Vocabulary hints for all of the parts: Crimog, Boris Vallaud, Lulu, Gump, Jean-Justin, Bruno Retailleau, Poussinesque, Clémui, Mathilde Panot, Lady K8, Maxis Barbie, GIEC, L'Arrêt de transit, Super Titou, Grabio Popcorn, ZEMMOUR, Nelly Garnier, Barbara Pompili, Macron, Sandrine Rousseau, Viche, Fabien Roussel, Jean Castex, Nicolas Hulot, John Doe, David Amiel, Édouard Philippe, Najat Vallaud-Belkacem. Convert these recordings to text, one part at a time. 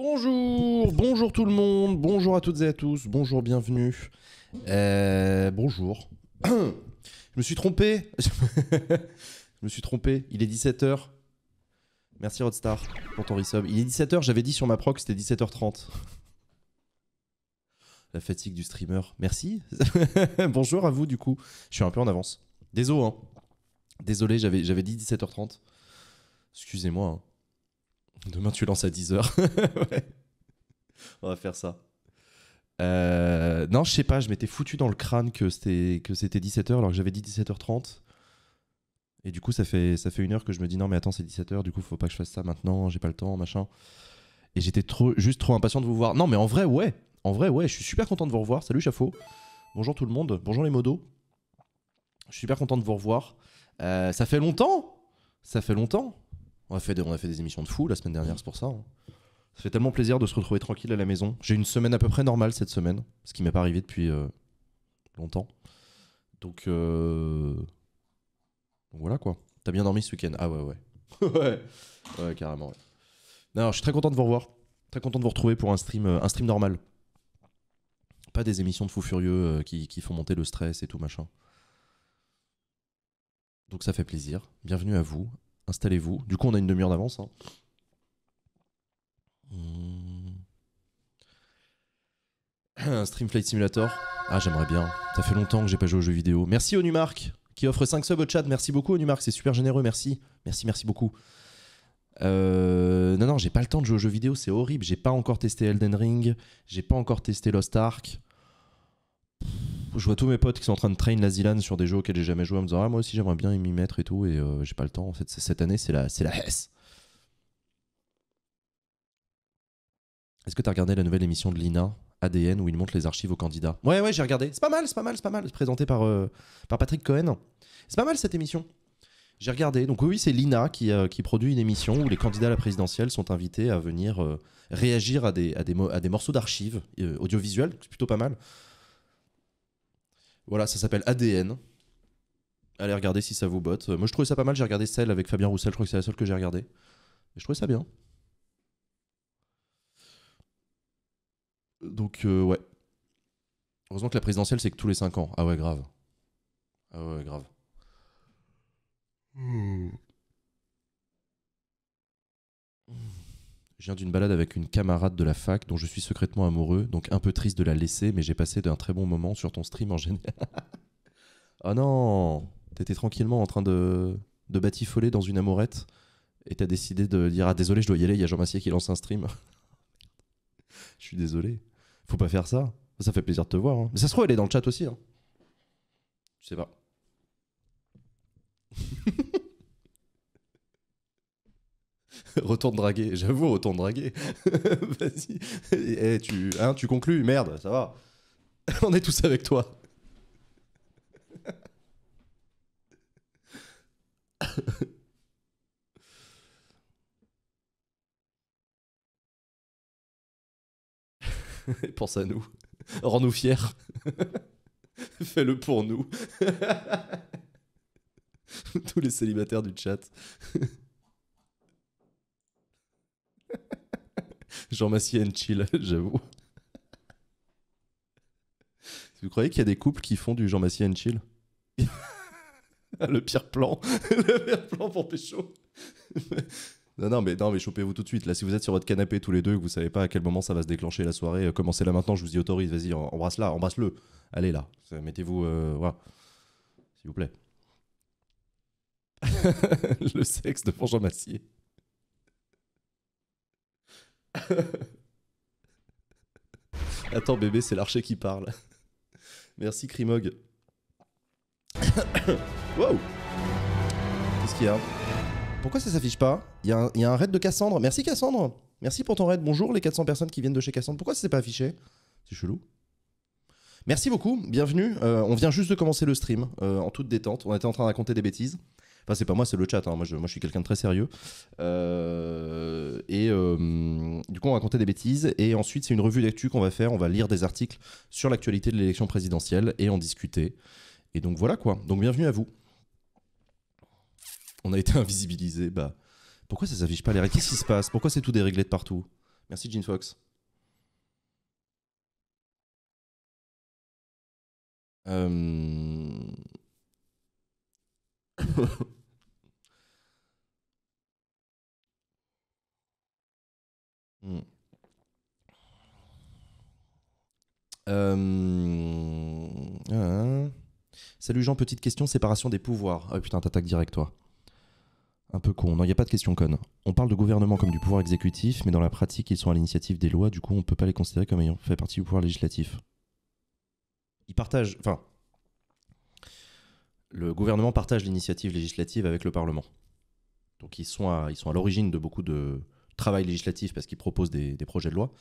Bonjour, bonjour tout le monde, bonjour à toutes et à tous, bonjour, bienvenue, bonjour. Je me suis trompé, il est 17h, merci Rodstar pour ton resub, il est 17h, j'avais dit sur ma proc c'était 17h30. La fatigue du streamer, merci, bonjour à vous du coup, je suis un peu en avance, désolé, hein. Désolé, j'avais dit 17h30, excusez-moi, hein. Demain, tu lances à 10h. Ouais. On va faire ça. Non, je sais pas, je m'étais foutu dans le crâne que c'était 17h alors que j'avais dit 17h30. Et du coup, ça fait une heure que je me dis non, mais attends, c'est 17h, du coup, faut pas que je fasse ça maintenant, j'ai pas le temps, machin. Et j'étais juste trop impatient de vous voir. Non, mais en vrai, ouais, je suis super content de vous revoir. Salut, Chafo. Bonjour tout le monde, bonjour les modos. Je suis super content de vous revoir. Ça fait longtemps, On a fait des émissions de fou la semaine dernière, c'est pour ça. Hein. Ça fait tellement plaisir de se retrouver tranquille à la maison. J'ai une semaine à peu près normale cette semaine, ce qui m'est pas arrivé depuis longtemps. Donc voilà quoi. T'as bien dormi ce week-end? Ah ouais, ouais. ouais, carrément. Ouais. Non, je suis très content de vous revoir. Très content de vous retrouver pour un stream normal. Pas des émissions de fous furieux qui font monter le stress et tout machin. Donc ça fait plaisir. Bienvenue à vous. Installez-vous. Du coup, on a une demi-heure d'avance. Hein. Stream Flight Simulator. Ah, j'aimerais bien. Ça fait longtemps que j'ai pas joué aux jeux vidéo. Merci Onumark qui offre 5 subs au chat. Merci beaucoup Onumark, c'est super généreux. Merci. Merci, merci beaucoup. Non, non, j'ai pas le temps de jouer aux jeux vidéo. C'est horrible. J'ai pas encore testé Elden Ring. J'ai pas encore testé Lost Ark. Je vois tous mes potes qui sont en train de train la Zilane sur des jeux auxquels j'ai jamais joué en me disant ah moi aussi j'aimerais bien m'y mettre et tout et j'ai pas le temps en fait, cette année c'est la hesse. Est-ce que t'as regardé la nouvelle émission de l'INA ADN où il montre les archives aux candidats? Ouais ouais j'ai regardé, c'est pas mal, c'est pas mal, c'est pas mal, présenté par Patrick Cohen. C'est pas mal cette émission. J'ai regardé, donc oui c'est l'INA qui produit une émission où les candidats à la présidentielle sont invités à venir réagir à des morceaux d'archives audiovisuels, c'est plutôt pas mal. Voilà, ça s'appelle ADN. Allez regarder si ça vous botte. Moi, je trouvais ça pas mal. J'ai regardé celle avec Fabien Roussel. Je crois que c'est la seule que j'ai regardée. Je trouvais ça bien. Donc, ouais. Heureusement que la présidentielle, c'est que tous les 5 ans. Ah ouais, grave. Ah ouais, grave. Je viens d'une balade avec une camarade de la fac dont je suis secrètement amoureux, donc un peu triste de la laisser, mais j'ai passé d'un très bon moment sur ton stream en général. Oh non, t'étais tranquillement en train de batifoler dans une amourette et t'as décidé de dire ah désolé je dois y aller, il y a Jean Massiet qui lance un stream. Je suis désolé, faut pas faire ça, ça fait plaisir de te voir. Hein. Mais ça se trouve elle est dans le chat aussi. Hein. Je sais pas. Retourne draguer, j'avoue, retourne draguer. Vas-y. Hey, tu conclus, merde, ça va. On est tous avec toi. Pense à nous. Rends-nous fiers. Fais-le pour nous. Tous les célibataires du chat. Jean Massiet and chill, j'avoue. Vous croyez qu'il y a des couples qui font du Jean Massiet and chill? Le pire plan. Le pire plan pour Pécho. Non mais chopez-vous tout de suite. Là, si vous êtes sur votre canapé tous les deux et que vous savez pas à quel moment ça va se déclencher la soirée, commencez là maintenant, je vous y autorise. Vas-y, embrasse-la, embrasse-le. Allez là, mettez-vous... voilà. S'il vous plaît. Le sexe de Jean Massiet. Attends bébé, c'est l'archer qui parle. Merci Crimog. Wow. Qu'est-ce qu'il y a? Pourquoi ça s'affiche pas? Il y a un raid de Cassandre. Merci Cassandre. Merci pour ton raid. Bonjour les 400 personnes qui viennent de chez Cassandre. Pourquoi ça s'est pas affiché? C'est chelou. Merci beaucoup. Bienvenue. On vient juste de commencer le stream en toute détente. On était en train de raconter des bêtises. Enfin, c'est pas moi, c'est le chat, hein. moi je suis quelqu'un de très sérieux. Du coup, on va raconter des bêtises. Et ensuite, c'est une revue d'actu qu'on va faire. On va lire des articles sur l'actualité de l'élection présidentielle et en discuter. Et donc voilà quoi. Donc bienvenue à vous. On a été invisibilisés. Bah, pourquoi ça s'affiche pas les règles? Qu'est-ce qui se passe? Pourquoi c'est tout déréglé de partout? Merci Gene Fox. Salut Jean, petite question, séparation des pouvoirs. Ah putain, t'attaques direct toi. Un peu con. Non, il n'y a pas de question conne. On parle de gouvernement comme du pouvoir exécutif, mais dans la pratique, ils sont à l'initiative des lois, du coup on peut pas les considérer comme ayant fait partie du pouvoir législatif. Ils partagent... Enfin... Le gouvernement partage l'initiative législative avec le Parlement. Donc ils sont à l'origine de beaucoup de travail législatif parce qu'ils proposent des projets de loi,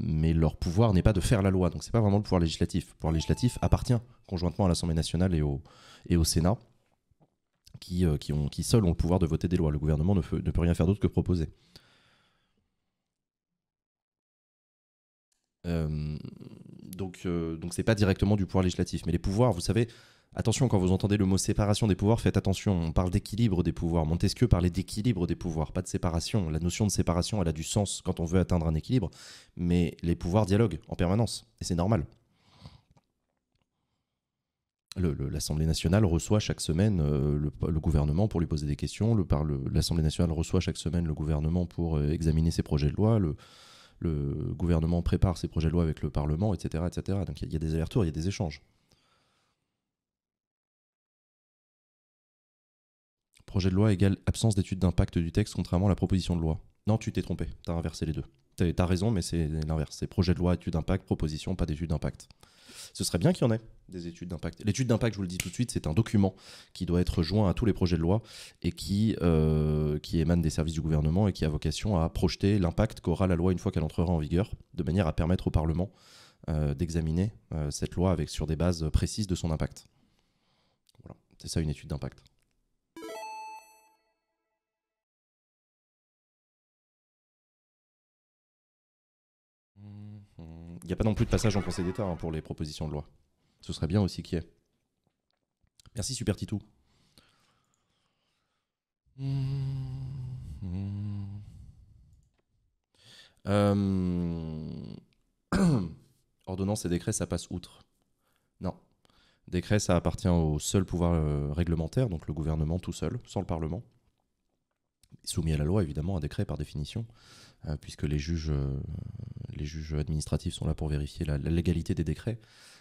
mais leur pouvoir n'est pas de faire la loi, donc c'est pas vraiment le pouvoir législatif. Le pouvoir législatif appartient conjointement à l'Assemblée nationale et au Sénat, qui seuls ont le pouvoir de voter des lois. Le gouvernement ne peut rien faire d'autre que proposer. Donc c'est pas directement du pouvoir législatif, mais les pouvoirs, vous savez... Attention, quand vous entendez le mot séparation des pouvoirs, faites attention, on parle d'équilibre des pouvoirs. Montesquieu parlait d'équilibre des pouvoirs, pas de séparation. La notion de séparation, elle a du sens quand on veut atteindre un équilibre, mais les pouvoirs dialoguent en permanence, et c'est normal. L'Assemblée nationale reçoit chaque semaine le gouvernement pour lui poser des questions, l'Assemblée nationale reçoit chaque semaine le gouvernement pour examiner ses projets de loi, le gouvernement prépare ses projets de loi avec le Parlement, etc. etc. Donc il y a des allers-retours, il y a des échanges. Projet de loi égale absence d'étude d'impact du texte contrairement à la proposition de loi. Non, tu t'es trompé, t'as inversé les deux. T'as raison, mais c'est l'inverse. C'est projet de loi, étude d'impact, proposition, pas d'étude d'impact. Ce serait bien qu'il y en ait des études d'impact. L'étude d'impact, je vous le dis tout de suite, c'est un document qui doit être joint à tous les projets de loi et qui émane des services du gouvernement et qui a vocation à projeter l'impact qu'aura la loi une fois qu'elle entrera en vigueur, de manière à permettre au Parlement d'examiner cette loi sur des bases précises de son impact. Voilà, c'est ça une étude d'impact. Il n'y a pas non plus de passage en Conseil d'État hein, pour les propositions de loi. Ce serait bien aussi qu'il y ait. Merci Super Titou. Ordonnance et décret, ça passe outre. Non. Décret, ça appartient au seul pouvoir réglementaire, donc le gouvernement tout seul, sans le Parlement. Soumis à la loi, évidemment, un décret par définition, puisque les juges administratifs sont là pour vérifier la légalité des décrets.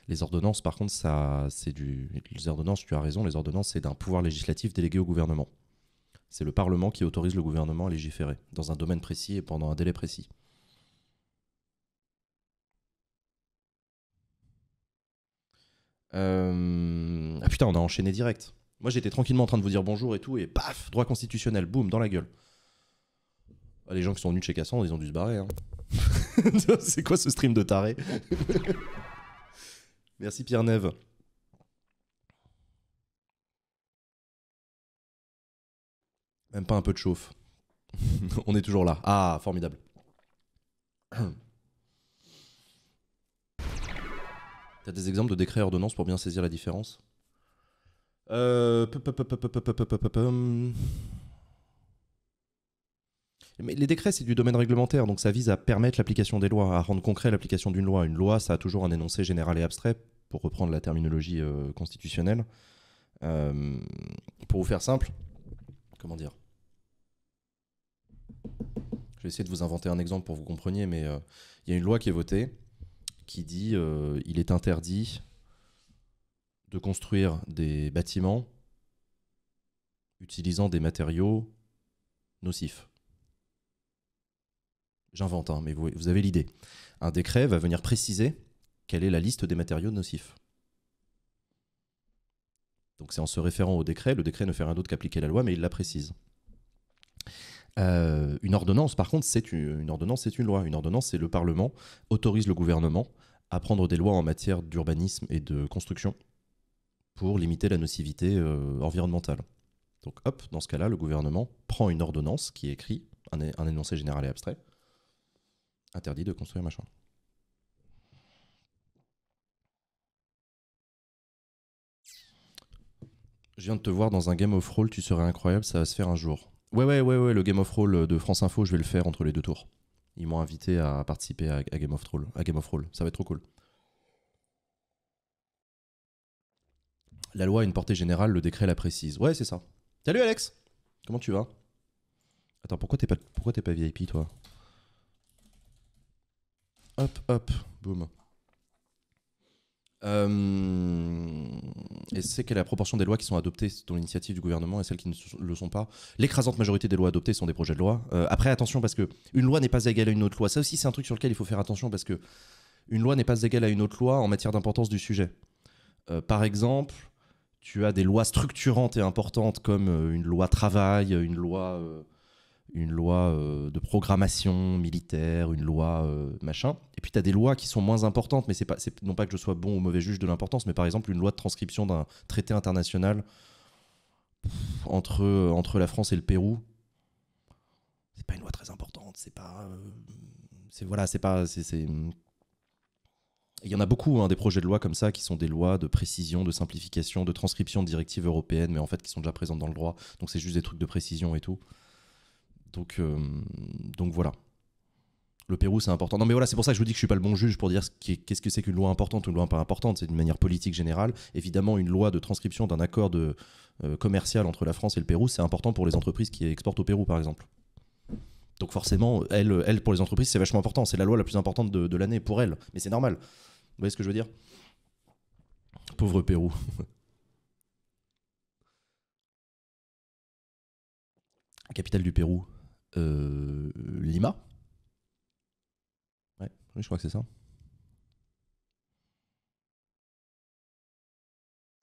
Les ordonnances, par contre, les ordonnances, tu as raison, les ordonnances, c'est d'un pouvoir législatif délégué au gouvernement. C'est le Parlement qui autorise le gouvernement à légiférer, dans un domaine précis et pendant un délai précis. Ah putain, on a enchaîné direct. Moi j'étais tranquillement en train de vous dire bonjour et tout, et paf, droit constitutionnel, boum, dans la gueule. Les gens qui sont venus de chez Cassandre, ils ont dû se barrer. Hein. C'est quoi ce stream de taré? Merci Pierre Neve. Même pas un peu de chauffe. On est toujours là. Ah, formidable. T'as des exemples de décrets et ordonnances pour bien saisir la différence? Mais les décrets, c'est du domaine réglementaire, donc ça vise à permettre l'application des lois, à rendre concret l'application d'une loi. Une loi, ça a toujours un énoncé général et abstrait, pour reprendre la terminologie constitutionnelle. Pour vous faire simple, comment dire? Je vais essayer de vous inventer un exemple pour que vous compreniez, mais il y a une loi qui est votée, qui dit il est interdit de construire des bâtiments utilisant des matériaux nocifs. J'invente, hein, mais vous avez l'idée. Un décret va venir préciser quelle est la liste des matériaux nocifs. Donc c'est en se référant au décret, le décret ne fait rien d'autre qu'appliquer la loi, mais il la précise. Une ordonnance, par contre, c'est une ordonnance, c'est une loi. Une ordonnance, c'est le Parlement autorise le gouvernement à prendre des lois en matière d'urbanisme et de construction pour limiter la nocivité environnementale. Donc hop, dans ce cas-là, le gouvernement prend une ordonnance qui écrit un énoncé général et abstrait, interdit de construire machin. Je viens de te voir dans un Game of Roll, tu serais incroyable, ça va se faire un jour. Ouais, le Game of Roll de France Info, je vais le faire entre les deux tours. Ils m'ont invité à participer à Game of Thrones, ça va être trop cool. La loi a une portée générale, le décret la précise. Ouais, c'est ça. Salut Alex, comment tu vas? Attends, pourquoi t'es pas VIP toi? Hop, hop, boum. Et c'est quelle est la proportion des lois qui sont adoptées dans l'initiative du gouvernement et celles qui ne le sont pas? L'écrasante majorité des lois adoptées sont des projets de loi. Après, attention, parce que une loi n'est pas égale à une autre loi. Ça aussi, c'est un truc sur lequel il faut faire attention, parce que une loi n'est pas égale à une autre loi en matière d'importance du sujet. Par exemple, tu as des lois structurantes et importantes comme une loi travail, une loi de programmation militaire, une loi machin. Et puis tu as des lois qui sont moins importantes, mais c'est pas, non pas que je sois bon ou mauvais juge de l'importance, mais par exemple une loi de transcription d'un traité international entre la France et le Pérou. C'est pas une loi très importante, c'est pas... voilà, c'est pas... Il y en a beaucoup, hein, des projets de loi comme ça, qui sont des lois de précision, de simplification, de transcription de directives européennes, mais en fait qui sont déjà présentes dans le droit, donc c'est juste des trucs de précision et tout. Donc voilà. Le Pérou, c'est important. Non, mais voilà, c'est pour ça que je vous dis que je suis pas le bon juge pour dire qu'est-ce que c'est qu'une loi importante ou une loi pas importante. C'est d'une manière politique générale. Évidemment, une loi de transcription d'un accord commercial entre la France et le Pérou, c'est important pour les entreprises qui exportent au Pérou, par exemple. Donc forcément, elle pour les entreprises, c'est vachement important. C'est la loi la plus importante de l'année pour elle. Mais c'est normal. Vous voyez ce que je veux dire? Pauvre Pérou. La capitale du Pérou. Lima. Ouais, je crois que c'est ça.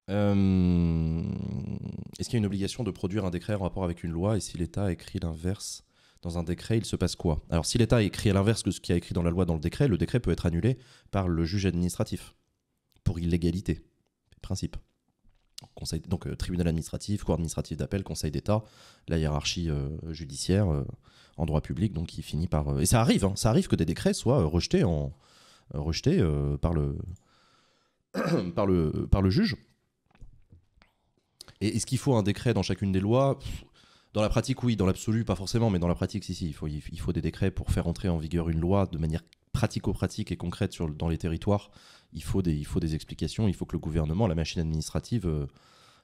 Est-ce qu'il y a une obligation de produire un décret en rapport avec une loi? Et si l'État écrit l'inverse dans un décret, il se passe quoi? Alors si l'État écrit à l'inverse que ce qui a écrit dans la loi dans le décret peut être annulé par le juge administratif pour illégalité. Principe. Conseil, donc tribunal administratif, cour administrative d'appel, conseil d'État, la hiérarchie judiciaire en droit public, donc qui finit par... et ça arrive, hein, ça arrive que des décrets soient rejetés par le juge. Et est-ce qu'il faut un décret dans chacune des lois? Dans la pratique, oui, dans l'absolu, pas forcément, mais dans la pratique, si, si, il faut des décrets pour faire entrer en vigueur une loi de manière pratico-pratique et concrète dans les territoires. Il faut des explications, il faut que le gouvernement, la machine administrative,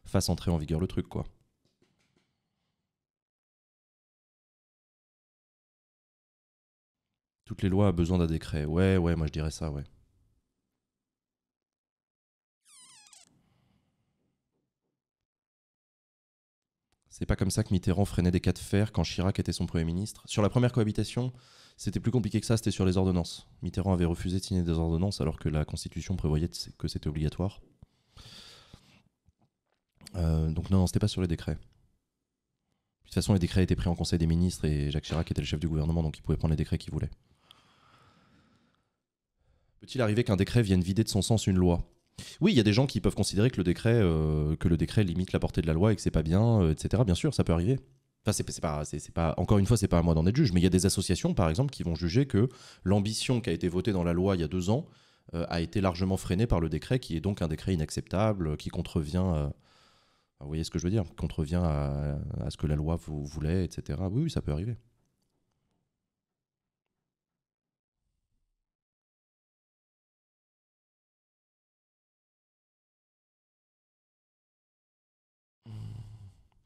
fasse entrer en vigueur le truc, quoi. Toutes les lois ont besoin d'un décret. Ouais, ouais, moi je dirais ça, ouais. C'est pas comme ça que Mitterrand freinait des cas de fer quand Chirac était son Premier ministre. Sur la première cohabitation, c'était plus compliqué que ça, c'était sur les ordonnances. Mitterrand avait refusé de signer des ordonnances alors que la Constitution prévoyait que c'était obligatoire. Donc non, c'était pas sur les décrets. De toute façon, les décrets étaient pris en Conseil des ministres et Jacques Chirac était le chef du gouvernement, donc il pouvait prendre les décrets qu'il voulait. Peut-il arriver qu'un décret vienne vider de son sens une loi ? Oui, il y a des gens qui peuvent considérer que le décret limite la portée de la loi et que c'est pas bien, etc. Bien sûr, ça peut arriver. Enfin, c'est pas, encore une fois, c'est pas à moi d'en être juge, mais il y a des associations, par exemple, qui vont juger que l'ambition qui a été votée dans la loi il y a 2 ans a été largement freinée par le décret, qui est donc un décret inacceptable, qui contrevient à... Vous voyez ce que je veux dire? Contrevient à ce que la loi voulait, etc. Oui, oui, ça peut arriver.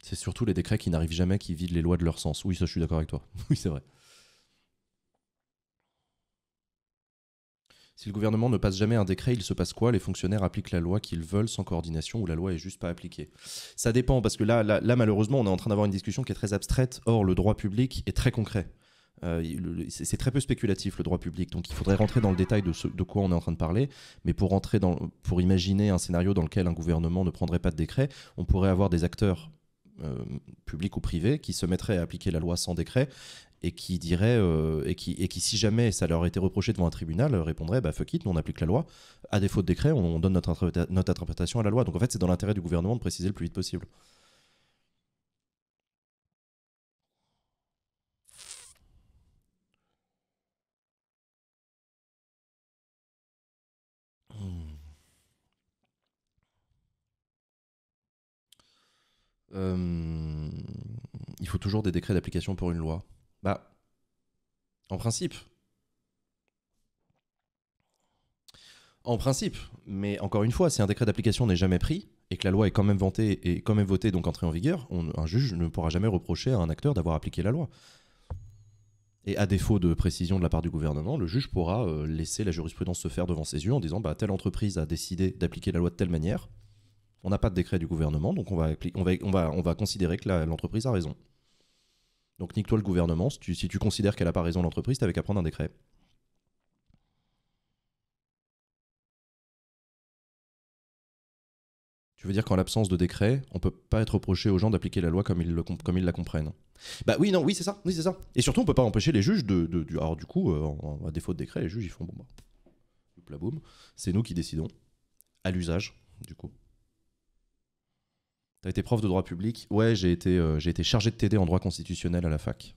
C'est surtout les décrets qui n'arrivent jamais qui vident les lois de leur sens. Oui, ça, je suis d'accord avec toi. Oui, c'est vrai. Si le gouvernement ne passe jamais un décret, il se passe quoi? Les fonctionnaires appliquent la loi qu'ils veulent sans coordination ou la loi est juste pas appliquée? Ça dépend, parce que là, malheureusement, on est en train d'avoir une discussion qui est très abstraite. Or, le droit public est très concret. C'est très peu spéculatif, le droit public. Donc, il faudrait rentrer dans le détail de quoi on est en train de parler. Mais pour imaginer un scénario dans lequel un gouvernement ne prendrait pas de décret, on pourrait avoir des acteurs... public ou privé, qui se mettraient à appliquer la loi sans décret et qui diraient, et qui si jamais ça leur était reproché devant un tribunal, répondraient bah fuck it, nous on applique la loi, à défaut de décret on donne notre interprétation à la loi. Donc en fait c'est dans l'intérêt du gouvernement de préciser le plus vite possible. Il faut toujours des décrets d'application pour une loi. Bah, en principe, En principe, mais encore une fois, si un décret d'application n'est jamais pris et que la loi est quand même votée, donc entrée en vigueur, un juge ne pourra jamais reprocher à un acteur d'avoir appliqué la loi. Et à défaut de précision de la part du gouvernement, le juge pourra laisser la jurisprudence se faire devant ses yeux en disant bah, telle entreprise a décidé d'appliquer la loi de telle manière, on n'a pas de décret du gouvernement, donc on va considérer que l'entreprise a raison. Donc nique-toi le gouvernement, si tu considères qu'elle n'a pas raison l'entreprise, t'avais qu'à prendre un décret. Tu veux dire qu'en l'absence de décret, on peut pas être reproché aux gens d'appliquer la loi comme ils la comprennent. Bah oui, non, oui, c'est ça, oui, c'est ça. Et surtout, on peut pas empêcher les juges de alors du coup, à défaut de décret, les juges, ils font, bon, bah, plaboum, c'est nous qui décidons, à l'usage, du coup. T'as été prof de droit public? Ouais, j'ai été chargé de TD en droit constitutionnel à la fac.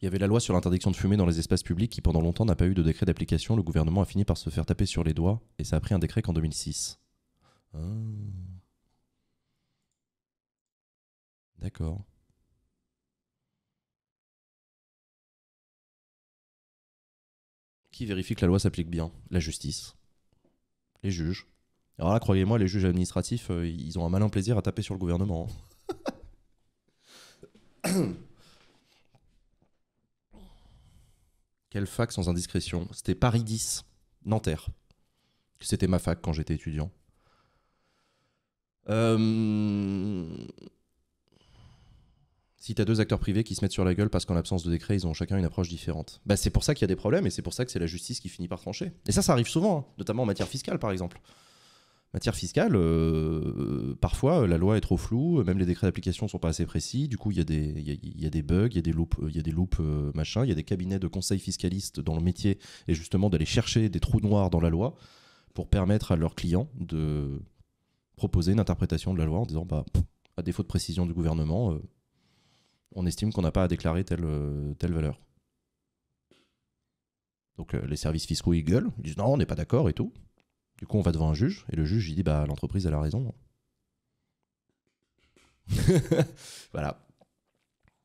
Il y avait la loi sur l'interdiction de fumer dans les espaces publics qui pendant longtemps n'a pas eu de décret d'application. Le gouvernement a fini par se faire taper sur les doigts et ça a pris un décret qu'en 2006. Ah. D'accord. Qui vérifie que la loi s'applique bien? La justice. Les juges. Alors là, croyez-moi, les juges administratifs, ils ont un malin plaisir à taper sur le gouvernement. Quelle fac sans indiscrétion? C'était Paris 10, Nanterre. C'était ma fac quand j'étais étudiant. Si t'as deux acteurs privés qui se mettent sur la gueule parce qu'en l'absence de décret, ils ont chacun une approche différente. Bah, c'est pour ça qu'il y a des problèmes et c'est pour ça que c'est la justice qui finit par trancher. Et ça, ça arrive souvent, hein, notamment en matière fiscale par exemple. Matière fiscale, parfois la loi est trop floue, même les décrets d'application ne sont pas assez précis, du coup il y a des bugs, il y a des loupes, machin, il y a des cabinets de conseils fiscalistes dans le métier, et justement d'aller chercher des trous noirs dans la loi pour permettre à leurs clients de proposer une interprétation de la loi en disant bah, à défaut de précision du gouvernement, on estime qu'on n'a pas à déclarer telle valeur. Donc les services fiscaux ils gueulent, ils disent non on n'est pas d'accord et tout. Du coup, on va devant un juge, et le juge, il dit, bah, l'entreprise, elle a raison. Voilà.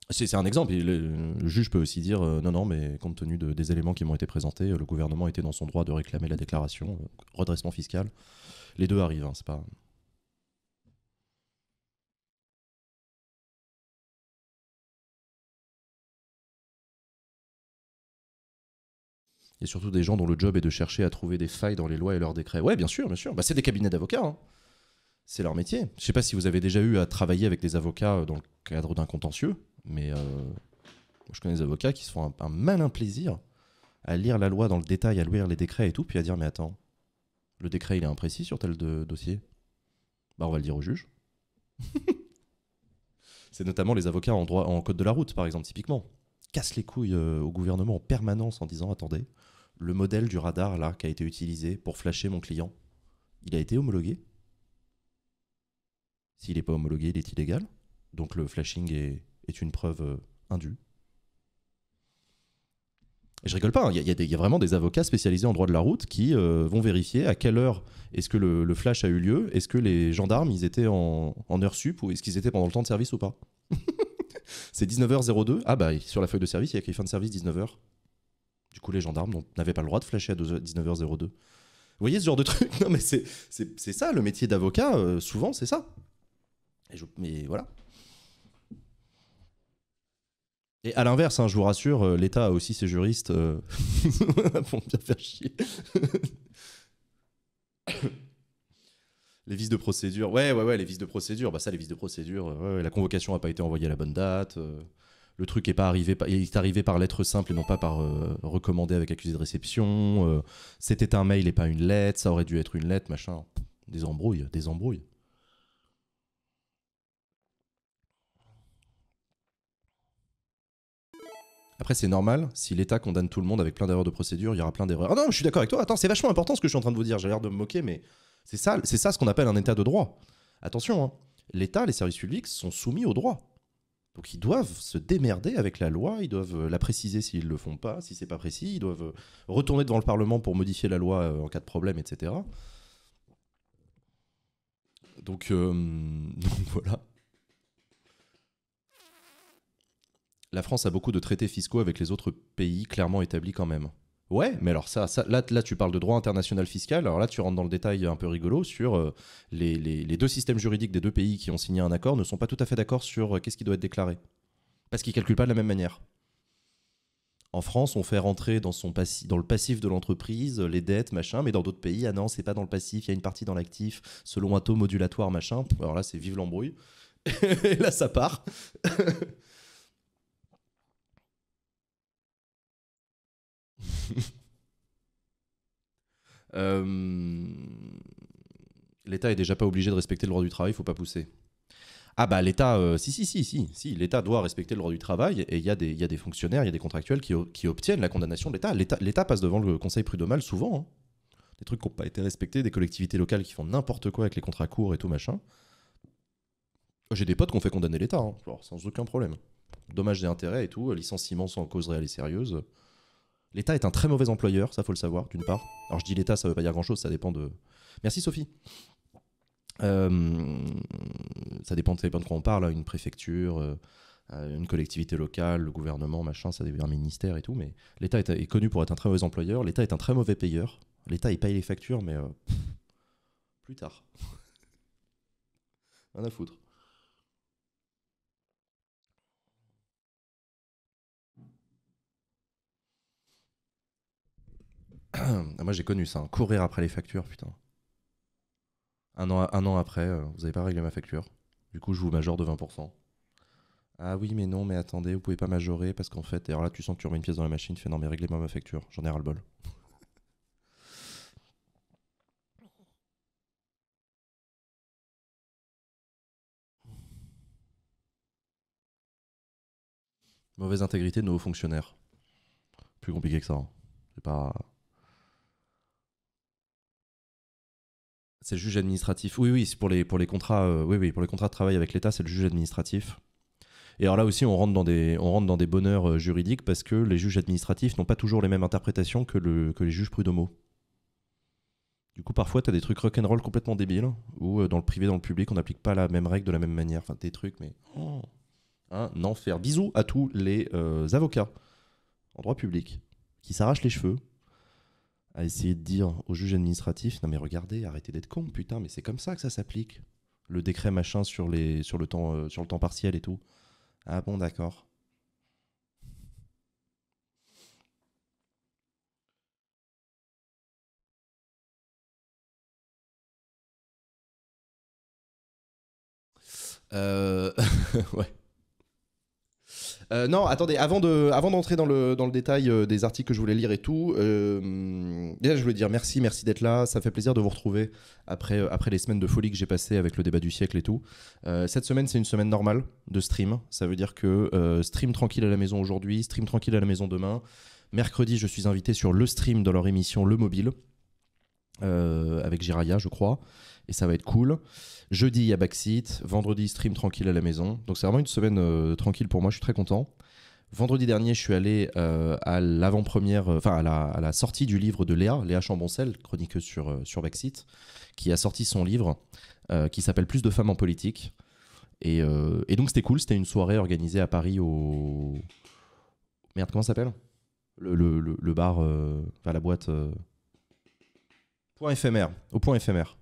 C'est un exemple. Le juge peut aussi dire, non, non, mais compte tenu des éléments qui m'ont été présentés, le gouvernement était dans son droit de réclamer la déclaration, redressement fiscal. Les deux arrivent, hein, c'est pas... Et surtout des gens dont le job est de chercher à trouver des failles dans les lois et leurs décrets. Ouais, bien sûr, bien sûr. Bah, c'est des cabinets d'avocats, hein. C'est leur métier. Je sais pas si vous avez déjà eu à travailler avec des avocats dans le cadre d'un contentieux, mais moi, je connais des avocats qui se font un malin plaisir à lire la loi dans le détail, à lire les décrets et tout, puis à dire mais attends, le décret il est imprécis sur tel dossier. Bah on va le dire au juge. C'est notamment les avocats en code de la route, par exemple, typiquement. Cassent les couilles au gouvernement en permanence en disant attendez. Le modèle du radar là qui a été utilisé pour flasher mon client, il a été homologué? S'il n'est pas homologué, il est illégal. Donc le flashing est une preuve indue. Et je rigole pas, il y a vraiment des avocats spécialisés en droit de la route qui vont vérifier à quelle heure est-ce que le flash a eu lieu, est-ce que les gendarmes ils étaient en heure sup ou est-ce qu'ils étaient pendant le temps de service ou pas. C'est 19h02, ah bah sur la feuille de service il y a écrit fin de service 19h. Du coup, les gendarmes n'avaient pas le droit de flasher à 19h02. Vous voyez ce genre de truc? Non, mais c'est ça, le métier d'avocat, souvent, c'est ça. Mais voilà. Et à l'inverse, hein, je vous rassure, l'État a aussi ses juristes pour bien faire chier. Les vices de procédure. Ouais, les vices de procédure. Bah ça, les vices de procédure. Ouais, la convocation n'a pas été envoyée à la bonne date. Le truc est pas arrivé, il est arrivé par lettre simple et non pas par recommandé avec accusé de réception. C'était un mail et pas une lettre, ça aurait dû être une lettre, machin. Des embrouilles, des embrouilles. Après, c'est normal, si l'État condamne tout le monde avec plein d'erreurs de procédure, il y aura plein d'erreurs. Ah non, je suis d'accord avec toi, attends, c'est vachement important ce que je suis en train de vous dire, j'ai l'air de me moquer, mais c'est ça ce qu'on appelle un État de droit. Attention, hein. L'État, les services publics sont soumis au droit. Donc ils doivent se démerder avec la loi, ils doivent la préciser s'ils ne le font pas, si c'est pas précis, ils doivent retourner devant le Parlement pour modifier la loi en cas de problème, etc. Donc voilà. la France a beaucoup de traités fiscaux avec les autres pays clairement établis quand même. Ouais, mais alors là, tu parles de droit international fiscal, alors là, tu rentres dans le détail un peu rigolo sur les deux systèmes juridiques des deux pays qui ont signé un accord ne sont pas tout à fait d'accord sur qu'est-ce qui doit être déclaré, parce qu'ils ne calculent pas de la même manière. En France, on fait rentrer dans le passif de l'entreprise les dettes, machin, mais dans d'autres pays, ah non, c'est pas dans le passif, il y a une partie dans l'actif, selon un taux modulatoire, machin. Alors là, c'est vive l'embrouille. Et là, ça part. L'État est déjà pas obligé de respecter le droit du travail, faut pas pousser. Ah bah l'État, si, l'État doit respecter le droit du travail et il y a des fonctionnaires, il y a des contractuels qui obtiennent la condamnation de l'État. L'État passe devant le conseil prud'homal souvent, hein. Des trucs qui n'ont pas été respectés, des collectivités locales qui font n'importe quoi avec les contrats courts et tout machin. J'ai des potes qui ont fait condamner l'État, hein, sans aucun problème. Dommages et intérêts et tout, licenciement sans cause réelle et sérieuse. L'État est un très mauvais employeur, ça faut le savoir, d'une part. Alors je dis l'État, ça veut pas dire grand chose, ça dépend de... Merci Sophie. Ça dépend de quoi on parle, une préfecture, une collectivité locale, le gouvernement, machin, ça dépend, un ministère et tout, mais l'État est connu pour être un très mauvais employeur, l'État est un très mauvais payeur, l'État il paye les factures, mais plus tard. Rien à foutre. Ah, moi j'ai connu ça, hein, courir après les factures, putain. Un an après, vous n'avez pas réglé ma facture. Du coup, je vous majore de 20%. Ah oui, mais non, mais attendez, vous pouvez pas majorer parce qu'en fait... Alors là, tu sens que tu remets une pièce dans la machine, tu fais non, mais réglez-moi ma facture. J'en ai ras le bol. Mauvaise intégrité de nos hauts fonctionnaires. Plus compliqué que ça. Hein. C'est pas... C'est le juge administratif. Oui, c'est pour les contrats. Pour les contrats de travail avec l'État, c'est le juge administratif. Et alors là aussi, on rentre dans des bonheurs juridiques parce que les juges administratifs n'ont pas toujours les mêmes interprétations que les juges prud'homaux. Du coup, parfois, tu as des trucs rock'n'roll complètement débiles où dans le privé, dans le public, on n'applique pas la même règle de la même manière. Enfin, des trucs, mais un enfer. Bisous à tous les avocats en droit public qui s'arrachent les cheveux à essayer de dire au juge administratif « Non mais regardez, arrêtez d'être con, putain, mais c'est comme ça que ça s'applique. » Le décret machin sur le temps partiel et tout. Ah bon, d'accord. Ouais. Non, attendez, avant d'entrer dans le détail des articles que je voulais lire et tout, déjà je voulais dire merci d'être là, ça fait plaisir de vous retrouver après les semaines de folie que j'ai passées avec le débat du siècle et tout. Cette semaine c'est une semaine normale de stream, ça veut dire que stream tranquille à la maison aujourd'hui, stream tranquille à la maison demain, mercredi je suis invité sur le stream dans leur émission Le Mobile, avec Jiraya je crois. Et ça va être cool. Jeudi, il y a Backseat. Vendredi, stream tranquille à la maison. Donc c'est vraiment une semaine tranquille pour moi, je suis très content. Vendredi dernier, je suis allé à l'avant-première, enfin à la sortie du livre de Léa Chamboncel, chroniqueuse sur Backseat, qui a sorti son livre qui s'appelle « Plus de femmes en politique ». Et donc c'était cool, c'était une soirée organisée à Paris au... Merde, comment ça s'appelle ? le bar, enfin la boîte... Au point éphémère.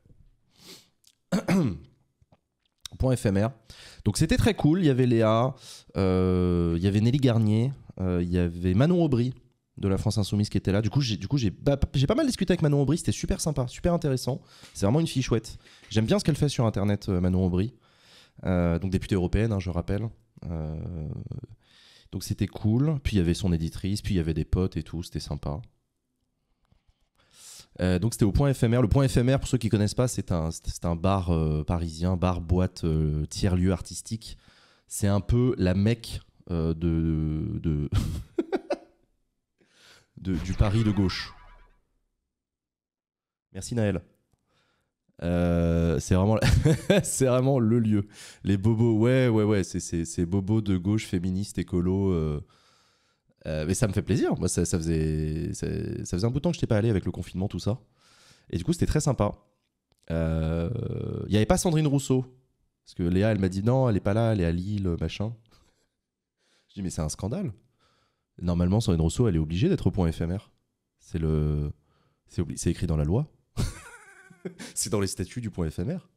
Point éphémère. Donc c'était très cool, il y avait Léa, il y avait Nelly Garnier, il y avait Manon Aubry de la France Insoumise qui était là. Du coup j'ai pas mal discuté avec Manon Aubry, c'était super sympa, super intéressant. C'est vraiment une fille chouette. J'aime bien ce qu'elle fait sur internet, Manon Aubry. Donc députée européenne, hein, je rappelle. Donc c'était cool. Puis il y avait son éditrice, puis il y avait des potes et tout, c'était sympa. Donc c'était au point éphémère. Le point éphémère, pour ceux qui ne connaissent pas, c'est un bar parisien, bar-boîte tiers-lieu artistique. C'est un peu la Mecque du Paris de gauche. Merci Naël. C'est vraiment, vraiment le lieu. Les bobos, ouais, c'est bobos de gauche, féministes, écolos... mais ça me fait plaisir, moi ça faisait un bout de temps que je n'étais pas allé avec le confinement, tout ça. Et du coup c'était très sympa. Il n'y avait pas Sandrine Rousseau, parce que Léa elle m'a dit non elle n'est pas là, elle est à Lille, machin. Je dis mais c'est un scandale. Normalement, Sandrine Rousseau, elle est obligée d'être au point éphémère. C'est le... c'est écrit dans la loi. C'est dans les statuts du point éphémère.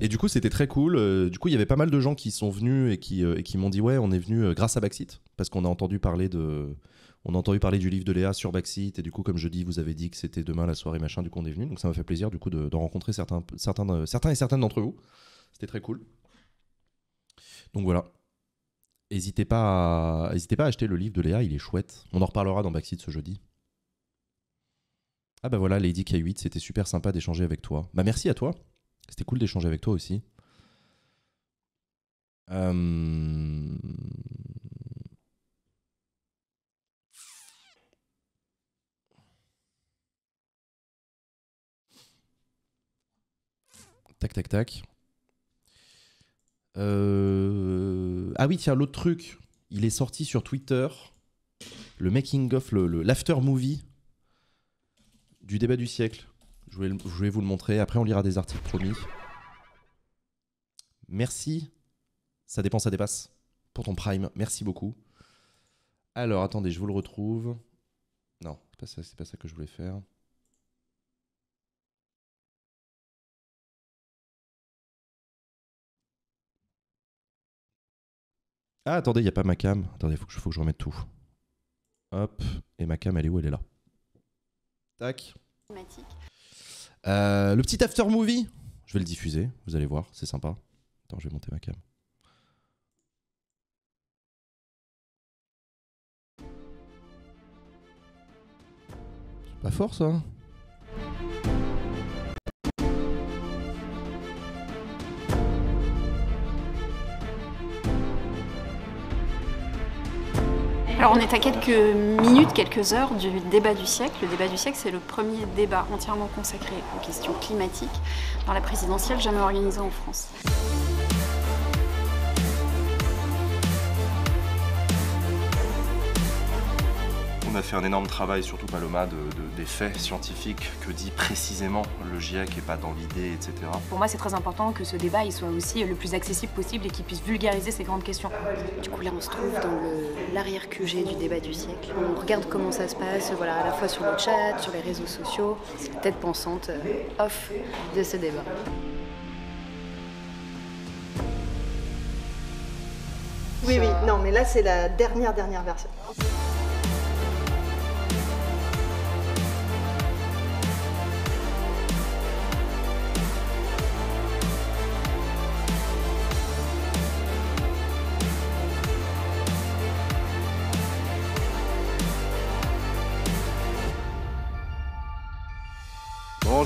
Et du coup, c'était très cool. Du coup, il y avait pas mal de gens qui sont venus et qui m'ont dit « Ouais, on est venu grâce à Backseat » parce qu'on a entendu parler de... On a entendu parler du livre de Léa sur Backseat, et du coup, comme je dis, vous avez dit que c'était demain la soirée, machin, du coup on est venu. Donc ça m'a fait plaisir, du coup, de rencontrer certains et certaines d'entre vous. C'était très cool. Donc voilà. N'hésitez pas à acheter le livre de Léa, il est chouette. On en reparlera dans Backseat ce jeudi. Ah bah voilà, Lady K8, c'était super sympa d'échanger avec toi. Bah merci à toi. C'était cool d'échanger avec toi aussi. Tac, tac, tac. Ah oui, tiens, l'autre truc. Il est sorti sur Twitter, le making of, l'after movie du débat du siècle. Je vais vous le montrer. Après, on lira des articles, promis. Merci. Ça dépend, ça dépasse. Pour ton Prime, merci beaucoup. Alors, attendez, je vous le retrouve. Non, c'est pas ça que je voulais faire. Ah, attendez, il n'y a pas ma cam. Attendez, il faut que je remette tout. Hop. Et ma cam, elle est où? Elle est là. Tac. Le petit after movie. Je vais le diffuser, vous allez voir, c'est sympa. Attends, je vais monter ma cam. C'est pas fort ça. Alors on est à quelques minutes, quelques heures du débat du siècle. Le débat du siècle, c'est le premier débat entièrement consacré aux questions climatiques dans la présidentielle jamais organisée en France. On a fait un énorme travail, surtout Paloma, des faits scientifiques, que dit précisément le GIEC et pas dans l'idée, etc. Pour moi, c'est très important que ce débat il soit aussi le plus accessible possible et qu'il puisse vulgariser ces grandes questions. Du coup, là, on se trouve dans l'arrière-QG du débat du siècle. On regarde comment ça se passe, voilà, à la fois sur le chat, sur les réseaux sociaux. C'est la tête pensante off de ce débat. Oui, oui, non, mais là, c'est la dernière version.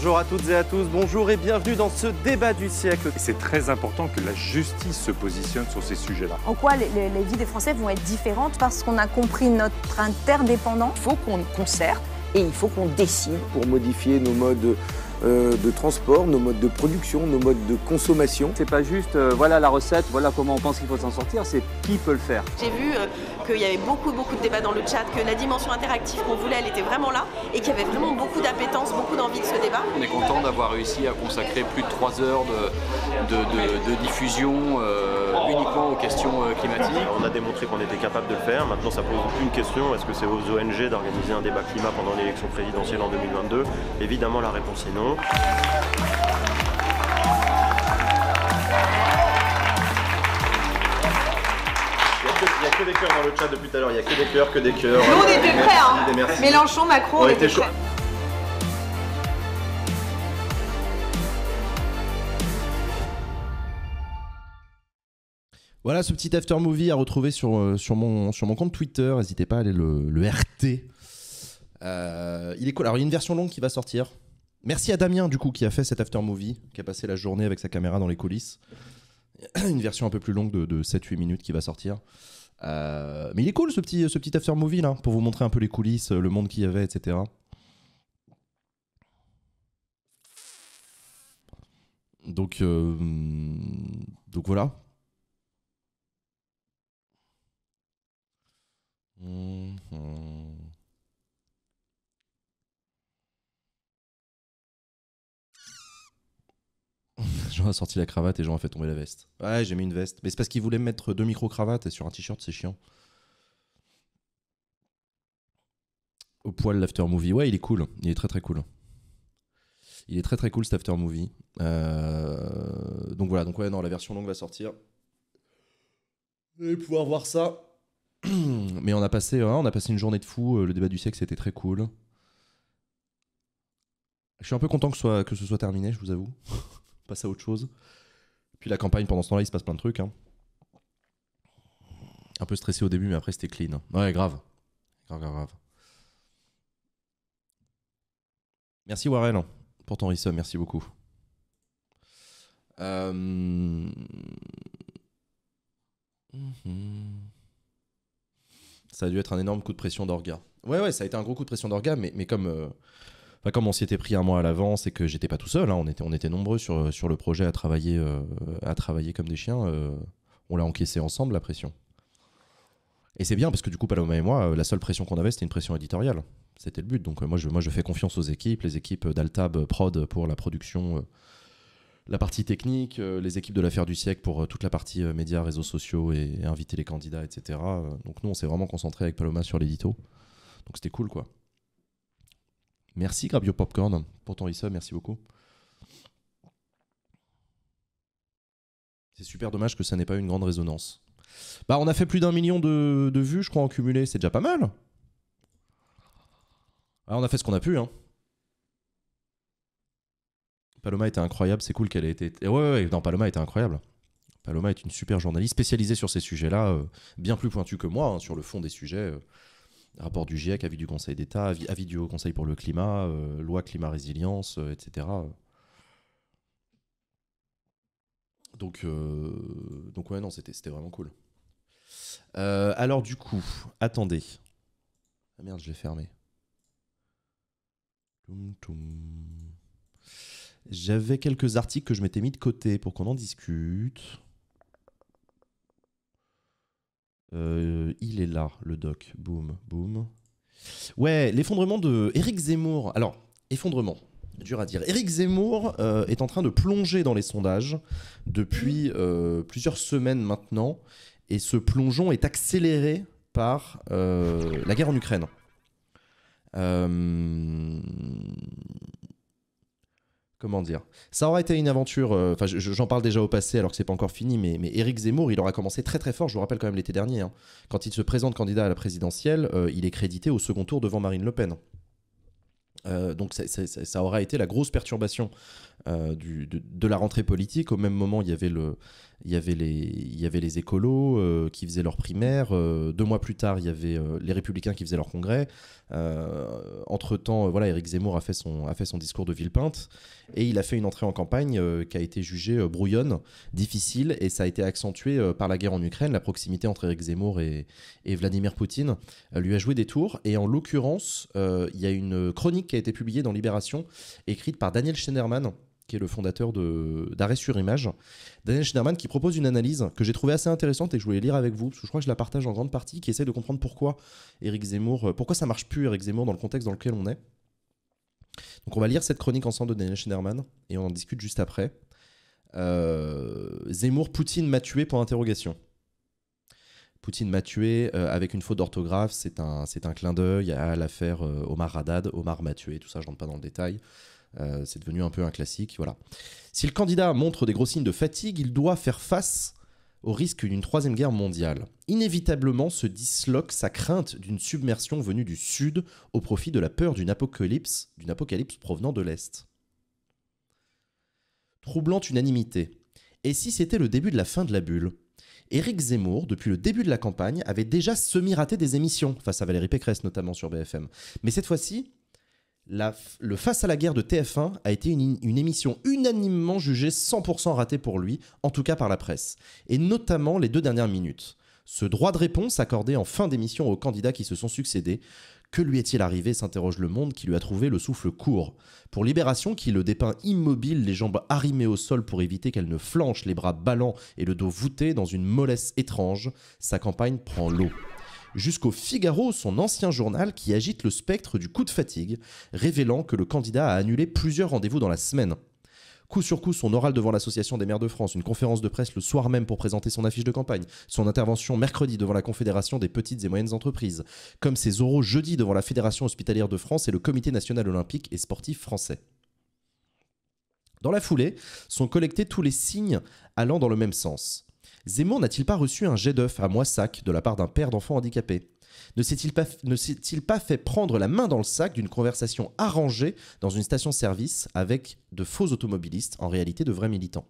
Bonjour à toutes et à tous, bonjour et bienvenue dans ce débat du siècle. C'est très important que la justice se positionne sur ces sujets-là. En quoi les vies des Français vont être différentes parce qu'on a compris notre interdépendance. Il faut qu'on concerte et il faut qu'on décide. Pour modifier nos modes de transport, nos modes de production, nos modes de consommation. C'est pas juste voilà la recette, voilà comment on pense qu'il faut s'en sortir, c'est qui peut le faire. J'ai vu qu'il y avait beaucoup de débats dans le chat, que la dimension interactive qu'on voulait, elle était vraiment là et qu'il y avait vraiment beaucoup d'appétence, beaucoup d'envie de ce débat. On est content d'avoir réussi à consacrer plus de 3 heures de diffusion uniquement aux questions climatiques. On a démontré qu'on était capable de le faire, maintenant ça pose une question, est-ce que c'est aux ONG d'organiser un débat climat pendant l'élection présidentielle en 2022? Évidemment la réponse est non. Il n'y a que des cœurs dans le chat depuis tout à l'heure, il n'y a que des cœurs, Nous on était prêts, hein. Mélenchon, Macron, on était chaud. Voilà ce petit after movie à retrouver sur mon compte Twitter, n'hésitez pas à aller le RT. Il est cool, alors il y a une version longue qui va sortir. Merci à Damien, du coup, qui a fait cet after movie, qui a passé la journée avec sa caméra dans les coulisses. Une version un peu plus longue de 7-8 minutes qui va sortir. Mais il est cool, ce petit after movie, là, pour vous montrer un peu les coulisses, le monde qu'il y avait, etc. Donc voilà. Jean a sorti la cravate et Jean a fait tomber la veste. Ouais, j'ai mis une veste. Mais c'est parce qu'il voulait me mettre deux micro-cravates et sur un t-shirt, c'est chiant. Au poil, l'after movie. Ouais, il est cool. Il est très très cool. Il est très très cool cet after movie. Donc voilà, donc ouais, non, la version longue va sortir. Vous allez pouvoir voir ça. Mais on a passé une journée de fou. Le débat du sexe était très cool. Je suis un peu content que ce soit terminé, je vous avoue. Passer à autre chose. Puis la campagne, pendant ce temps-là, il se passe plein de trucs. Hein. Un peu stressé au début, mais après c'était clean. Ouais, grave. Grave, grave, grave. Merci Warren pour ton resub, merci beaucoup. Ça a dû être un énorme coup de pression d'orga. Ouais, ouais, ça a été un gros coup de pression d'orga, mais comme... Enfin, comme on s'y était pris un mois à l'avance et que j'étais pas tout seul, hein, on était nombreux sur le projet à travailler comme des chiens, on l'a encaissé ensemble la pression. Et c'est bien parce que du coup Paloma et moi, la seule pression qu'on avait c'était une pression éditoriale, c'était le but. Donc moi je fais confiance aux équipes, les équipes d'Altab Prod pour la production, la partie technique, les équipes de l'affaire du siècle pour toute la partie médias, réseaux sociaux et inviter les candidats, etc. Donc nous on s'est vraiment concentré avec Paloma sur l'édito, donc c'était cool quoi. Merci Grabio Popcorn pour ton resub, merci beaucoup. C'est super dommage que ça n'ait pas eu une grande résonance. Bah on a fait plus d'1 million de vues je crois en cumulé, c'est déjà pas mal. Ah, on a fait ce qu'on a pu hein. Paloma était incroyable, c'est cool qu'elle ait été... Et ouais, non, Paloma était incroyable. Paloma est une super journaliste spécialisée sur ces sujets-là, bien plus pointue que moi hein, sur le fond des sujets... Rapport du GIEC, avis du Conseil d'État, avis du Haut Conseil pour le climat, loi climat résilience, etc. Donc ouais, non, c'était vraiment cool. Alors du coup, attendez. Ah merde, je l'ai fermé. J'avais quelques articles que je m'étais mis de côté pour qu'on en discute. Il est là, le doc. Boum, boum. Ouais, l'effondrement de Éric Zemmour. Alors, effondrement, dur à dire. Éric Zemmour est en train de plonger dans les sondages depuis plusieurs semaines maintenant. Et ce plongeon est accéléré par la guerre en Ukraine. Comment dire? Ça aura été une aventure, enfin j'en parle déjà au passé alors que c'est pas encore fini, mais Éric Zemmour, il aura commencé très très fort, je vous rappelle quand même l'été dernier, hein, quand il se présente candidat à la présidentielle, il est crédité au second tour devant Marine Le Pen. Donc ça aura été la grosse perturbation de la rentrée politique. Au même moment, il y avait les écolos qui faisaient leurs primaires. 2 mois plus tard, il y avait les républicains qui faisaient leur congrès. Entre-temps, voilà, Éric Zemmour a fait son discours de Villepinte et il a fait une entrée en campagne qui a été jugée brouillonne, difficile, et ça a été accentué par la guerre en Ukraine. La proximité entre Éric Zemmour et Vladimir Poutine lui a joué des tours. Et en l'occurrence, il y a une chronique qui a été publiée dans Libération, écrite par Daniel Schneiderman, qui est le fondateur d'Arrêt sur Image. Daniel Schneiderman qui propose une analyse que j'ai trouvée assez intéressante et que je voulais lire avec vous, parce que je crois que je la partage en grande partie, qui essaie de comprendre pourquoi ça marche plus Éric Zemmour dans le contexte dans lequel on est. Donc on va lire cette chronique ensemble de Daniel Schneiderman et on en discute juste après. Zemmour, Poutine m'a tué, point interrogation. Poutine m'a tué avec une faute d'orthographe, c'est un clin d'œil à l'affaire Omar Haddad, Omar m'a tué, tout ça je rentre pas dans le détail. C'est devenu un peu un classique, voilà. Si le candidat montre des gros signes de fatigue, il doit faire face au risque d'une 3e guerre mondiale. Inévitablement se disloque sa crainte d'une submersion venue du Sud au profit de la peur d'une apocalypse provenant de l'Est. Troublante unanimité. Et si c'était le début de la fin de la bulle? Éric Zemmour, depuis le début de la campagne, avait déjà semi-raté des émissions, face à Valérie Pécresse notamment sur BFM. Mais cette fois-ci, le Face à la guerre de TF1 a été une émission unanimement jugée 100% ratée pour lui, en tout cas par la presse, et notamment les 2 dernières minutes. Ce droit de réponse accordé en fin d'émission aux candidats qui se sont succédés. Que lui est-il arrivé, s'interroge Le Monde, qui lui a trouvé le souffle court. Pour Libération, qui le dépeint immobile, les jambes arrimées au sol pour éviter qu'elle ne flanche, les bras ballants et le dos voûté dans une mollesse étrange, sa campagne prend l'eau. jusqu'au Figaro, son ancien journal, qui agite le spectre du coup de fatigue, révélant que le candidat a annulé plusieurs rendez-vous dans la semaine. Coup sur coup, son oral devant l'Association des maires de France, une conférence de presse le soir même pour présenter son affiche de campagne, son intervention mercredi devant la Confédération des petites et moyennes entreprises, comme ses oraux jeudi devant la Fédération hospitalière de France et le Comité national olympique et sportif français. Dans la foulée, sont collectés tous les signes allant dans le même sens. Zemmour n'a-t-il pas reçu un jet d'œuf à Moissac de la part d'un père d'enfants handicapés? Ne s'est-il pas fait prendre la main dans le sac d'une conversation arrangée dans une station-service avec de faux automobilistes, en réalité de vrais militants?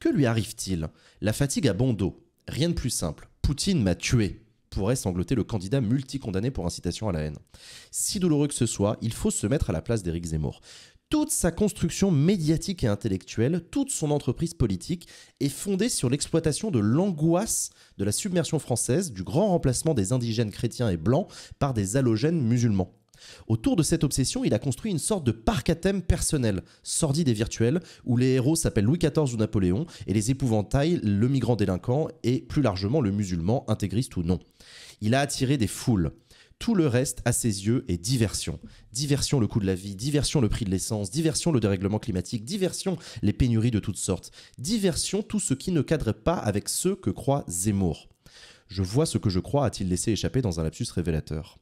Que lui arrive-t-il? La fatigue à bon dos. Rien de plus simple. Poutine m'a tué, pourrait sangloter le candidat multi-condamné pour incitation à la haine. Si douloureux que ce soit, il faut se mettre à la place d'Éric Zemmour. Toute sa construction médiatique et intellectuelle, toute son entreprise politique est fondée sur l'exploitation de l'angoisse de la submersion française, du grand remplacement des indigènes chrétiens et blancs par des halogènes musulmans. Autour de cette obsession, il a construit une sorte de parc à thème personnel, sordide et virtuel, où les héros s'appellent Louis XIV ou Napoléon, et les épouvantails, le migrant délinquant et plus largement le musulman, intégriste ou non. Il a attiré des foules. Tout le reste, à ses yeux, est diversion. Diversion le coût de la vie, diversion le prix de l'essence, diversion le dérèglement climatique, diversion les pénuries de toutes sortes, diversion tout ce qui ne cadre pas avec ceux que croit Zemmour. « Je vois ce que je crois » a-t-il laissé échapper dans un lapsus révélateur.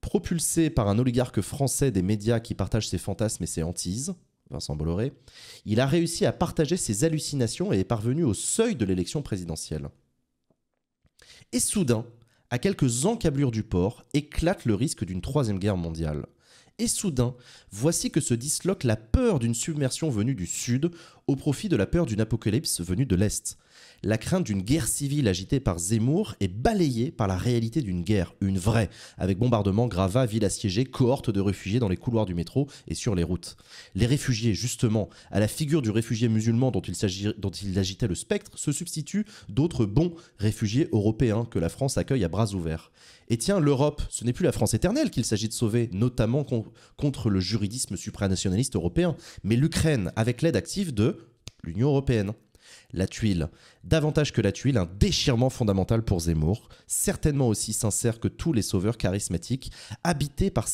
Propulsé par un oligarque français des médias qui partage ses fantasmes et ses hantises, Vincent Bolloré, il a réussi à partager ses hallucinations et est parvenu au seuil de l'élection présidentielle. Et soudain, à quelques encablures du port, éclate le risque d'une troisième guerre mondiale. Et soudain, voici que se disloque la peur d'une submersion venue du Sud au profit de la peur d'une apocalypse venue de l'Est. La crainte d'une guerre civile agitée par Zemmour est balayée par la réalité d'une guerre, une vraie, avec bombardements, gravats, villes assiégées, cohortes de réfugiés dans les couloirs du métro et sur les routes. Les réfugiés, justement, à la figure du réfugié musulman dont il agitait le spectre, se substituent d'autres bons réfugiés européens que la France accueille à bras ouverts. Et tiens, l'Europe, ce n'est plus la France éternelle qu'il s'agit de sauver, notamment contre le juridisme supranationaliste européen, mais l'Ukraine, avec l'aide active de l'Union européenne. La tuile. Davantage que la tuile, un déchirement fondamental pour Zemmour, certainement aussi sincère que tous les sauveurs charismatiques, habités par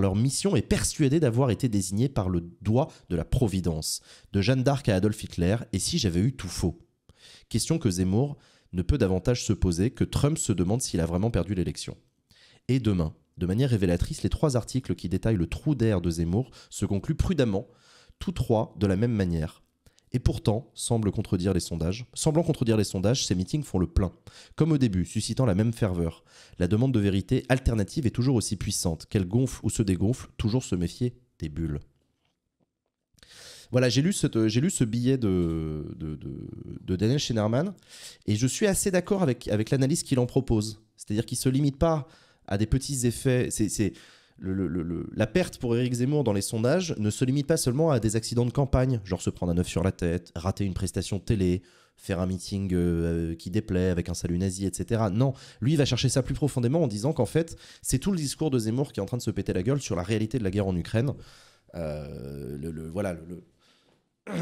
leur mission et persuadés d'avoir été désignés par le doigt de la Providence, de Jeanne d'Arc à Adolf Hitler, et si j'avais eu tout faux? Question que Zemmour ne peut davantage se poser que Trump se demande s'il a vraiment perdu l'élection. Et demain, de manière révélatrice, les trois articles qui détaillent le trou d'air de Zemmour se concluent prudemment, tous trois de la même manière. Et pourtant, semblant contredire les sondages, ces meetings font le plein. Comme au début, suscitant la même ferveur. La demande de vérité alternative est toujours aussi puissante. Qu'elle gonfle ou se dégonfle, toujours se méfier des bulles. Voilà, j'ai lu ce billet de Daniel Schneiderman et je suis assez d'accord avec l'analyse qu'il en propose. C'est-à-dire qu'il ne se limite pas à des petits effets... La perte pour Éric Zemmour dans les sondages ne se limite pas seulement à des accidents de campagne, genre se prendre un œuf sur la tête, rater une prestation télé, faire un meeting qui déplaît avec un salut nazi, etc. Non, lui il va chercher ça plus profondément en disant qu'en fait c'est tout le discours de Zemmour qui est en train de se péter la gueule sur la réalité de la guerre en Ukraine.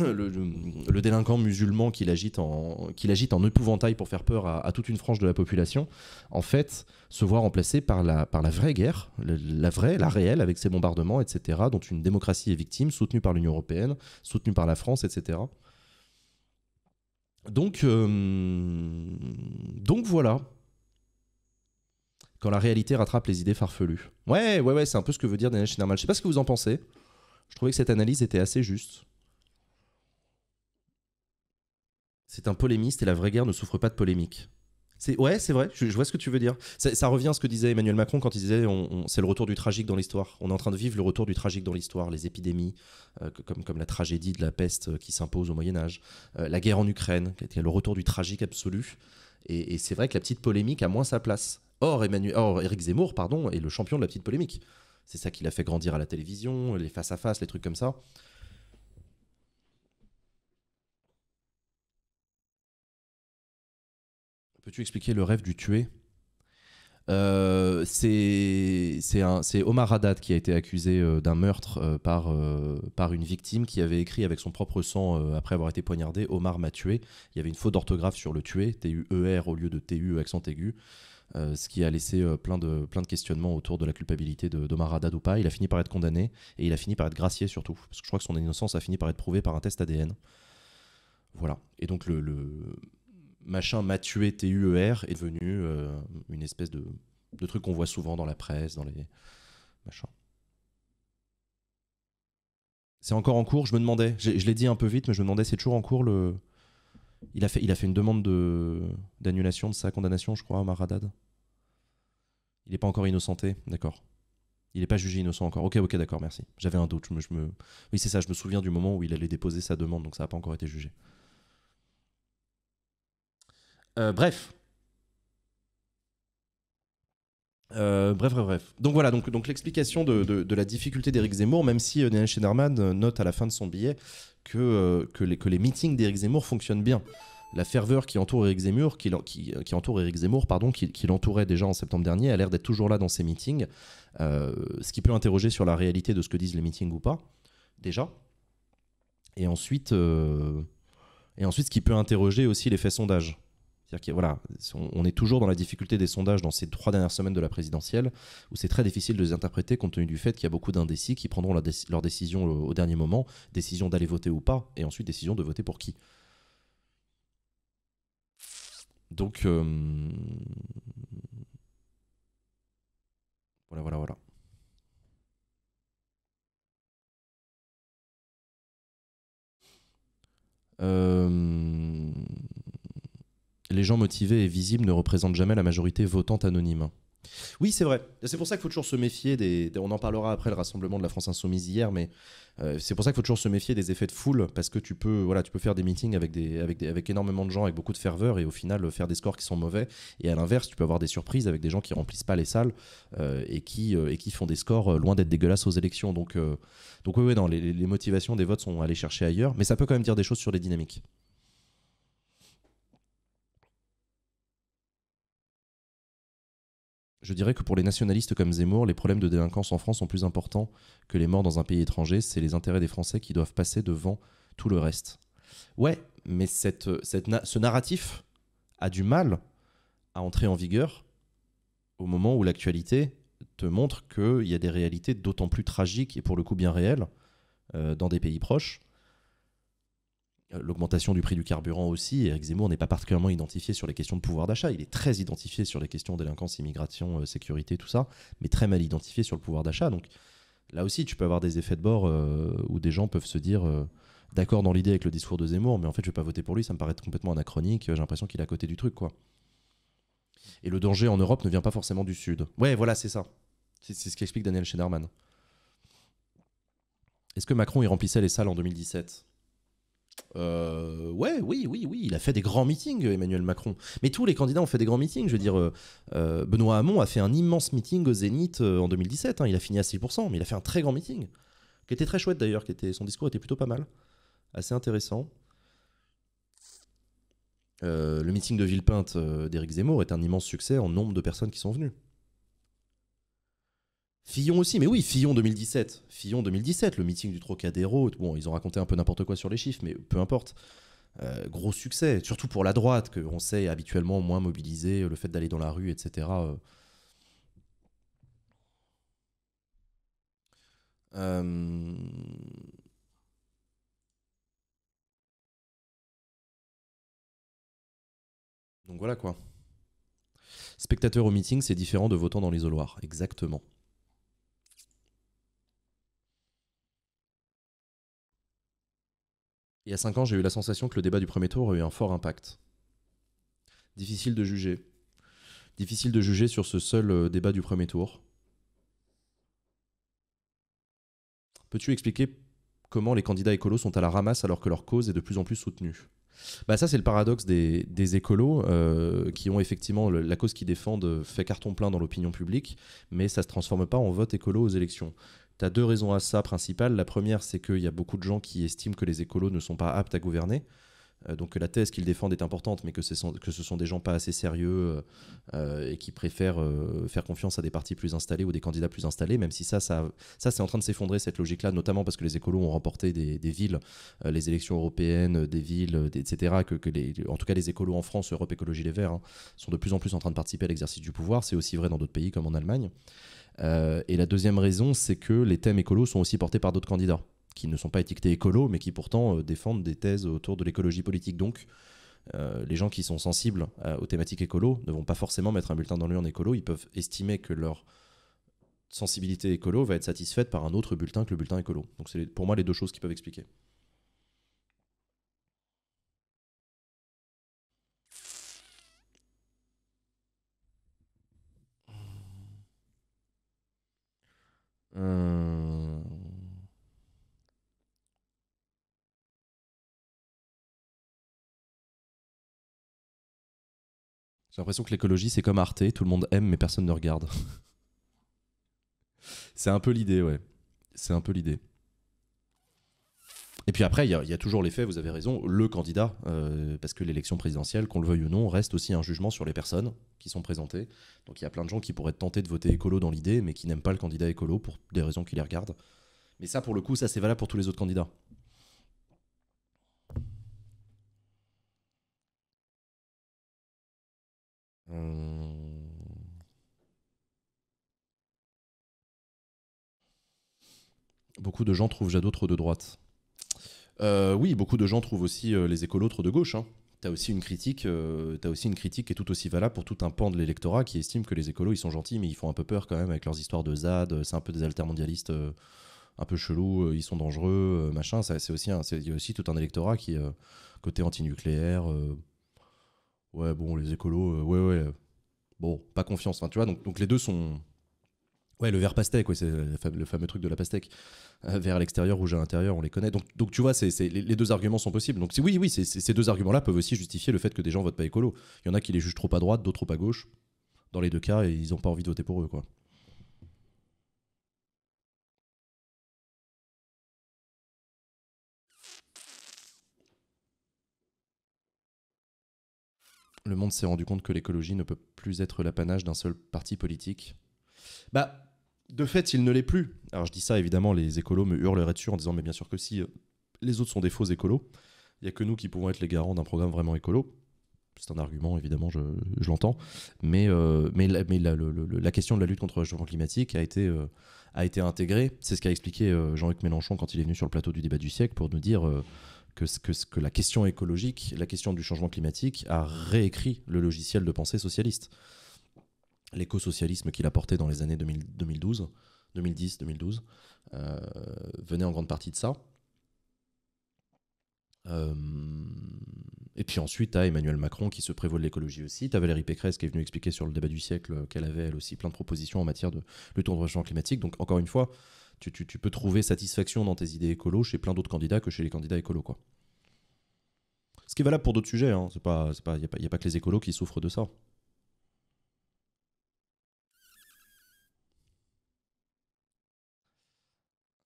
Le délinquant musulman qu'il agite en épouvantail pour faire peur à toute une frange de la population, en fait, se voit remplacé par la vraie guerre, la réelle, avec ses bombardements, etc., dont une démocratie est victime, soutenue par l'Union européenne, soutenue par la France, etc. Donc voilà. Quand la réalité rattrape les idées farfelues. Ouais, c'est un peu ce que veut dire Daniel Schneiderman. Je sais pas ce que vous en pensez. Je trouvais que cette analyse était assez juste. C'est un polémiste et la vraie guerre ne souffre pas de polémique. Ouais, c'est vrai, je vois ce que tu veux dire. Ça revient à ce que disait Emmanuel Macron quand il disait c'est le retour du tragique dans l'histoire. On est en train de vivre le retour du tragique dans l'histoire, les épidémies, comme la tragédie de la peste qui s'impose au Moyen-Âge, la guerre en Ukraine, qui est le retour du tragique absolu. Et c'est vrai que la petite polémique a moins sa place. Or, Éric Zemmour, pardon, est le champion de la petite polémique. C'est ça qui l'a fait grandir à la télévision, les face-à-face, les trucs comme ça. Peux-tu expliquer le rêve du tué? C'est Omar Haddad qui a été accusé d'un meurtre par une victime qui avait écrit avec son propre sang après avoir été poignardé « Omar m'a tué ». Il y avait une faute d'orthographe sur le tué, T-U-E-R au lieu de T-U accent aigu. ce qui a laissé plein de questionnements autour de la culpabilité d'Omar Haddad ou pas. Il a fini par être condamné et il a fini par être gracié surtout, parce que je crois que son innocence a fini par être prouvée par un test ADN. Voilà. Et donc le machin m'a tué TUER est devenu une espèce de truc qu'on voit souvent dans la presse, dans les machins. C'est encore en cours, je me demandais, je l'ai dit un peu vite, mais je me demandais, c'est toujours en cours le... Il a fait une demande d'annulation de sa condamnation, je crois, Omar Haddad. Il n'est pas encore innocenté, d'accord. Il n'est pas jugé innocent encore. Ok, d'accord, merci. J'avais un doute. Oui, c'est ça, je me souviens du moment où il allait déposer sa demande, donc ça n'a pas encore été jugé. Bref. Donc voilà, donc l'explication de la difficulté d'Éric Zemmour, même si Daniel Schneiderman note à la fin de son billet que les meetings d'Éric Zemmour fonctionnent bien. La ferveur qui entoure Éric Zemmour, qui l'entourait déjà en septembre dernier, a l'air d'être toujours là dans ses meetings, ce qui peut interroger sur la réalité de ce que disent les meetings ou pas, déjà. Et ensuite, ce qui peut interroger aussi les faits sondages. C'est-à-dire qu'on est toujours dans la difficulté des sondages dans ces 3 dernières semaines de la présidentielle, où c'est très difficile de les interpréter compte tenu du fait qu'il y a beaucoup d'indécis qui prendront leur décision au dernier moment, décision d'aller voter ou pas, et ensuite décision de voter pour qui. Donc, voilà. Les gens motivés et visibles ne représentent jamais la majorité votante anonyme. Oui, c'est vrai. C'est pour ça qu'il faut toujours se méfier des... On en parlera après le rassemblement de la France Insoumise hier, mais c'est pour ça qu'il faut toujours se méfier des effets de foule, parce que tu peux faire des meetings avec énormément de gens, avec beaucoup de ferveur, et au final faire des scores qui sont mauvais. Et à l'inverse, tu peux avoir des surprises avec des gens qui remplissent pas les salles et qui font des scores loin d'être dégueulasses aux élections. Donc oui, non, les motivations des votes sont allées chercher ailleurs, mais ça peut quand même dire des choses sur les dynamiques. Je dirais que pour les nationalistes comme Zemmour, les problèmes de délinquance en France sont plus importants que les morts dans un pays étranger. C'est les intérêts des Français qui doivent passer devant tout le reste. Ouais, mais ce narratif a du mal à entrer en vigueur au moment où l'actualité te montre qu'il y a des réalités d'autant plus tragiques et pour le coup bien réelles dans des pays proches. L'augmentation du prix du carburant aussi. Éric Zemmour n'est pas particulièrement identifié sur les questions de pouvoir d'achat. Il est très identifié sur les questions délinquance, immigration, sécurité, tout ça, mais très mal identifié sur le pouvoir d'achat. Donc là aussi, tu peux avoir des effets de bord où des gens peuvent se dire d'accord dans l'idée avec le discours de Zemmour, mais en fait, je ne vais pas voter pour lui, ça me paraît complètement anachronique, j'ai l'impression qu'il est à côté du truc, quoi. Et le danger en Europe ne vient pas forcément du Sud. Ouais, voilà, c'est ça. C'est ce qu'explique Daniel Schneiderman. Est-ce que Macron y remplissait les salles en 2017 ? Oui, il a fait des grands meetings, Emmanuel Macron. Mais tous les candidats ont fait des grands meetings. Je veux dire, Benoît Hamon a fait un immense meeting au Zénith en 2017. Hein. Il a fini à 6%, mais il a fait un très grand meeting, qui était très chouette d'ailleurs. Son discours était plutôt pas mal, assez intéressant. Le meeting de Villepinte d'Éric Zemmour est un immense succès en nombre de personnes qui sont venues. Fillon aussi, mais oui, Fillon 2017, le meeting du Trocadéro, bon, ils ont raconté un peu n'importe quoi sur les chiffres, mais peu importe, gros succès, surtout pour la droite, qu'on sait habituellement moins mobiliser, le fait d'aller dans la rue, etc. Donc voilà quoi. Spectateur au meeting, c'est différent de votant dans l'isoloir, exactement. Il y a 5 ans, j'ai eu la sensation que le débat du premier tour a eu un fort impact. Difficile de juger. Difficile de juger sur ce seul débat du premier tour. Peux-tu expliquer comment les candidats écolos sont à la ramasse alors que leur cause est de plus en plus soutenue ? Bah ça, c'est le paradoxe des écolos qui ont effectivement la cause qu'ils défendent fait carton plein dans l'opinion publique, mais ça ne se transforme pas en vote écolo aux élections. T'as 2 raisons à ça principales. La première, c'est qu'il y a beaucoup de gens qui estiment que les écolos ne sont pas aptes à gouverner, donc que la thèse qu'ils défendent est importante, mais que ce sont des gens pas assez sérieux et qui préfèrent faire confiance à des partis plus installés ou des candidats plus installés, même si ça c'est en train de s'effondrer, cette logique-là, notamment parce que les écolos ont remporté des villes, les élections européennes, des villes, etc. En tout cas, les écolos en France, Europe Écologie Les Verts, hein, sont de plus en plus en train de participer à l'exercice du pouvoir. C'est aussi vrai dans d'autres pays comme en Allemagne. Et la deuxième raison, c'est que les thèmes écolos sont aussi portés par d'autres candidats qui ne sont pas étiquetés écolos, mais qui pourtant défendent des thèses autour de l'écologie politique. Donc, les gens qui sont sensibles aux thématiques écolos ne vont pas forcément mettre un bulletin dans l'urne en écolo. Ils peuvent estimer que leur sensibilité écolo va être satisfaite par un autre bulletin que le bulletin écolo. Donc, c'est pour moi les deux choses qui peuvent expliquer. J'ai l'impression que l'écologie, c'est comme Arte, tout le monde aime mais personne ne regarde. C'est un peu l'idée, ouais. C'est un peu l'idée. Et puis après, il y a toujours les faits, vous avez raison, le candidat, parce que l'élection présidentielle, qu'on le veuille ou non, reste aussi un jugement sur les personnes qui sont présentées. Donc il y a plein de gens qui pourraient tenter de voter écolo dans l'idée, mais qui n'aiment pas le candidat écolo pour des raisons qui les regardent. Mais ça, pour le coup, ça c'est valable pour tous les autres candidats. Beaucoup de gens trouvent Jadot trop de droite. Oui, beaucoup de gens trouvent aussi les écolos trop de gauche. Hein. T'as aussi une critique, qui est tout aussi valable pour tout un pan de l'électorat qui estime que les écolos ils sont gentils mais ils font un peu peur quand même avec leurs histoires de ZAD, c'est un peu des altermondialistes un peu chelous, ils sont dangereux, machin. Il y a aussi tout un électorat qui, côté anti-nucléaire, ouais bon les écolos, ouais, bon pas confiance, hein, tu vois, donc les deux sont... Ouais, le vert pastèque, ouais, c'est le fameux truc de la pastèque. Vert à l'extérieur, rouge à l'intérieur, on les connaît. Donc tu vois, les deux arguments sont possibles. Donc oui, ces deux arguments-là peuvent aussi justifier le fait que des gens votent pas écolo. Il y en a qui les jugent trop à droite, d'autres trop à gauche. Dans les deux cas, et ils n'ont pas envie de voter pour eux, quoi. Le monde s'est rendu compte que l'écologie ne peut plus être l'apanage d'un seul parti politique. Bah... De fait, il ne l'est plus. Alors je dis ça, évidemment, les écolos me hurleraient dessus en disant « Mais bien sûr que si les autres sont des faux écolos, il n'y a que nous qui pouvons être les garants d'un programme vraiment écolo. » C'est un argument, évidemment, je l'entends. Mais la question de la lutte contre le réchauffement climatique a été intégrée. C'est ce qu'a expliqué Jean-Luc Mélenchon quand il est venu sur le plateau du débat du siècle pour nous dire que la question écologique, la question du changement climatique a réécrit le logiciel de pensée socialiste. L'éco-socialisme qu'il apportait dans les années 2010-2012 venait en grande partie de ça. Et puis ensuite, t'as Emmanuel Macron qui se prévaut de l'écologie aussi. T'as Valérie Pécresse qui est venue expliquer sur le débat du siècle qu'elle avait elle aussi plein de propositions en matière de lutte contre le changement climatique. Donc encore une fois, tu peux trouver satisfaction dans tes idées écolo chez plein d'autres candidats que chez les candidats écolos, quoi. Ce qui est valable pour d'autres sujets, hein. Il n'y a pas que les écolos qui souffrent de ça.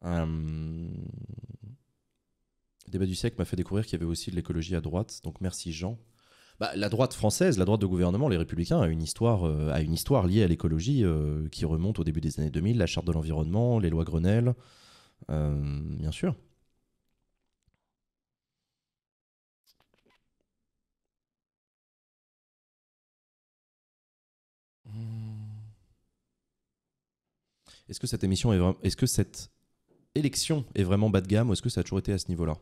Le débat du siècle m'a fait découvrir qu'il y avait aussi de l'écologie à droite, donc merci Jean. Bah, la droite française, la droite de gouvernement, les Républicains, a une histoire liée à l'écologie qui remonte au début des années 2000, la charte de l'environnement, les lois Grenelle, bien sûr. Est-ce que cette élection est vraiment bas de gamme ou est-ce que ça a toujours été à ce niveau-là?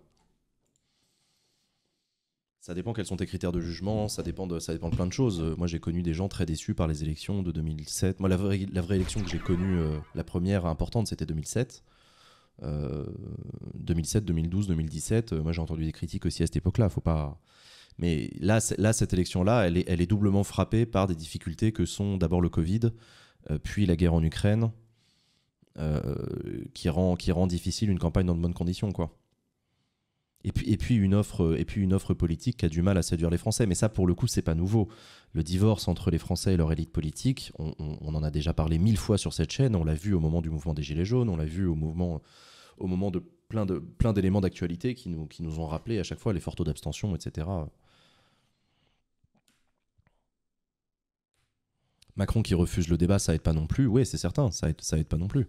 Ça dépend quels sont tes critères de jugement, ça dépend de plein de choses. Moi j'ai connu des gens très déçus par les élections de 2007. Moi la vraie élection que j'ai connue, la première importante, c'était 2007. 2007, 2012, 2017, moi j'ai entendu des critiques aussi à cette époque-là, faut pas... Mais là cette élection-là, elle est doublement frappée par des difficultés que sont d'abord le Covid, puis la guerre en Ukraine... qui rend difficile une campagne dans de bonnes conditions, quoi. Et puis une offre politique qui a du mal à séduire les Français. Mais ça, pour le coup, c'est pas nouveau. Le divorce entre les Français et leur élite politique, on en a déjà parlé 1000 fois sur cette chaîne. On l'a vu au moment du mouvement des Gilets jaunes, on l'a vu au mouvement au moment de plein d'éléments d'actualité qui nous ont rappelé à chaque fois les forts taux d'abstention, etc. Macron qui refuse le débat, ça aide pas non plus. Oui, c'est certain, ça aide pas non plus.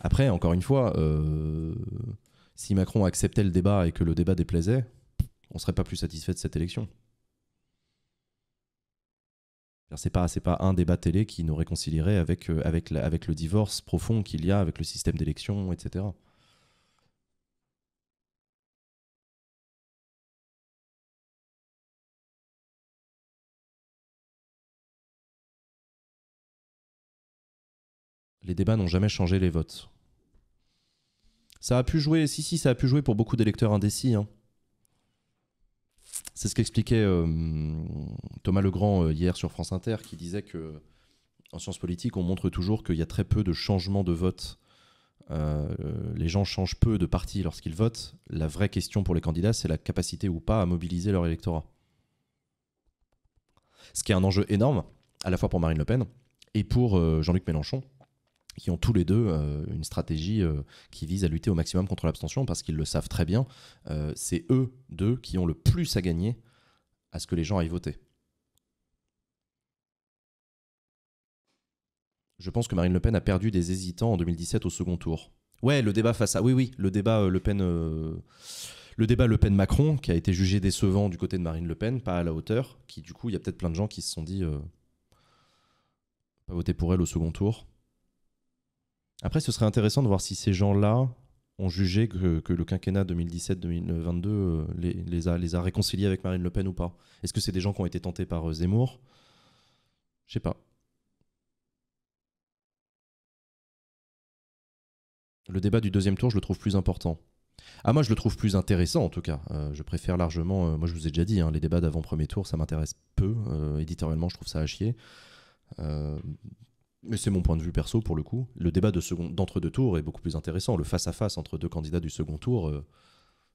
Après, encore une fois, si Macron acceptait le débat et que le débat déplaisait, on serait pas plus satisfait de cette élection. C'est pas un débat télé qui nous réconcilierait avec le divorce profond qu'il y a avec le système d'élection, etc. Les débats n'ont jamais changé les votes. Ça a pu jouer, si, ça a pu jouer pour beaucoup d'électeurs indécis. Hein. C'est ce qu'expliquait Thomas Legrand hier sur France Inter, qui disait que en sciences politiques, on montre toujours qu'il y a très peu de changements de vote. Les gens changent peu de parti lorsqu'ils votent. La vraie question pour les candidats, c'est la capacité ou pas à mobiliser leur électorat. Ce qui est un enjeu énorme, à la fois pour Marine Le Pen et pour Jean-Luc Mélenchon, qui ont tous les deux une stratégie qui vise à lutter au maximum contre l'abstention, parce qu'ils le savent très bien, c'est eux deux qui ont le plus à gagner à ce que les gens aillent voter. Je pense que Marine Le Pen a perdu des hésitants en 2017 au second tour. Ouais, le débat face à... Oui, le débat Le débat Le Pen-Macron, qui a été jugé décevant du côté de Marine Le Pen, pas à la hauteur, qui du coup, il y a peut-être plein de gens qui se sont dit pas voter pour elle au second tour. Après, ce serait intéressant de voir si ces gens-là ont jugé que le quinquennat 2017-2022 les a réconciliés avec Marine Le Pen ou pas. Est-ce que c'est des gens qui ont été tentés par Zemmour? Je sais pas. Le débat du deuxième tour, je le trouve plus important. Ah, moi, je le trouve plus intéressant, en tout cas. Je préfère largement... moi, je vous ai déjà dit, hein, les débats d'avant-premier tour, ça m'intéresse peu. Éditorialement, je trouve ça à chier. Mais c'est mon point de vue perso pour le coup. Le débat d'entre-deux tours est beaucoup plus intéressant. Le face-à-face entre deux candidats du second tour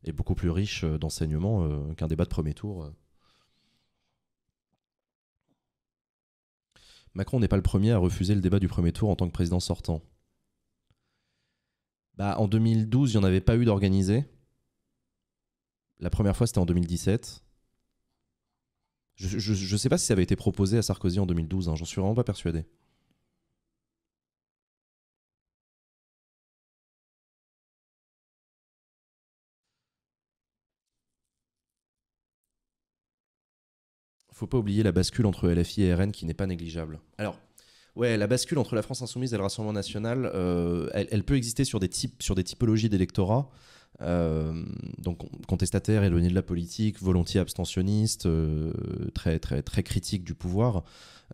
est beaucoup plus riche d'enseignement qu'un débat de premier tour. Macron n'est pas le premier à refuser le débat du premier tour en tant que président sortant. Bah, en 2012, il n'y en avait pas eu d'organisé. La première fois, c'était en 2017. Je ne sais pas si ça avait été proposé à Sarkozy en 2012, hein. J'en suis vraiment pas persuadé. Faut pas oublier la bascule entre LFI et RN qui n'est pas négligeable. Alors, ouais, la bascule entre la France Insoumise et le Rassemblement National, elle peut exister sur des typologies d'électorats, donc contestataires, éloignés de la politique, volontiers abstentionnistes, très, très, très critiques du pouvoir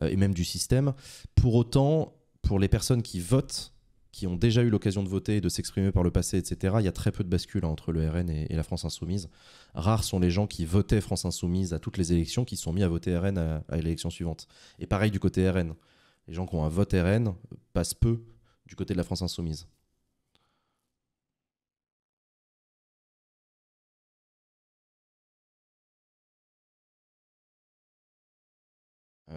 et même du système. Pour autant, pour les personnes qui votent, qui ont déjà eu l'occasion de voter et de s'exprimer par le passé, etc., il y a très peu de bascule hein, entre le RN et la France Insoumise. Rares sont les gens qui votaient France Insoumise à toutes les élections qui sont mis à voter RN à l'élection suivante. Et pareil du côté RN. Les gens qui ont un vote RN passent peu du côté de la France Insoumise. Ça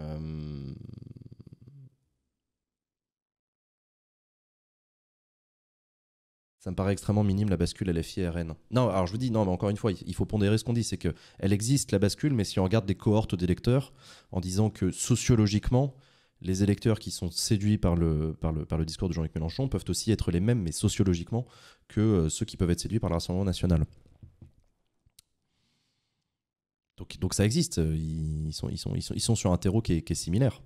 me paraît extrêmement minime la bascule LFI-RN. Non, alors je vous dis, non, mais encore une fois, il faut pondérer ce qu'on dit, c'est qu'elle existe la bascule, mais si on regarde des cohortes d'électeurs, en disant que sociologiquement, les électeurs qui sont séduits par le discours de Jean-Luc Mélenchon peuvent aussi être les mêmes, mais sociologiquement, que ceux qui peuvent être séduits par le Rassemblement National. Donc ça existe, ils sont sur un terreau qui est similaire.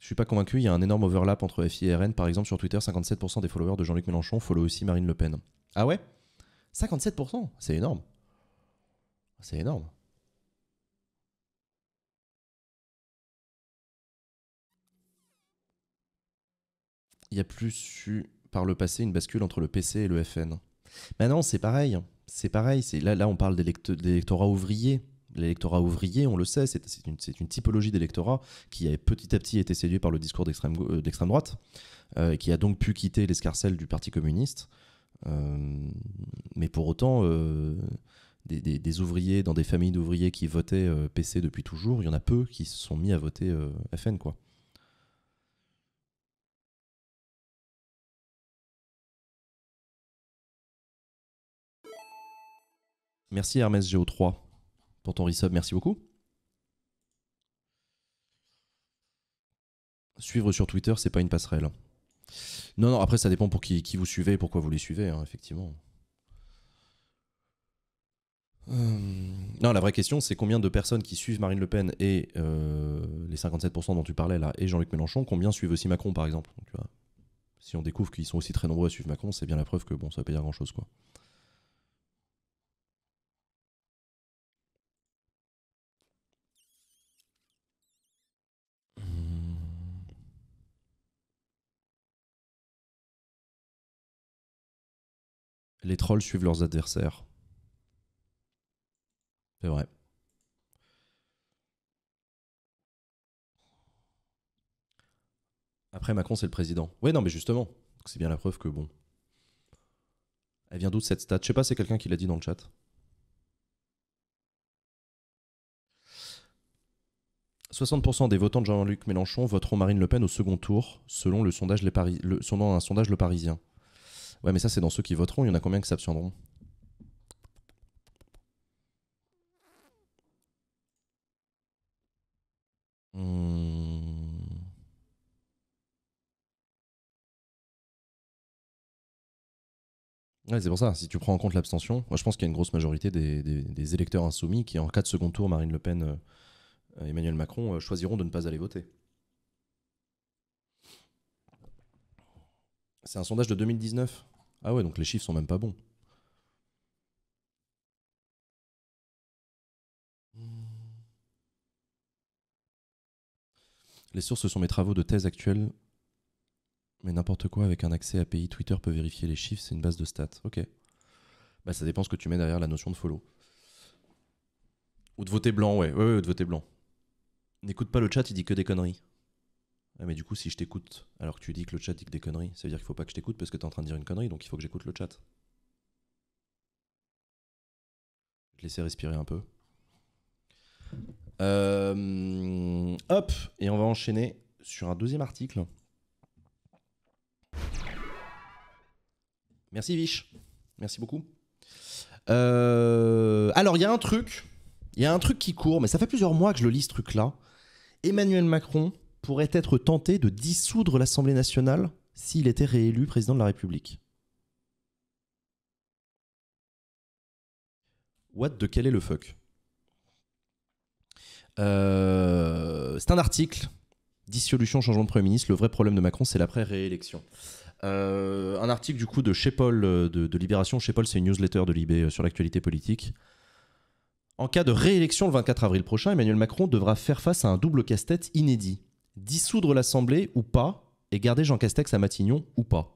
Je suis pas convaincu, il y a un énorme overlap entre FI et RN. Par exemple, sur Twitter, 57% des followers de Jean-Luc Mélenchon follow aussi Marine Le Pen. Ah ouais, 57%, c'est énorme. C'est énorme. Il y a plus eu, par le passé, une bascule entre le PC et le FN. Mais non, c'est pareil. C'est pareil. Là, on parle d'électorat ouvrier. L'électorat ouvrier, on le sait, c'est une typologie d'électorat qui a petit à petit été séduit par le discours d'extrême droite, et qui a donc pu quitter l'escarcelle du Parti communiste. Mais pour autant, des ouvriers, dans des familles d'ouvriers qui votaient PC depuis toujours, il y en a peu qui se sont mis à voter FN, quoi. Merci Hermès Géo 3 pour ton resub, merci beaucoup. Suivre sur Twitter, c'est pas une passerelle. Non, non, après ça dépend pour qui vous suivez et pourquoi vous les suivez, hein, effectivement. Non, la vraie question, c'est combien de personnes qui suivent Marine Le Pen et les 57% dont tu parlais là, et Jean-Luc Mélenchon, combien suivent aussi Macron par exemple. Donc, tu vois, si on découvre qu'ils sont aussi très nombreux à suivre Macron, c'est bien la preuve que bon, ça ne veut pas dire grand-chose, quoi. Les trolls suivent leurs adversaires. C'est vrai. Après, Macron, c'est le président. Ouais, non, mais justement, c'est bien la preuve que bon. Elle vient d'où cette stat? Je sais pas, c'est quelqu'un qui l'a dit dans le chat. « 60% des votants de Jean-Luc Mélenchon voteront Marine Le Pen au second tour, selon le sondage Le Parisien. » Ouais, mais ça, c'est dans ceux qui voteront. Il y en a combien qui s'abstiendront? Ouais, c'est pour ça. Si tu prends en compte l'abstention, moi, je pense qu'il y a une grosse majorité des électeurs insoumis qui, en cas de second tour, Marine Le Pen, Emmanuel Macron, choisiront de ne pas aller voter. C'est un sondage de 2019. Ah ouais, donc les chiffres sont même pas bons. Les sources sont mes travaux de thèse actuelle. Mais n'importe quoi, avec un accès API, Twitter peut vérifier les chiffres, c'est une base de stats. Ok. Bah ça dépend ce que tu mets derrière la notion de follow. Ou de voter blanc, ouais. Ouais, de voter blanc. N'écoute pas le chat, il dit que des conneries. Ah mais du coup, si je t'écoute alors que tu dis que le chat dit que des conneries, ça veut dire qu'il faut pas que je t'écoute parce que t'es en train de dire une connerie, donc il faut que j'écoute le chat. Je vais te laisser respirer un peu. Hop, et on va enchaîner sur un deuxième article. Merci Viche, merci beaucoup. Alors il y a un truc qui court, mais ça fait plusieurs mois que je le lis ce truc-là. Emmanuel Macron pourrait être tenté de dissoudre l'Assemblée nationale s'il était réélu président de la République. What the quel est le fuck? C'est un article. Dissolution, changement de Premier ministre. Le vrai problème de Macron, c'est l'après-réélection. Un article du coup de chez Paul, de Libération. Chez Paul, c'est une newsletter de Libé sur l'actualité politique. En cas de réélection le 24 avril prochain, Emmanuel Macron devra faire face à un double casse-tête inédit. Dissoudre l'Assemblée ou pas, et garder Jean Castex à Matignon ou pas.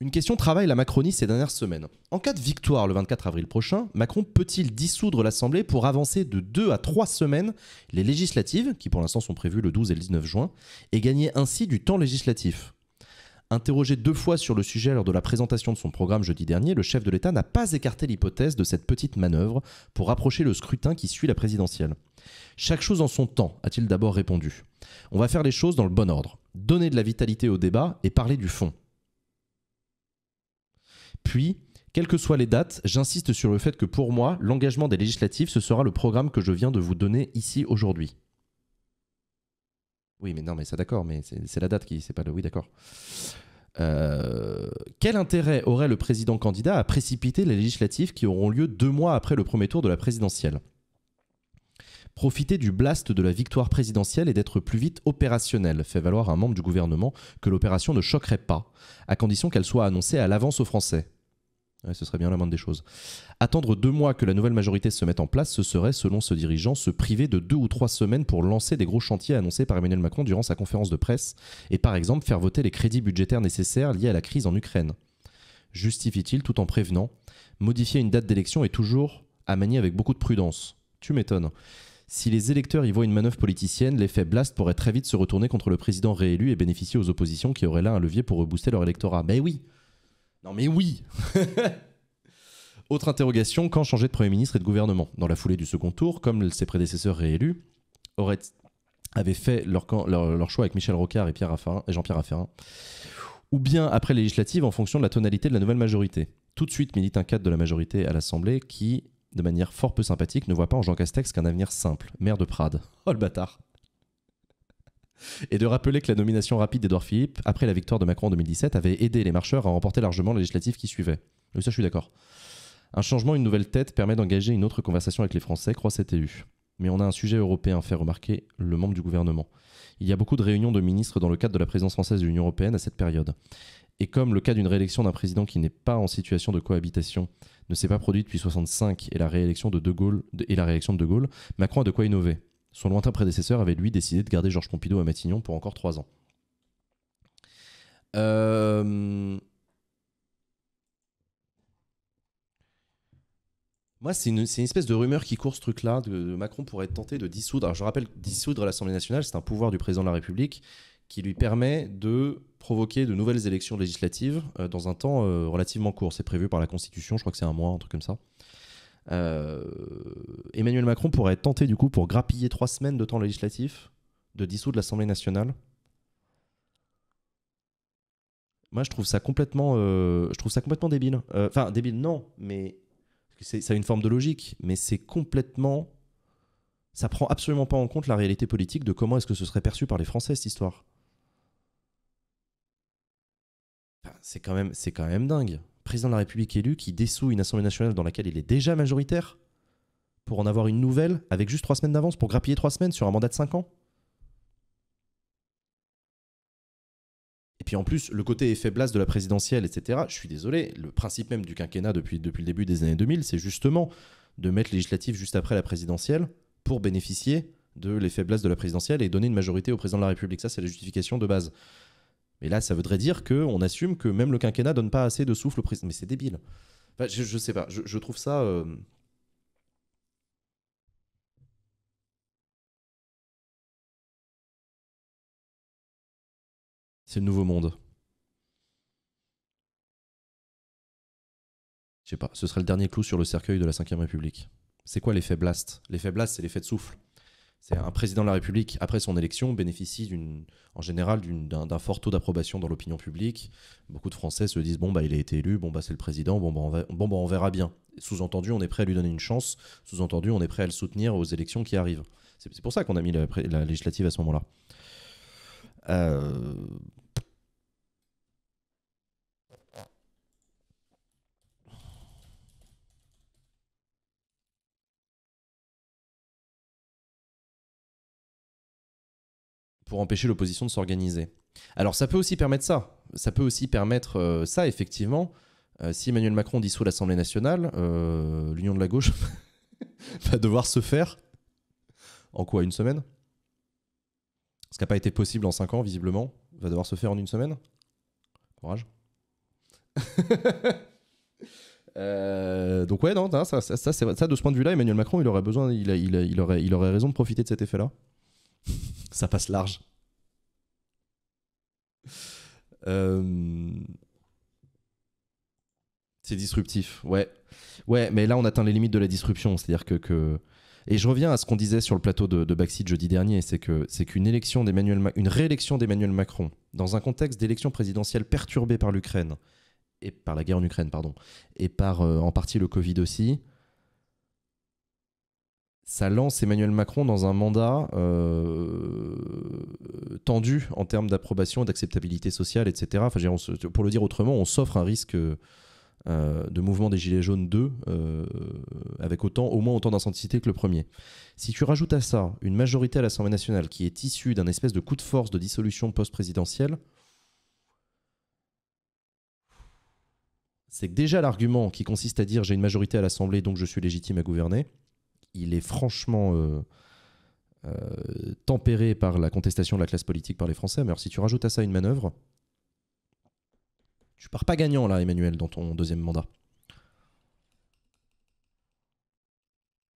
Une question travaille la Macronie ces dernières semaines. En cas de victoire le 24 avril prochain, Macron peut-il dissoudre l'Assemblée pour avancer de 2 à 3 semaines les législatives, qui pour l'instant sont prévues le 12 et le 19 juin, et gagner ainsi du temps législatif? Interrogé deux fois sur le sujet lors de la présentation de son programme jeudi dernier, le chef de l'État n'a pas écarté l'hypothèse de cette petite manœuvre pour rapprocher le scrutin qui suit la présidentielle. « Chaque chose en son temps », a-t-il d'abord répondu. « On va faire les choses dans le bon ordre, donner de la vitalité au débat et parler du fond. » Puis, quelles que soient les dates, j'insiste sur le fait que pour moi, l'engagement des législatives, ce sera le programme que je viens de vous donner ici aujourd'hui. Oui, mais non, mais ça d'accord, mais c'est la date qui... c'est pas le... Oui, d'accord. Quel intérêt aurait le président candidat à précipiter les législatives qui auront lieu 2 mois après le premier tour de la présidentielle? Profiter du blast de la victoire présidentielle et d'être plus vite opérationnel, fait valoir un membre du gouvernement que l'opération ne choquerait pas, à condition qu'elle soit annoncée à l'avance aux Français. Ouais, ce serait bien la moindre des choses. Attendre 2 mois que la nouvelle majorité se mette en place, ce serait, selon ce dirigeant, se priver de 2 ou 3 semaines pour lancer des gros chantiers annoncés par Emmanuel Macron durant sa conférence de presse et par exemple faire voter les crédits budgétaires nécessaires liés à la crise en Ukraine. Justifie-t-il tout en prévenant, modifier une date d'élection est toujours à manier avec beaucoup de prudence. Tu m'étonnes. Si les électeurs y voient une manœuvre politicienne, l'effet blast pourrait très vite se retourner contre le président réélu et bénéficier aux oppositions qui auraient là un levier pour rebooster leur électorat. Mais oui! Non mais oui. Autre interrogation, quand changer de Premier ministre et de gouvernement? Dans la foulée du second tour, comme ses prédécesseurs réélus avaient fait leur choix avec Michel Rocard et Jean-Pierre Raffarin, ou bien après législative en fonction de la tonalité de la nouvelle majorité. Tout de suite milite un cadre de la majorité à l'Assemblée qui, de manière fort peu sympathique, ne voit pas en Jean Castex qu'un avenir simple, maire de Prades. Oh le bâtard. Et de rappeler que la nomination rapide d'Edouard Philippe, après la victoire de Macron en 2017, avait aidé les marcheurs à remporter largement la législative qui suivait. Et ça je suis d'accord. Un changement, une nouvelle tête permet d'engager une autre conversation avec les Français, croit cette EU. Mais on a un sujet européen, fait remarquer le membre du gouvernement. Il y a beaucoup de réunions de ministres dans le cadre de la présidence française de l'Union européenne à cette période. Et comme le cas d'une réélection d'un président qui n'est pas en situation de cohabitation ne s'est pas produit depuis 65 et la réélection de De Gaulle, Macron a de quoi innover. Son lointain prédécesseur avait lui décidé de garder Georges Pompidou à Matignon pour encore 3 ans. Moi, c'est une espèce de rumeur qui court ce truc-là, de Macron pourrait être tenté de dissoudre. Alors, je rappelle, dissoudre l'Assemblée nationale, c'est un pouvoir du président de la République qui lui permet de provoquer de nouvelles élections législatives dans un temps relativement court. C'est prévu par la Constitution, je crois que c'est un mois, un truc comme ça. Emmanuel Macron pourrait être tenté, du coup, pour grappiller 3 semaines de temps législatif, de dissoudre l'Assemblée nationale. Moi, je trouve ça complètement débile. Enfin, débile, non, mais... Ça a une forme de logique, mais c'est complètement... Ça prend absolument pas en compte la réalité politique de comment est-ce que ce serait perçu par les Français, cette histoire. Enfin, c'est quand même dingue. Président de la République élu qui dissout une Assemblée nationale dans laquelle il est déjà majoritaire pour en avoir une nouvelle avec juste 3 semaines d'avance, pour grappiller 3 semaines sur un mandat de 5 ans. Et puis en plus, le côté effet blase de la présidentielle, etc., je suis désolé, le principe même du quinquennat depuis le début des années 2000, c'est justement de mettre législatif juste après la présidentielle pour bénéficier de l'effet blase de la présidentielle et donner une majorité au président de la République. Ça, c'est la justification de base. Mais là, ça voudrait dire qu'on assume que même le quinquennat ne donne pas assez de souffle au président. Mais c'est débile. Enfin, je sais pas, je trouve ça... C'est le nouveau monde. Je sais pas, ce serait le dernier clou sur le cercueil de la 5e République. C'est quoi l'effet blast? L'effet blast, c'est l'effet de souffle. C'est un président de la République, après son élection, bénéficie en général d'un fort taux d'approbation dans l'opinion publique. Beaucoup de Français se disent, bon, bah, il a été élu, bon, bah, c'est le président, bon, bah, on verra bien. Sous-entendu, on est prêt à lui donner une chance. Sous-entendu, on est prêt à le soutenir aux élections qui arrivent. C'est pour ça qu'on a mis la législative à ce moment-là. Pour empêcher l'opposition de s'organiser. Alors ça peut aussi permettre ça. Ça peut aussi permettre ça, effectivement. Si Emmanuel Macron dissout l'Assemblée nationale, l'union de la gauche va devoir se faire en quoi, 1 semaine? Ce qui n'a pas été possible en 5 ans, visiblement, va devoir se faire en 1 semaine. Courage. Donc ouais, non, ça, de ce point de vue-là, Emmanuel Macron, il aurait raison de profiter de cet effet-là. Ça passe large. C'est disruptif, ouais. Ouais, mais là, on atteint les limites de la disruption, c'est-à-dire que... Et je reviens à ce qu'on disait sur le plateau de Backseat jeudi dernier, c'est qu'une élection réélection d'Emmanuel Macron, dans un contexte d'élection présidentielle perturbée par l'Ukraine, et par la guerre en Ukraine, pardon, et par en partie le Covid aussi, ça lance Emmanuel Macron dans un mandat tendu en termes d'approbation, d'acceptabilité sociale, etc. Enfin, pour le dire autrement, on s'offre un risque... de mouvement des Gilets jaunes 2 avec au moins autant d'intensité que le premier. Si tu rajoutes à ça une majorité à l'Assemblée nationale qui est issue d'un espèce de coup de force de dissolution post-présidentielle, c'est que déjà l'argument qui consiste à dire j'ai une majorité à l'Assemblée donc je suis légitime à gouverner, il est franchement tempéré par la contestation de la classe politique par les Français. Mais alors si tu rajoutes à ça une manœuvre, tu pars pas gagnant là, Emmanuel, dans ton 2e mandat.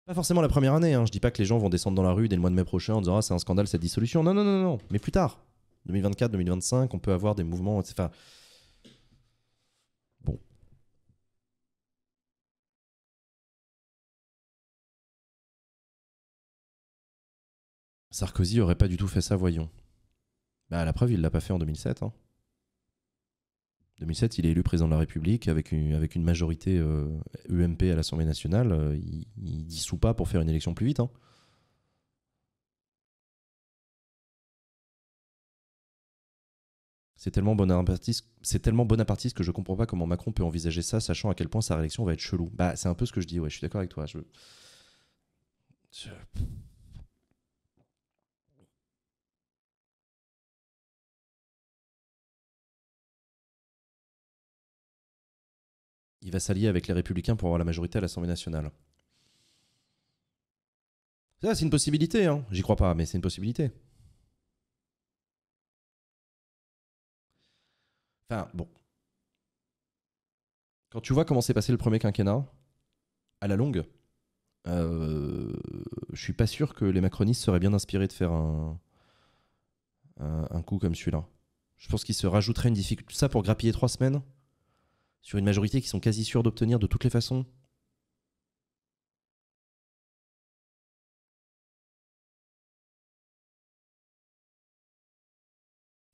Pas forcément la première année, hein. Je dis pas que les gens vont descendre dans la rue dès le mois de mai prochain en disant ah c'est un scandale cette dissolution. Non, non, non, non, mais plus tard, 2024, 2025, on peut avoir des mouvements, etc. Bon. Sarkozy aurait pas du tout fait ça, voyons. Bah, à la preuve, il l'a pas fait en 2007. Hein. 2007, il est élu président de la République avec une majorité UMP à l'Assemblée nationale. Il dissout pas pour faire une élection plus vite. Hein. C'est tellement bonapartiste que je comprends pas comment Macron peut envisager ça, sachant à quel point sa réélection va être chelou. Bah, c'est un peu ce que je dis, ouais, je suis d'accord avec toi. Il va s'allier avec les Républicains pour avoir la majorité à l'Assemblée nationale. Ça, c'est une possibilité, hein. J'y crois pas, mais c'est une possibilité. Enfin, bon. Quand tu vois comment s'est passé le premier quinquennat, à la longue, je suis pas sûr que les macronistes seraient bien inspirés de faire un coup comme celui-là. Je pense qu'ils se rajouteraient une difficulté. Tout ça pour grappiller 3 semaines sur une majorité qu'ils sont quasi sûrs d'obtenir de toutes les façons.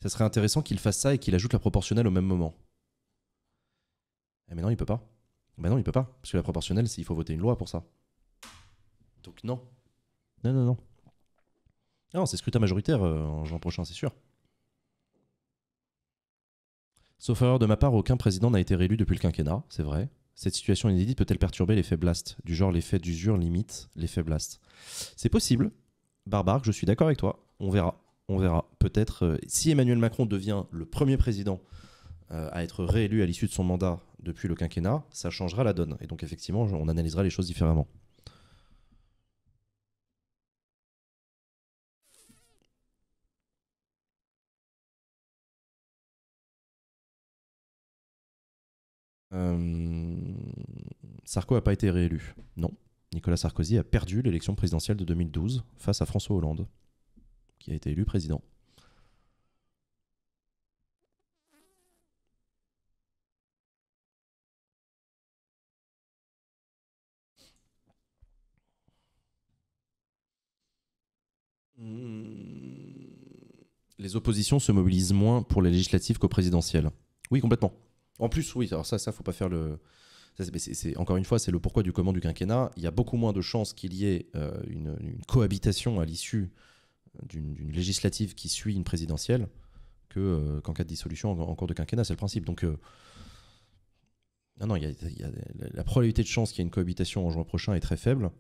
Ça serait intéressant qu'il fasse ça et qu'il ajoute la proportionnelle au même moment. Mais non, il peut pas. Ben non, il peut pas. Parce que la proportionnelle, il faut voter une loi pour ça. Donc non. Non, non, non. Non, c'est scrutin majoritaire en juin prochain, c'est sûr. Sauf erreur de ma part, aucun président n'a été réélu depuis le quinquennat, c'est vrai. Cette situation inédite peut-elle perturber l'effet blast? Du genre l'effet d'usure limite l'effet blast. C'est possible. Barbare, je suis d'accord avec toi. On verra. On verra. Peut-être, si Emmanuel Macron devient le premier président à être réélu à l'issue de son mandat depuis le quinquennat, ça changera la donne. Et donc effectivement, on analysera les choses différemment. Sarko n'a pas été réélu. Non. Nicolas Sarkozy a perdu l'élection présidentielle de 2012 face à François Hollande, qui a été élu président. Les oppositions se mobilisent moins pour les législatives qu'aux présidentielles. Oui, complètement. En plus, oui, alors ça, faut pas faire le... Ça, encore une fois, c'est le pourquoi du comment du quinquennat. Il y a beaucoup moins de chances qu'il y ait une cohabitation à l'issue d'une législative qui suit une présidentielle qu'en cas de dissolution en cours de quinquennat, c'est le principe. Donc, non, non, il y a la probabilité de chance qu'il y ait une cohabitation en juin prochain est très faible.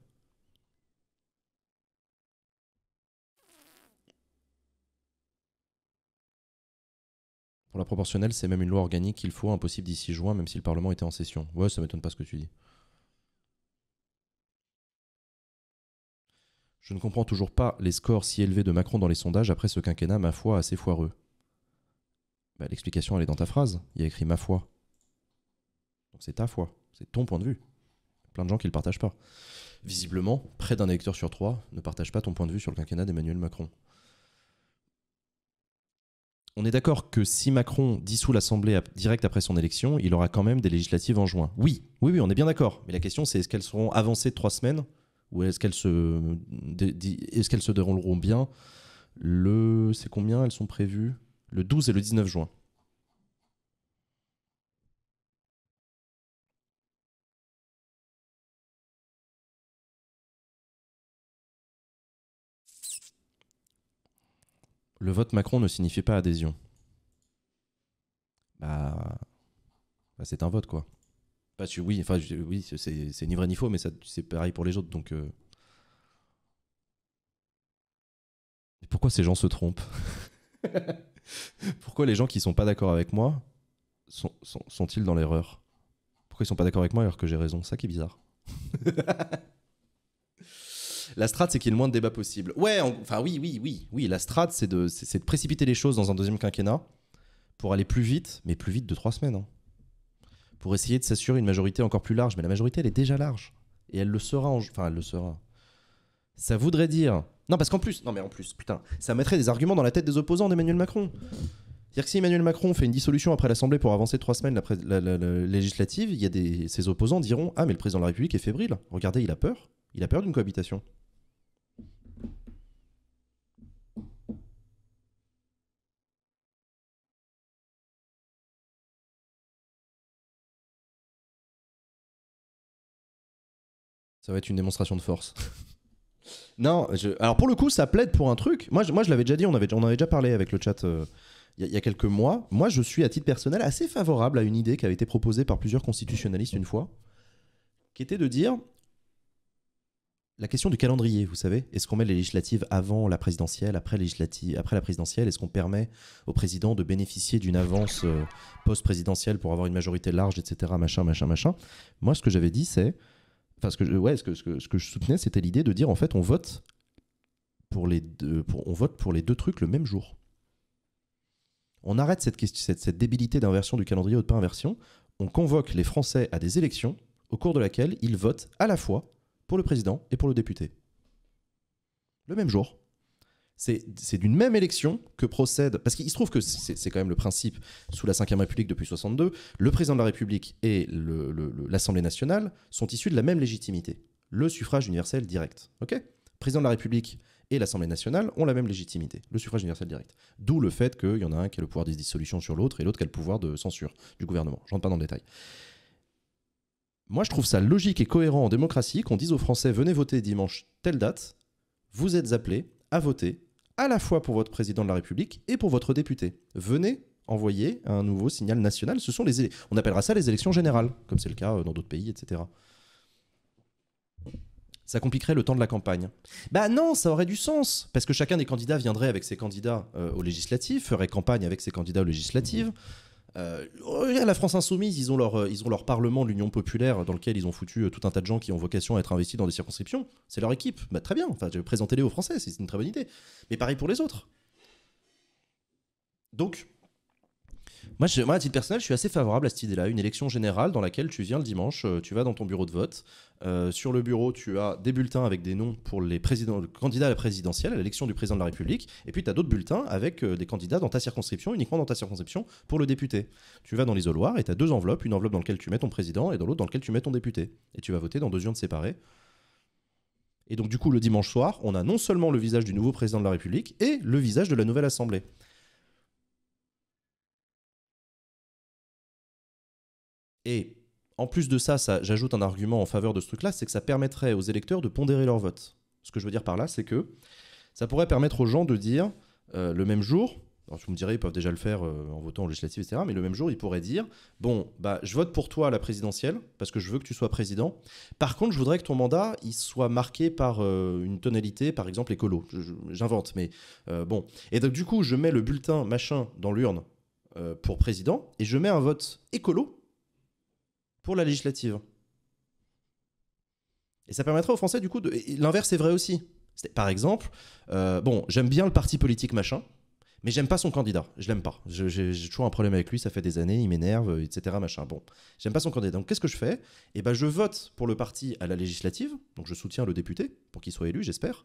Pour la proportionnelle, c'est même une loi organique qu'il faut, impossible d'ici juin, même si le Parlement était en session. Ouais, ça m'étonne pas ce que tu dis. Je ne comprends toujours pas les scores si élevés de Macron dans les sondages après ce quinquennat, ma foi, assez foireux. Bah, l'explication, elle est dans ta phrase. Il y a écrit ma foi. Donc c'est ta foi. C'est ton point de vue. Il y a plein de gens qui ne le partagent pas. Visiblement, près d'un électeur sur 3 ne partage pas ton point de vue sur le quinquennat d'Emmanuel Macron. On est d'accord que si Macron dissout l'Assemblée direct après son élection, il aura quand même des législatives en juin. Oui, oui, oui, on est bien d'accord. Mais la question, c'est est-ce qu'elles seront avancées de 3 semaines ? Ou est-ce qu'elles se dérouleront bien le... C'est combien elles sont prévues? Le 12 et le 19 juin. Le vote Macron ne signifie pas adhésion. Bah c'est un vote, quoi. Oui, enfin, oui, c'est ni vrai ni faux, mais c'est pareil pour les autres. Donc, pourquoi ces gens se trompent? Pourquoi les gens qui sont pas d'accord avec moi sont-ils dans l'erreur? Pourquoi ils sont pas d'accord avec moi alors que j'ai raison? Ça qui est bizarre. La strat, c'est qu'il y ait le moins de débats possible. Ouais, enfin oui. La strat, c'est de précipiter les choses dans un deuxième quinquennat pour aller plus vite, mais plus vite de 3 semaines. Hein. Pour essayer de s'assurer une majorité encore plus large. Mais la majorité, elle est déjà large. Et elle le sera. Enfin, elle le sera. Ça voudrait dire... Non, parce qu'en plus... Non, mais en plus, putain. Ça mettrait des arguments dans la tête des opposants d'Emmanuel Macron. C'est-à-dire que si Emmanuel Macron fait une dissolution après l'Assemblée pour avancer 3 semaines la législative, il y a ses opposants diront « Ah, mais le président de la République est fébrile. Regardez, il a peur. Il a peur d'une cohabitation. » Ça va être une démonstration de force. Non, alors pour le coup, ça plaide pour un truc. Moi, je l'avais déjà dit, on avait déjà parlé avec le chat il y a quelques mois. Moi, je suis à titre personnel assez favorable à une idée qui avait été proposée par plusieurs constitutionnalistes une fois, qui était de dire la question du calendrier, vous savez. Est-ce qu'on met les législatives avant la présidentielle, après la présidentielle? Est-ce qu'on permet au président de bénéficier d'une avance post-présidentielle pour avoir une majorité large, etc. Machin. Moi, ce que j'avais dit, c'est... Enfin, ce que je soutenais, c'était l'idée de dire en fait, on vote pour les deux trucs le même jour. On arrête cette débilité d'inversion du calendrier ou de pas inversion. On convoque les Français à des élections au cours de laquelle ils votent à la fois pour le président et pour le député. Le même jour. C'est d'une même élection que procède... Parce qu'il se trouve que c'est quand même le principe sous la 5e République depuis 62. Le président de la République et l'Assemblée nationale sont issus de la même légitimité. Le suffrage universel direct. Okay ? Le président de la République et l'Assemblée nationale ont la même légitimité. Le suffrage universel direct. D'où le fait qu'il y en a un qui a le pouvoir de dissolution sur l'autre et l'autre qui a le pouvoir de censure du gouvernement. Je rentre pas dans le détail. Moi, je trouve ça logique et cohérent en démocratie qu'on dise aux Français « Venez voter dimanche telle date, vous êtes appelés à voter » à la fois pour votre président de la République et pour votre député. Venez envoyer un nouveau signal national. Ce sont les on appellera ça les élections générales, comme c'est le cas dans d'autres pays, etc. Ça compliquerait le temps de la campagne. Bah non, ça aurait du sens, parce que chacun des candidats viendrait avec ses candidats aux législatives, ferait campagne avec ses candidats aux législatives. À la France Insoumise, ils ont leur parlement, l'Union Populaire, dans lequel ils ont foutu tout un tas de gens qui ont vocation à être investis dans des circonscriptions. C'est leur équipe. Bah, très bien, enfin, présentez-les aux Français, c'est une très bonne idée. Mais pareil pour les autres. Donc, moi, à titre personnel, je suis assez favorable à cette idée-là. Une élection générale dans laquelle tu viens le dimanche, tu vas dans ton bureau de vote. Sur le bureau, tu as des bulletins avec des noms pour les candidats à la présidentielle, à l'élection du président de la République. Et puis, tu as d'autres bulletins avec des candidats dans ta circonscription, uniquement dans ta circonscription, pour le député. Tu vas dans l'isoloir et tu as deux enveloppes. Une enveloppe dans laquelle tu mets ton président et dans l'autre dans laquelle tu mets ton député. Et tu vas voter dans deux urnes séparées. Et donc, du coup, le dimanche soir, on a non seulement le visage du nouveau président de la République et le visage de la nouvelle Assemblée. Et en plus de ça, j'ajoute un argument en faveur de ce truc-là, c'est que ça permettrait aux électeurs de pondérer leur vote. Ce que je veux dire par là, c'est que ça pourrait permettre aux gens de dire le même jour, alors vous me direz, ils peuvent déjà le faire en votant aux législatives, etc., mais le même jour, ils pourraient dire, bon, bah, je vote pour toi à la présidentielle, parce que je veux que tu sois président. Par contre, je voudrais que ton mandat, il soit marqué par une tonalité, par exemple, écolo. J'invente, mais bon. Et donc, du coup, je mets le bulletin machin dans l'urne pour président, et je mets un vote écolo pour la législative. Et ça permettra aux Français, du coup, l'inverse est vrai aussi. Par exemple, bon, j'aime bien le parti politique machin, mais j'aime pas son candidat. Je l'aime pas. J'ai toujours un problème avec lui, ça fait des années, il m'énerve, etc. Machin. Bon, j'aime pas son candidat. Donc, qu'est-ce que je fais? Eh ben, je vote pour le parti à la législative, donc je soutiens le député, pour qu'il soit élu, j'espère.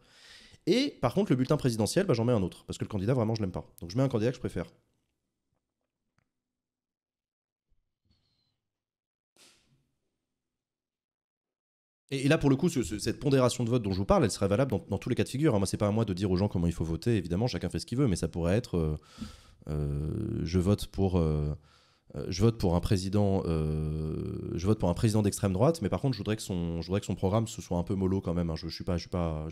Et, par contre, le bulletin présidentiel, bah, j'en mets un autre, parce que le candidat, vraiment, je l'aime pas. Donc, je mets un candidat que je préfère. Et là, pour le coup, cette pondération de vote dont je vous parle, elle serait valable dans tous les cas de figure. Moi, c'est pas à moi de dire aux gens comment il faut voter. Évidemment, chacun fait ce qu'il veut, mais ça pourrait être je vote pour un président d'extrême droite, mais par contre, je voudrais que son programme ce soit un peu mollo quand même. Hein. Je suis pas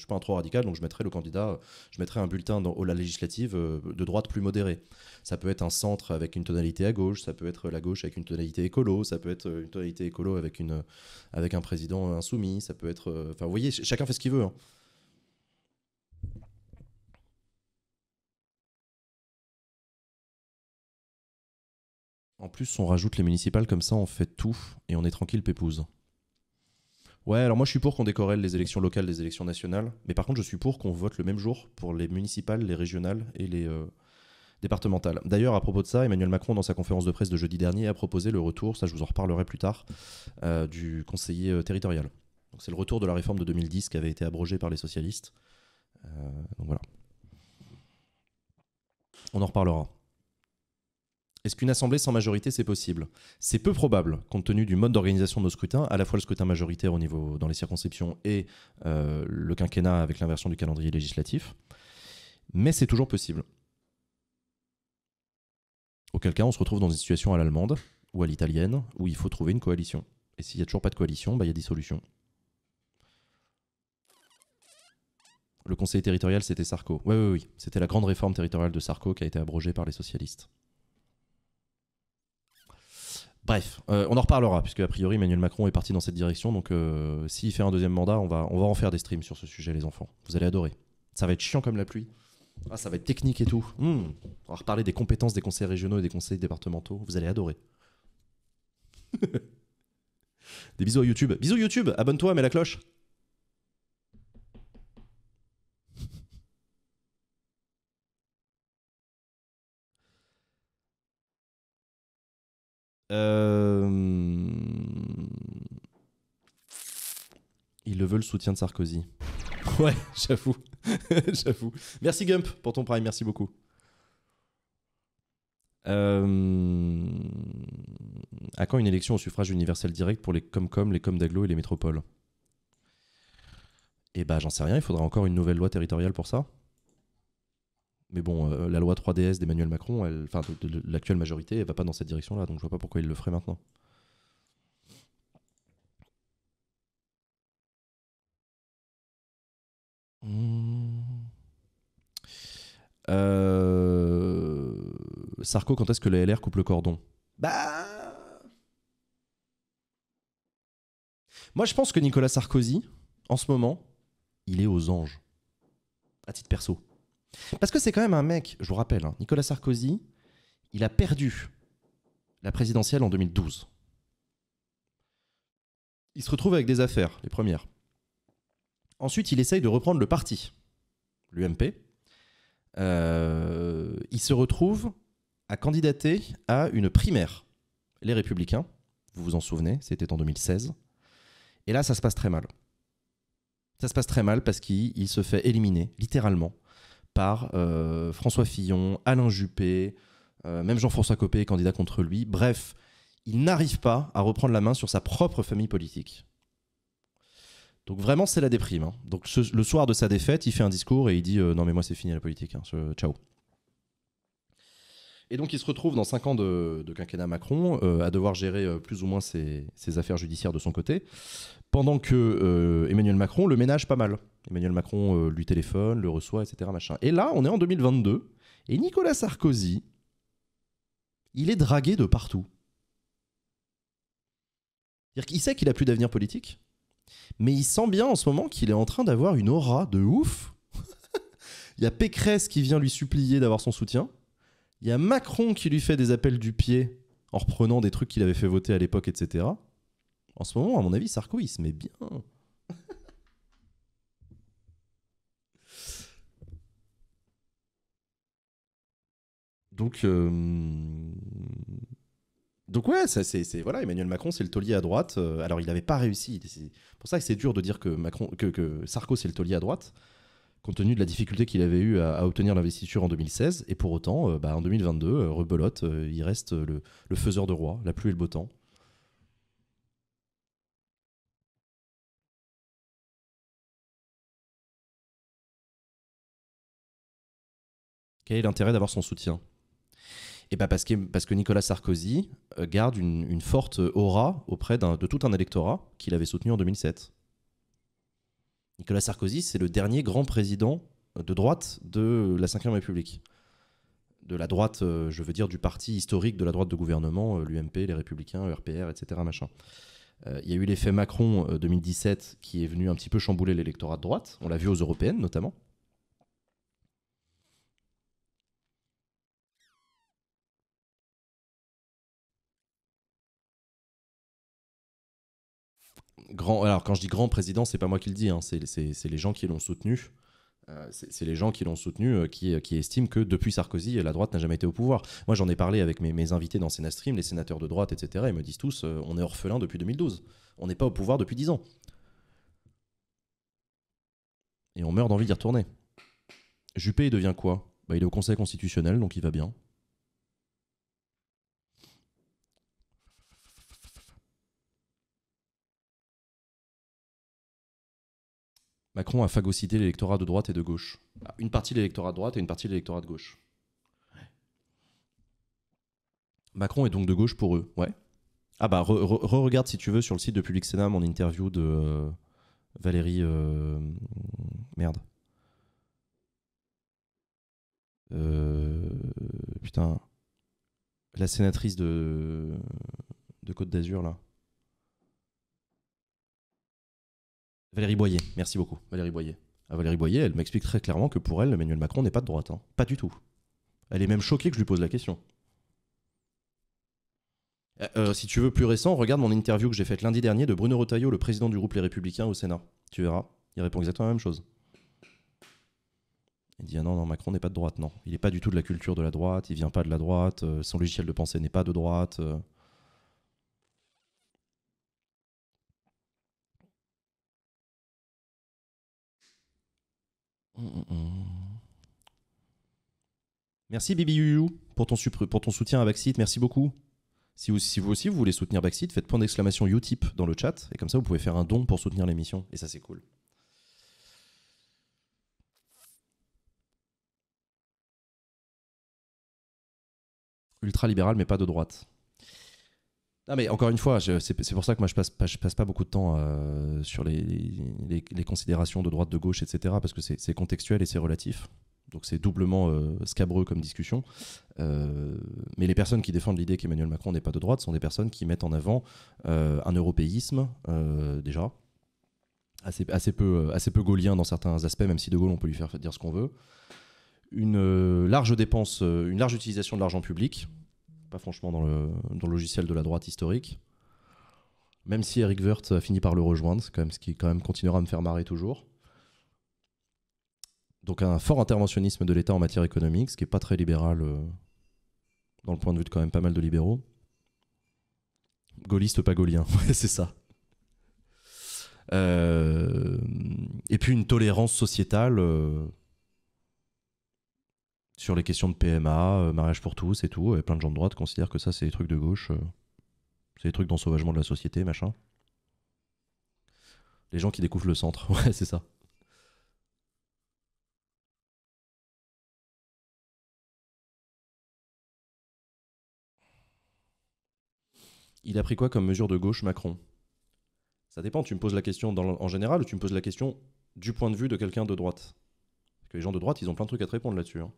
un trop radical, donc je mettrai un bulletin dans la législative de droite plus modéré. Ça peut être un centre avec une tonalité à gauche, ça peut être la gauche avec une tonalité écolo, ça peut être une tonalité écolo avec un président insoumis, ça peut être... Enfin, vous voyez, chacun fait ce qu'il veut. Hein. En plus, on rajoute les municipales, comme ça on fait tout et on est tranquille pépouze. Ouais, alors moi je suis pour qu'on décorrèle les élections locales des élections nationales, mais par contre je suis pour qu'on vote le même jour pour les municipales, les régionales et les départementales. D'ailleurs, à propos de ça, Emmanuel Macron, dans sa conférence de presse de jeudi dernier, a proposé le retour, ça je vous en reparlerai plus tard, du conseiller territorial. Donc c'est le retour de la réforme de 2010 qui avait été abrogée par les socialistes. Donc voilà. On en reparlera. Est-ce qu'une assemblée sans majorité, c'est possible? C'est peu probable, compte tenu du mode d'organisation de nos scrutins, à la fois le scrutin majoritaire au niveau dans les circonscriptions et le quinquennat avec l'inversion du calendrier législatif. Mais c'est toujours possible. Auquel cas, on se retrouve dans une situation à l'allemande ou à l'italienne où il faut trouver une coalition. Et s'il n'y a toujours pas de coalition, bah, il y a dissolution. Le conseiller territorial, c'était Sarko. Oui, oui, oui. C'était la grande réforme territoriale de Sarko qui a été abrogée par les socialistes. Bref, on en reparlera, puisque a priori Emmanuel Macron est parti dans cette direction. Donc s'il fait un deuxième mandat, on va en faire des streams sur ce sujet, les enfants. Vous allez adorer. Ça va être chiant comme la pluie. Ah, ça va être technique et tout. On va reparler des compétences des conseils régionaux et des conseils départementaux. Vous allez adorer. Des bisous à YouTube. Bisous YouTube, abonne-toi, mets la cloche. Ils le veulent, le soutien de Sarkozy. Ouais, j'avoue. J'avoue. Merci Gump pour ton prime, merci beaucoup. À quand une élection au suffrage universel direct pour les com-com, les com d'agglo et les métropoles? Eh ben, j'en sais rien, il faudra encore une nouvelle loi territoriale pour ça. Mais bon, la loi 3DS d'Emmanuel Macron, enfin de l'actuelle majorité, elle va pas dans cette direction-là, donc je vois pas pourquoi il le ferait maintenant. Sarko, quand est-ce que les LR coupent le cordon? Bah, moi je pense que Nicolas Sarkozy, en ce moment, il est aux anges. À titre perso. Parce que c'est quand même un mec, je vous rappelle, hein, Nicolas Sarkozy, il a perdu la présidentielle en 2012. Il se retrouve avec des affaires, les premières. Ensuite, il essaye de reprendre le parti, l'UMP. Il se retrouve à candidater à une primaire. Les Républicains, vous vous en souvenez, c'était en 2016. Et là, ça se passe très mal. Ça se passe très mal parce qu'il se fait éliminer, littéralement, par François Fillon, Alain Juppé, même Jean-François Copé est candidat contre lui. Bref, il n'arrive pas à reprendre la main sur sa propre famille politique. Donc vraiment, c'est la déprime. Hein. Donc le soir de sa défaite, il fait un discours et il dit non mais moi c'est fini la politique, hein, ciao. Et donc il se retrouve dans 5 ans de quinquennat Macron à devoir gérer plus ou moins ses affaires judiciaires de son côté, pendant que Emmanuel Macron le ménage pas mal. Emmanuel Macron lui téléphone, le reçoit, etc. Machin. Et là, on est en 2022, et Nicolas Sarkozy, il est dragué de partout. C'est-à-dire qu'il sait qu'il n'a plus d'avenir politique, mais il sent bien en ce moment qu'il est en train d'avoir une aura de ouf. Il y a Pécresse qui vient lui supplier d'avoir son soutien. Il y a Macron qui lui fait des appels du pied en reprenant des trucs qu'il avait fait voter à l'époque, etc. En ce moment, à mon avis, Sarko, il se met bien... Donc ouais, ça c'est voilà, Emmanuel Macron c'est le taulier à droite. Alors il n'avait pas réussi, c'est pour ça que c'est dur de dire que Sarko c'est le taulier à droite, compte tenu de la difficulté qu'il avait eu à obtenir l'investiture en 2016. Et pour autant, bah, en 2022, rebelote, il reste le faiseur de roi, la pluie et le beau temps. Quel est l'intérêt d'avoir son soutien ? Et bah parce que Nicolas Sarkozy garde une forte aura auprès de tout un électorat qu'il avait soutenu en 2007. Nicolas Sarkozy, c'est le dernier grand président de droite de la 5e République. De la droite, je veux dire, du parti historique de la droite de gouvernement, l'UMP, les Républicains, RPR, etc. Machin. Il y a eu l'effet Macron 2017 qui est venu un petit peu chambouler l'électorat de droite. On l'a vu aux européennes notamment. Alors quand je dis grand président, c'est pas moi qui le dis, hein, c'est les gens qui l'ont soutenu, qui estiment que depuis Sarkozy, la droite n'a jamais été au pouvoir. Moi j'en ai parlé avec mes invités dans Sénastream, les sénateurs de droite, etc. Ils me disent tous, on est orphelin depuis 2012, on n'est pas au pouvoir depuis 10 ans. Et on meurt d'envie d'y retourner. Juppé, il devient quoi? Bah, il est au Conseil constitutionnel, donc il va bien. Macron a phagocyté l'électorat de droite et de gauche. Ah, une partie de l'électorat de droite et une partie de l'électorat de gauche. Ouais. Macron est donc de gauche pour eux, ouais. Ah bah, re-regarde si tu veux sur le site de Public Sénat mon interview de Valérie... merde. Putain. La sénatrice de Côte d'Azur, là. Valérie Boyer, merci beaucoup. Valérie Boyer. Ah, Valérie Boyer, elle m'explique très clairement que pour elle, Emmanuel Macron n'est pas de droite. Hein. Pas du tout. Elle est même choquée que je lui pose la question. Si tu veux plus récent, regarde mon interview que j'ai faite lundi dernier de Bruno Retailleau, le président du groupe Les Républicains au Sénat. Tu verras, il répond exactement la même chose. Il dit ah non, non, Macron n'est pas de droite, non. Il n'est pas du tout de la culture de la droite, il vient pas de la droite, son logiciel de pensée n'est pas de droite. Merci Bibi You pour ton soutien à Baxit, merci beaucoup. Si vous aussi vous voulez soutenir Baxit, faites point d'exclamation Utip dans le chat et comme ça vous pouvez faire un don pour soutenir l'émission et ça c'est cool. Ultra-libéral mais pas de droite. Ah mais encore une fois, c'est pour ça que moi je passe pas beaucoup de temps sur les considérations de droite, de gauche, etc. parce que c'est contextuel et c'est relatif. Donc c'est doublement scabreux comme discussion. Mais les personnes qui défendent l'idée qu'Emmanuel Macron n'est pas de droite sont des personnes qui mettent en avant un européisme, déjà, assez peu gaullien dans certains aspects, même si de Gaulle on peut lui faire dire ce qu'on veut. Une large utilisation de l'argent public, pas franchement dans le logiciel de la droite historique, même si Eric Woerth a fini par le rejoindre, c'est quand même ce qui quand même continuera à me faire marrer toujours. Donc un fort interventionnisme de l'État en matière économique, ce qui n'est pas très libéral dans le point de vue de quand même pas mal de libéraux. Gaulliste, pas gaullien, ouais, c'est ça. Et puis une tolérance sociétale sur les questions de PMA, mariage pour tous et tout. Et plein de gens de droite considèrent que ça c'est des trucs de gauche, c'est des trucs d'ensauvagement de la société, machin. Les gens qui découvrent le centre, ouais c'est ça. Il a pris quoi comme mesure de gauche, Macron? Ça dépend, tu me poses la question en général ou tu me poses la question du point de vue de quelqu'un de droite? Parce que les gens de droite, ils ont plein de trucs à te répondre là-dessus. Hein.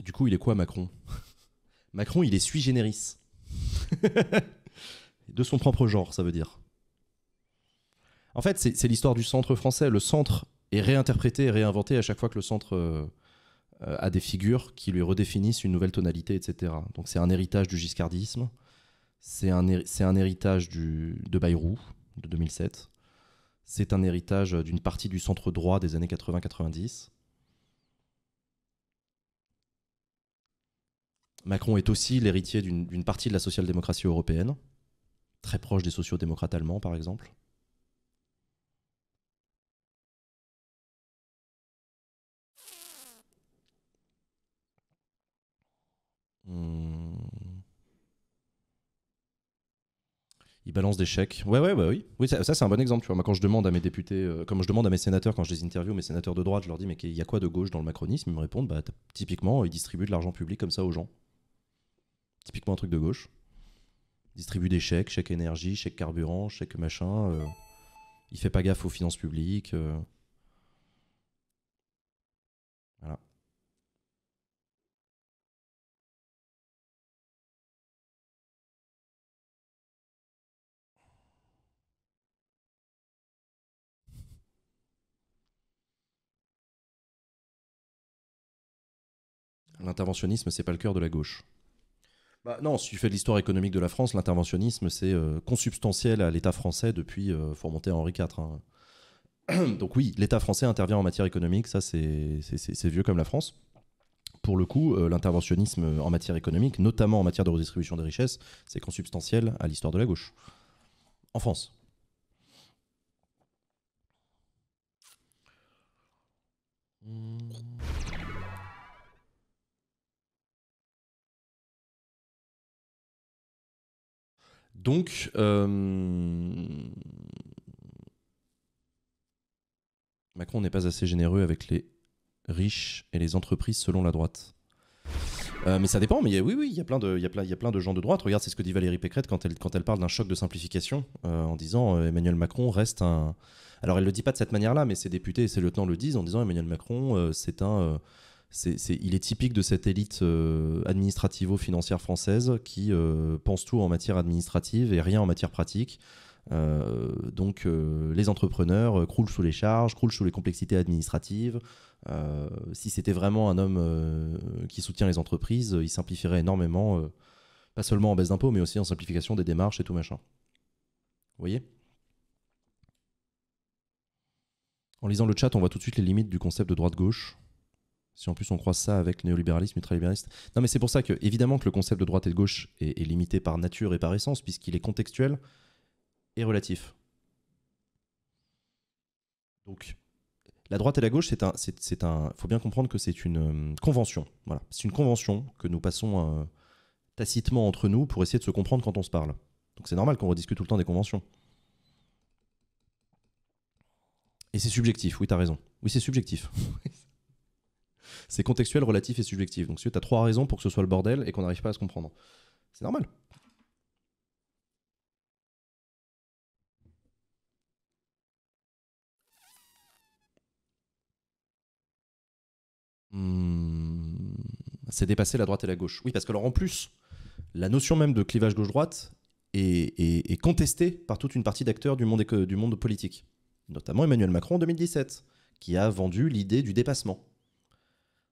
Du coup, il est quoi, Macron? Macron, il est sui generis. De son propre genre, ça veut dire. En fait, c'est l'histoire du centre français. Le centre est réinterprété et réinventé à chaque fois que le centre a des figures qui lui redéfinissent une nouvelle tonalité, etc. Donc c'est un héritage du giscardisme, c'est un héritage de Bayrou, de 2007, c'est un héritage d'une partie du centre droit des années 80-90. Macron est aussi l'héritier d'une partie de la social-démocratie européenne, très proche des sociodémocrates allemands par exemple. Il balance des chèques. Ouais, bah oui. Oui, ça c'est un bon exemple. Tu vois. Moi, quand je demande à mes députés, comme je demande à mes sénateurs, quand je les interview, mes sénateurs de droite, je leur dis mais il y a quoi de gauche dans le macronisme? Ils me répondent bah typiquement ils distribuent de l'argent public comme ça aux gens. Typiquement un truc de gauche. Ils distribuent des chèques, chèque énergie, chèque carburant, chèque machin. Il fait pas gaffe aux finances publiques. Voilà. L'interventionnisme, c'est pas le cœur de la gauche. Bah non, si tu fais de l'histoire économique de la France, l'interventionnisme, c'est consubstantiel à l'État français depuis, faut remonter à Henri IV. Hein. Donc oui, l'État français intervient en matière économique, ça c'est vieux comme la France. Pour le coup, l'interventionnisme en matière économique, notamment en matière de redistribution des richesses, c'est consubstantiel à l'histoire de la gauche. En France. Donc, Macron n'est pas assez généreux avec les riches et les entreprises selon la droite. Mais ça dépend, mais oui, il y a plein de gens de droite. Regarde, c'est ce que dit Valérie Pécresse quand elle parle d'un choc de simplification, en disant Emmanuel Macron reste un... Alors elle le dit pas de cette manière-là, mais ses députés et ses lieutenants le disent en disant Emmanuel Macron, il est typique de cette élite administrativo-financière française qui pense tout en matière administrative et rien en matière pratique. Donc les entrepreneurs croulent sous les charges, croulent sous les complexités administratives. Si c'était vraiment un homme qui soutient les entreprises, il simplifierait énormément, pas seulement en baisse d'impôts, mais aussi en simplification des démarches et tout machin. Vous voyez ? En lisant le chat, on voit tout de suite les limites du concept de droite-gauche. Si en plus on croise ça avec néolibéralisme, ultralibéralisme. Non mais c'est pour ça que, évidemment, que le concept de droite et de gauche est limité par nature et par essence, puisqu'il est contextuel et relatif. Donc, la droite et la gauche, faut bien comprendre que c'est une convention. Voilà. C'est une convention que nous passons tacitement entre nous pour essayer de se comprendre quand on se parle. Donc c'est normal qu'on rediscute tout le temps des conventions. Et c'est subjectif, oui, t'as raison. Oui, c'est subjectif. C'est contextuel, relatif et subjectif. Donc si t'as trois raisons pour que ce soit le bordel et qu'on n'arrive pas à se comprendre. C'est normal. C'est dépasser la droite et la gauche. Oui, parce que alors en plus, la notion même de clivage gauche-droite est contestée par toute une partie d'acteurs du monde politique. Notamment Emmanuel Macron en 2017, qui a vendu l'idée du dépassement.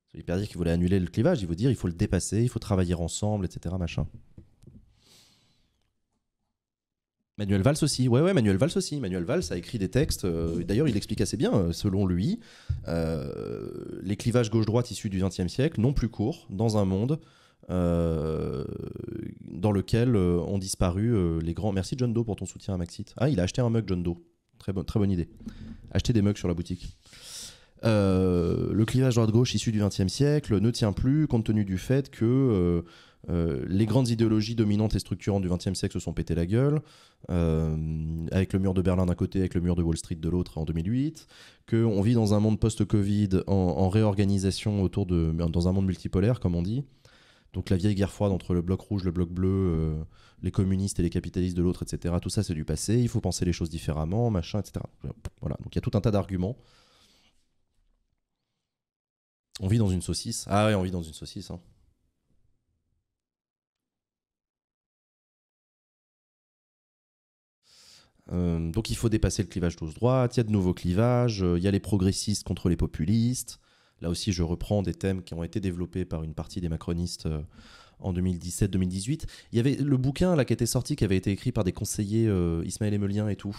Ça ne veut pas dire qu'il voulait annuler le clivage, il veut dire qu'il faut le dépasser, il faut travailler ensemble, etc. Machin. Manuel Valls aussi, ouais, Manuel Valls aussi. Manuel Valls a écrit des textes, d'ailleurs il explique assez bien, selon lui, les clivages gauche-droite issus du XXe siècle n'ont plus cours dans un monde dans lequel ont disparu les grands... Merci John Doe pour ton soutien à Maxit. Ah, il a acheté un mug John Doe, très bonne idée. Acheter des mugs sur la boutique. Le clivage droite-gauche issu du XXe siècle ne tient plus compte tenu du fait que... les grandes idéologies dominantes et structurantes du XXe siècle se sont pété la gueule, avec le mur de Berlin d'un côté, avec le mur de Wall Street de l'autre en 2008, qu'on vit dans un monde post-Covid en réorganisation dans un monde multipolaire, comme on dit. Donc la vieille guerre froide entre le bloc rouge, le bloc bleu, les communistes et les capitalistes de l'autre, etc. Tout ça, c'est du passé, il faut penser les choses différemment, machin, etc. Voilà, donc il y a tout un tas d'arguments. On vit dans une saucisse. Ah ouais, on vit dans une saucisse, hein. Donc il faut dépasser le clivage gauche-droite, il y a de nouveaux clivages, il y a les progressistes contre les populistes. Là aussi je reprends des thèmes qui ont été développés par une partie des macronistes en 2017-2018. Il y avait le bouquin là, qui était sorti, qui avait été écrit par des conseillers Ismaël Émelien et tout.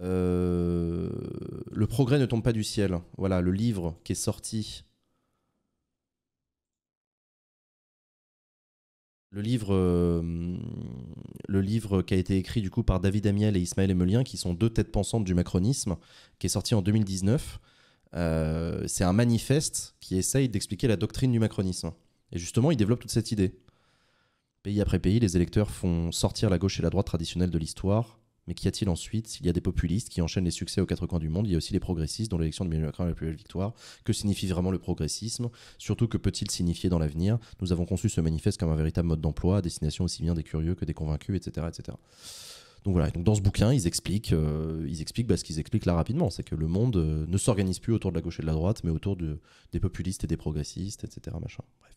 Le progrès ne tombe pas du ciel. Voilà le livre qui est sorti. Le livre qui a été écrit du coup par David Amiel et Ismaël Émelien, qui sont deux têtes pensantes du macronisme, qui est sorti en 2019. C'est un manifeste qui essaye d'expliquer la doctrine du macronisme. Et justement, il développe toute cette idée. Pays après pays, les électeurs font sortir la gauche et la droite traditionnelle de l'histoire. Mais qu'y a-t-il ensuite? Il y a des populistes qui enchaînent les succès aux quatre coins du monde. Il y a aussi les progressistes dont l'élection de Emmanuel Macron est la plus belle victoire. Que signifie vraiment le progressisme? Surtout, que peut-il signifier dans l'avenir? Nous avons conçu ce manifeste comme un véritable mode d'emploi, à destination aussi bien des curieux que des convaincus, etc. etc. Donc voilà, donc dans ce bouquin, ils expliquent ce qu'ils expliquent là rapidement. C'est que le monde ne s'organise plus autour de la gauche et de la droite, mais autour des populistes et des progressistes, etc. Machin. Bref.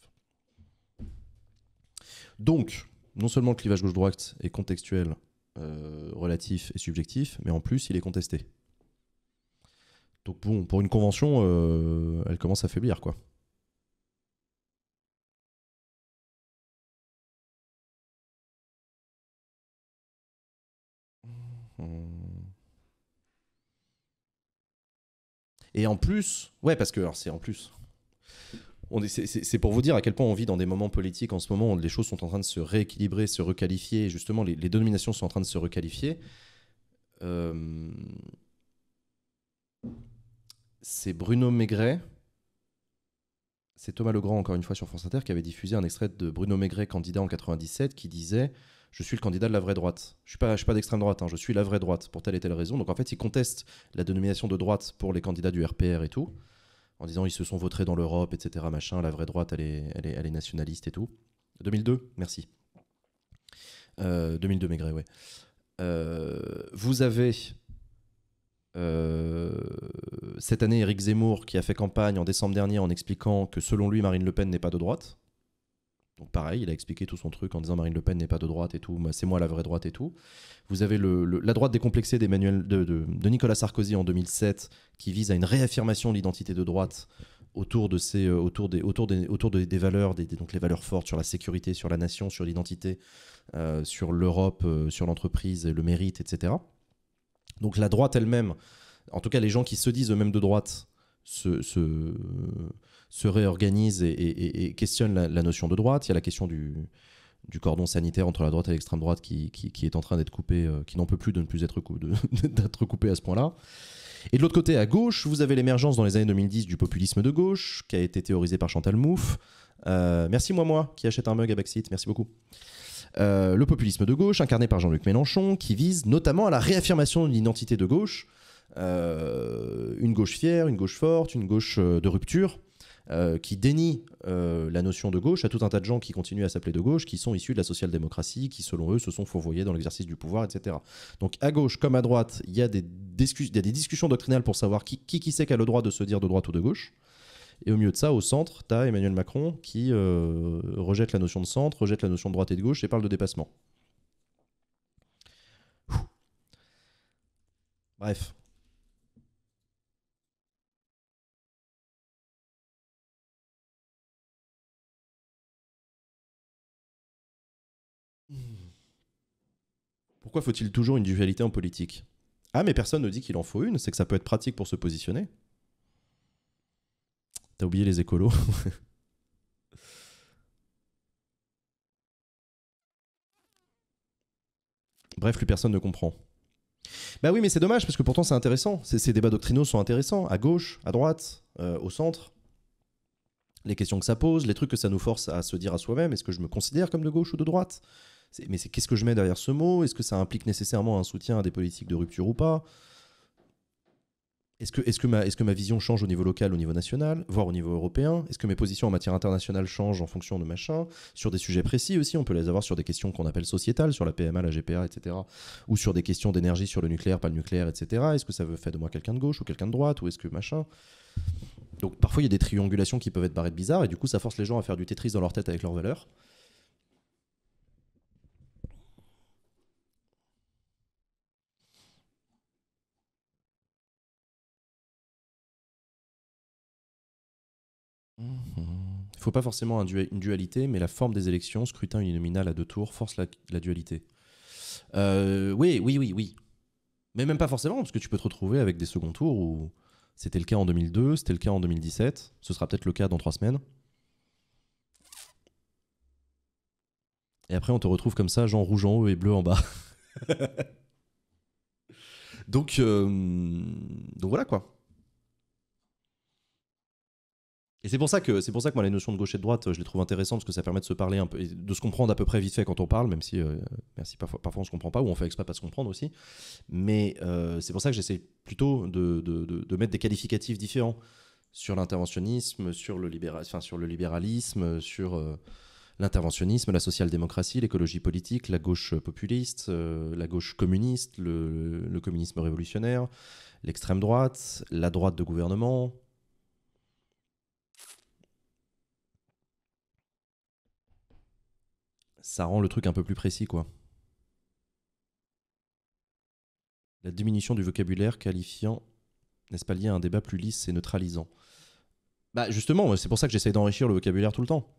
Donc, non seulement le clivage gauche-droite est contextuel, relatif et subjectif, mais en plus il est contesté. Donc bon, pour une convention, elle commence à faiblir, quoi. Et en plus, ouais, parce que alors c'est en plus. C'est pour vous dire à quel point on vit dans des moments politiques en ce moment où les choses sont en train de se rééquilibrer, se requalifier, et justement les dominations sont en train de se requalifier. C'est Bruno Maigret, c'est Thomas Legrand encore une fois sur France Inter qui avait diffusé un extrait de Bruno Maigret, candidat en 97, qui disait « Je suis le candidat de la vraie droite. Je suis pas d'extrême droite, hein, je suis la vraie droite pour telle et telle raison. » Donc en fait, il conteste la dénomination de droite pour les candidats du RPR et tout. en disant ils se sont vautrés dans l'Europe, etc. Machin, la vraie droite, elle est nationaliste et tout. 2002, merci. 2002, Maigret, ouais. Vous avez cette année Éric Zemmour qui a fait campagne en décembre dernier en expliquant que selon lui Marine Le Pen n'est pas de droite. Donc pareil, il a expliqué tout son truc en disant Marine Le Pen n'est pas de droite et tout, bah, c'est moi la vraie droite et tout. Vous avez la droite décomplexée de Nicolas Sarkozy en 2007 qui vise à une réaffirmation de l'identité de droite autour des valeurs, donc les valeurs fortes sur la sécurité, sur la nation, sur l'identité, sur l'Europe, sur l'entreprise, le mérite, etc. Donc la droite elle-même, en tout cas les gens qui se disent eux-mêmes de droite, se réorganisent et questionnent la notion de droite. Il y a la question du cordon sanitaire entre la droite et l'extrême droite qui est en train d'être coupé, qui n'en peut plus de ne plus être coupé à ce point-là. Et de l'autre côté, à gauche, vous avez l'émergence dans les années 2010 du populisme de gauche, qui a été théorisé par Chantal Mouffe. Merci moi qui achète un mug à Baxit, merci beaucoup. Le populisme de gauche, incarné par Jean-Luc Mélenchon, qui vise notamment à la réaffirmation de l'identité de gauche, une gauche fière, une gauche forte, une gauche de rupture, qui dénie la notion de gauche à tout un tas de gens qui continuent à s'appeler de gauche, qui sont issus de la social-démocratie, qui selon eux se sont fourvoyés dans l'exercice du pouvoir, etc. Donc à gauche comme à droite, il y a des discussions doctrinales pour savoir qui c'est qui a le droit de se dire de droite ou de gauche. Et au milieu de ça, au centre, tu as Emmanuel Macron qui rejette la notion de centre, rejette la notion de droite et de gauche et parle de dépassement. Ouh. Bref. Pourquoi faut-il toujours une dualité en politique? Ah mais personne ne dit qu'il en faut une, c'est que ça peut être pratique pour se positionner. T'as oublié les écolos. Bref, plus personne ne comprend. Bah oui, mais c'est dommage, parce que pourtant c'est intéressant. Ces débats doctrinaux sont intéressants, à gauche, à droite, au centre. Les questions que ça pose, les trucs que ça nous force à se dire à soi-même, est-ce que je me considère comme de gauche ou de droite? Mais qu'est-ce que je mets derrière ce mot? Est-ce que ça implique nécessairement un soutien à des politiques de rupture ou pas? Est-ce que ma vision change au niveau local, au niveau national, voire au niveau européen? Est-ce que mes positions en matière internationale changent en fonction de machin? Sur des sujets précis aussi, on peut les avoir sur des questions qu'on appelle sociétales, sur la PMA, la GPA, etc. Ou sur des questions d'énergie, sur le nucléaire, pas le nucléaire, etc. Est-ce que ça veut faire de moi quelqu'un de gauche ou quelqu'un de droite? Ou est-ce que machin? Donc parfois, il y a des triangulations qui peuvent être barrées de bizarres, et du coup, ça force les gens à faire du Tetris dans leur tête avec leurs valeurs. Il ne faut pas forcément une dualité, mais la forme des élections, scrutin uninominal à 2 tours, force la dualité. Oui. Mais même pas forcément, parce que tu peux te retrouver avec des seconds tours où c'était le cas en 2002, c'était le cas en 2017, ce sera peut-être le cas dans 3 semaines. Et après, on te retrouve comme ça, genre rouge en haut et bleu en bas. Donc voilà quoi. Et c'est pour ça que moi les notions de gauche et de droite je les trouve intéressantes, parce que ça permet de se parler un peu, et de se comprendre à peu près vite fait quand on parle, même si parfois on se comprend pas ou on fait exprès pas se comprendre aussi. Mais c'est pour ça que j'essaie plutôt de mettre des qualificatifs différents sur l'interventionnisme, sur le libéralisme, sur l'interventionnisme, la social-démocratie, l'écologie politique, la gauche populiste, la gauche communiste, le communisme révolutionnaire, l'extrême droite, la droite de gouvernement. Ça rend le truc un peu plus précis, quoi. La diminution du vocabulaire qualifiant, n'est-ce pas lié à un débat plus lisse et neutralisant? Bah justement, c'est pour ça que j'essaye d'enrichir le vocabulaire tout le temps.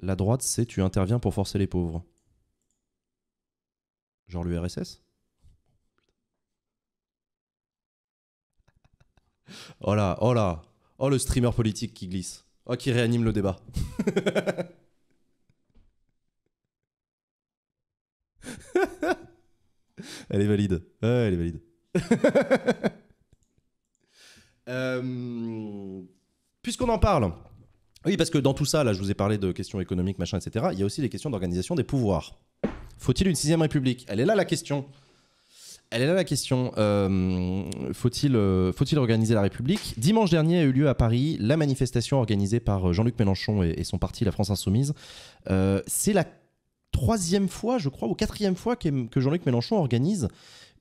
La droite, c'est tu interviens pour forcer les pauvres. Genre l'URSS? Oh là, oh là, oh le streamer politique qui glisse, oh qui réanime le débat. Elle est valide, ouais, elle est valide. Puisqu'on en parle, oui parce que dans tout ça, là je vous ai parlé de questions économiques, machin, etc. Il y a aussi les questions d'organisation des pouvoirs. Faut-il une 6ème République? Elle est là la question. Elle est là la question. Faut-il organiser la République? Dimanche dernier a eu lieu à Paris la manifestation organisée par Jean-Luc Mélenchon et son parti, la France Insoumise. C'est la 3e fois, je crois, ou 4e fois que Jean-Luc Mélenchon organise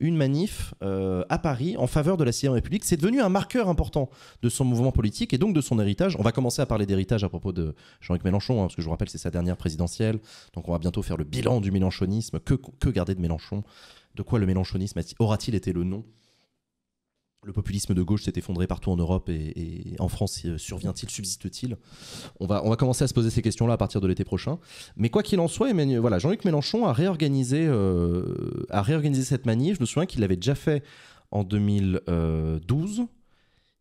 une manif à Paris en faveur de la 6ème République. C'est devenu un marqueur important de son mouvement politique et donc de son héritage. On va commencer à parler d'héritage à propos de Jean-Luc Mélenchon, hein, parce que je vous rappelle, c'est sa dernière présidentielle. Donc on va bientôt faire le bilan du mélenchonisme. Que garder de Mélenchon? De quoi le mélenchonisme aura-t-il été le nom? Le populisme de gauche s'est effondré partout en Europe et en France, survient-il, subsiste-t-il? On va commencer à se poser ces questions-là à partir de l'été prochain. Mais quoi qu'il en soit, voilà, Jean-Luc Mélenchon a réorganisé cette manif. Je me souviens qu'il l'avait déjà fait en 2012,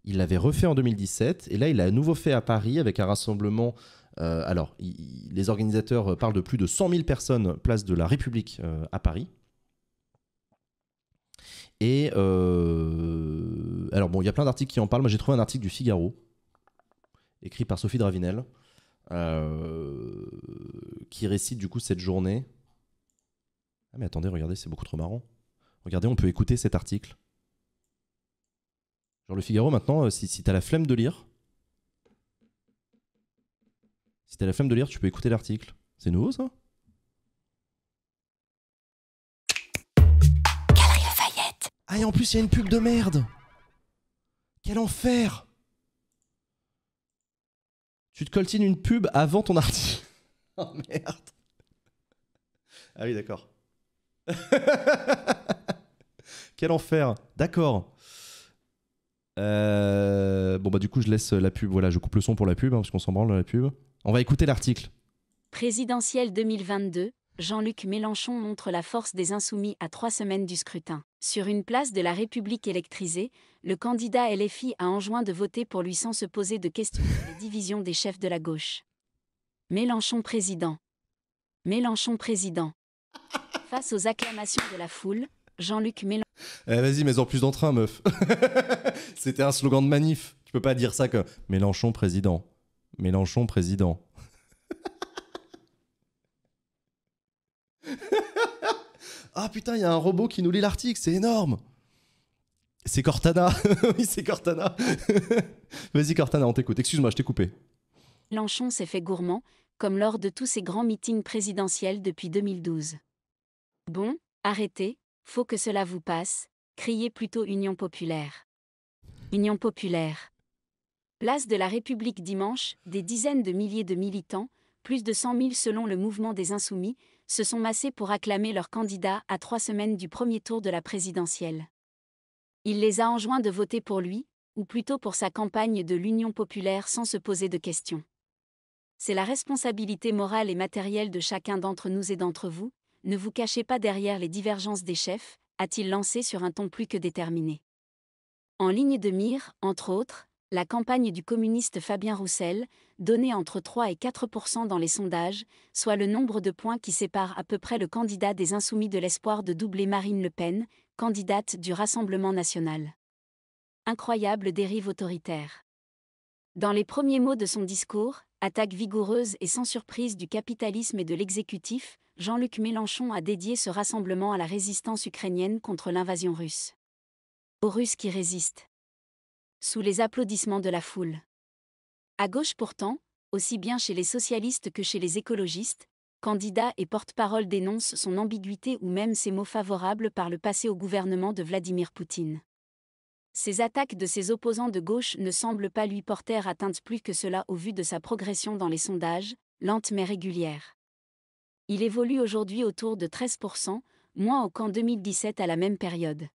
il l'avait refait en 2017, et là il l'a à nouveau fait à Paris avec un rassemblement... alors, les organisateurs parlent de plus de 100 000 personnes place de la République à Paris. Et alors bon, il y a plein d'articles qui en parlent. Moi j'ai trouvé un article du Figaro écrit par Sophie Dravinel qui récite du coup cette journée. Ah mais attendez, regardez, c'est beaucoup trop marrant. Regardez, on peut écouter cet article. Genre le Figaro maintenant, si t'as la flemme de lire, tu peux écouter l'article. C'est nouveau ça ? Ah et en plus il y a une pub de merde. Quel enfer. Tu te coltines une pub avant ton article. Oh merde. Ah oui d'accord. Quel enfer. D'accord. Bon bah du coup je laisse la pub, voilà je coupe le son pour la pub hein, parce qu'on s'en branle de la pub. On va écouter l'article. Présidentielle 2022. Jean-Luc Mélenchon montre la force des insoumis à 3 semaines du scrutin. Sur une place de la République électrisée, le candidat LFI a enjoint de voter pour lui sans se poser de questions sur les divisions des chefs de la gauche. Mélenchon président. Mélenchon président. Face aux acclamations de la foule, Jean-Luc Mélenchon... vas-y, mais en plus d'entrain, meuf. C'était un slogan de manif. Tu peux pas dire ça que... Mélenchon président. Mélenchon président. Ah putain, il y a un robot qui nous lit l'article, c'est énorme. C'est Cortana. Oui, c'est Cortana. Vas-y Cortana, on t'écoute. Excuse-moi, je t'ai coupé. Mélenchon s'est fait gourmand, comme lors de tous ses grands meetings présidentiels depuis 2012. Bon, arrêtez, faut que cela vous passe. Criez plutôt Union populaire. Union populaire. Place de la République dimanche, des dizaines de milliers de militants, plus de 100 000 selon le mouvement des Insoumis, se sont massés pour acclamer leur candidat à 3 semaines du premier tour de la présidentielle. Il les a enjoints de voter pour lui, ou plutôt pour sa campagne de l'Union populaire sans se poser de questions. C'est la responsabilité morale et matérielle de chacun d'entre nous et d'entre vous, ne vous cachez pas derrière les divergences des chefs, a-t-il lancé sur un ton plus que déterminé. En ligne de mire, entre autres, la campagne du communiste Fabien Roussel, donnée entre 3 et 4% dans les sondages, soit le nombre de points qui sépare à peu près le candidat des Insoumis de l'espoir de doubler Marine Le Pen, candidate du Rassemblement national. Incroyable dérive autoritaire. Dans les premiers mots de son discours, attaque vigoureuse et sans surprise du capitalisme et de l'exécutif, Jean-Luc Mélenchon a dédié ce rassemblement à la résistance ukrainienne contre l'invasion russe. Aux Russes qui résistent. Sous les applaudissements de la foule. À gauche pourtant, aussi bien chez les socialistes que chez les écologistes, candidats et porte-parole dénoncent son ambiguïté ou même ses mots favorables par le passé au gouvernement de Vladimir Poutine. Ces attaques de ses opposants de gauche ne semblent pas lui porter atteinte plus que cela au vu de sa progression dans les sondages, lente mais régulière. Il évolue aujourd'hui autour de 13%, moins qu'en 2017 à la même période.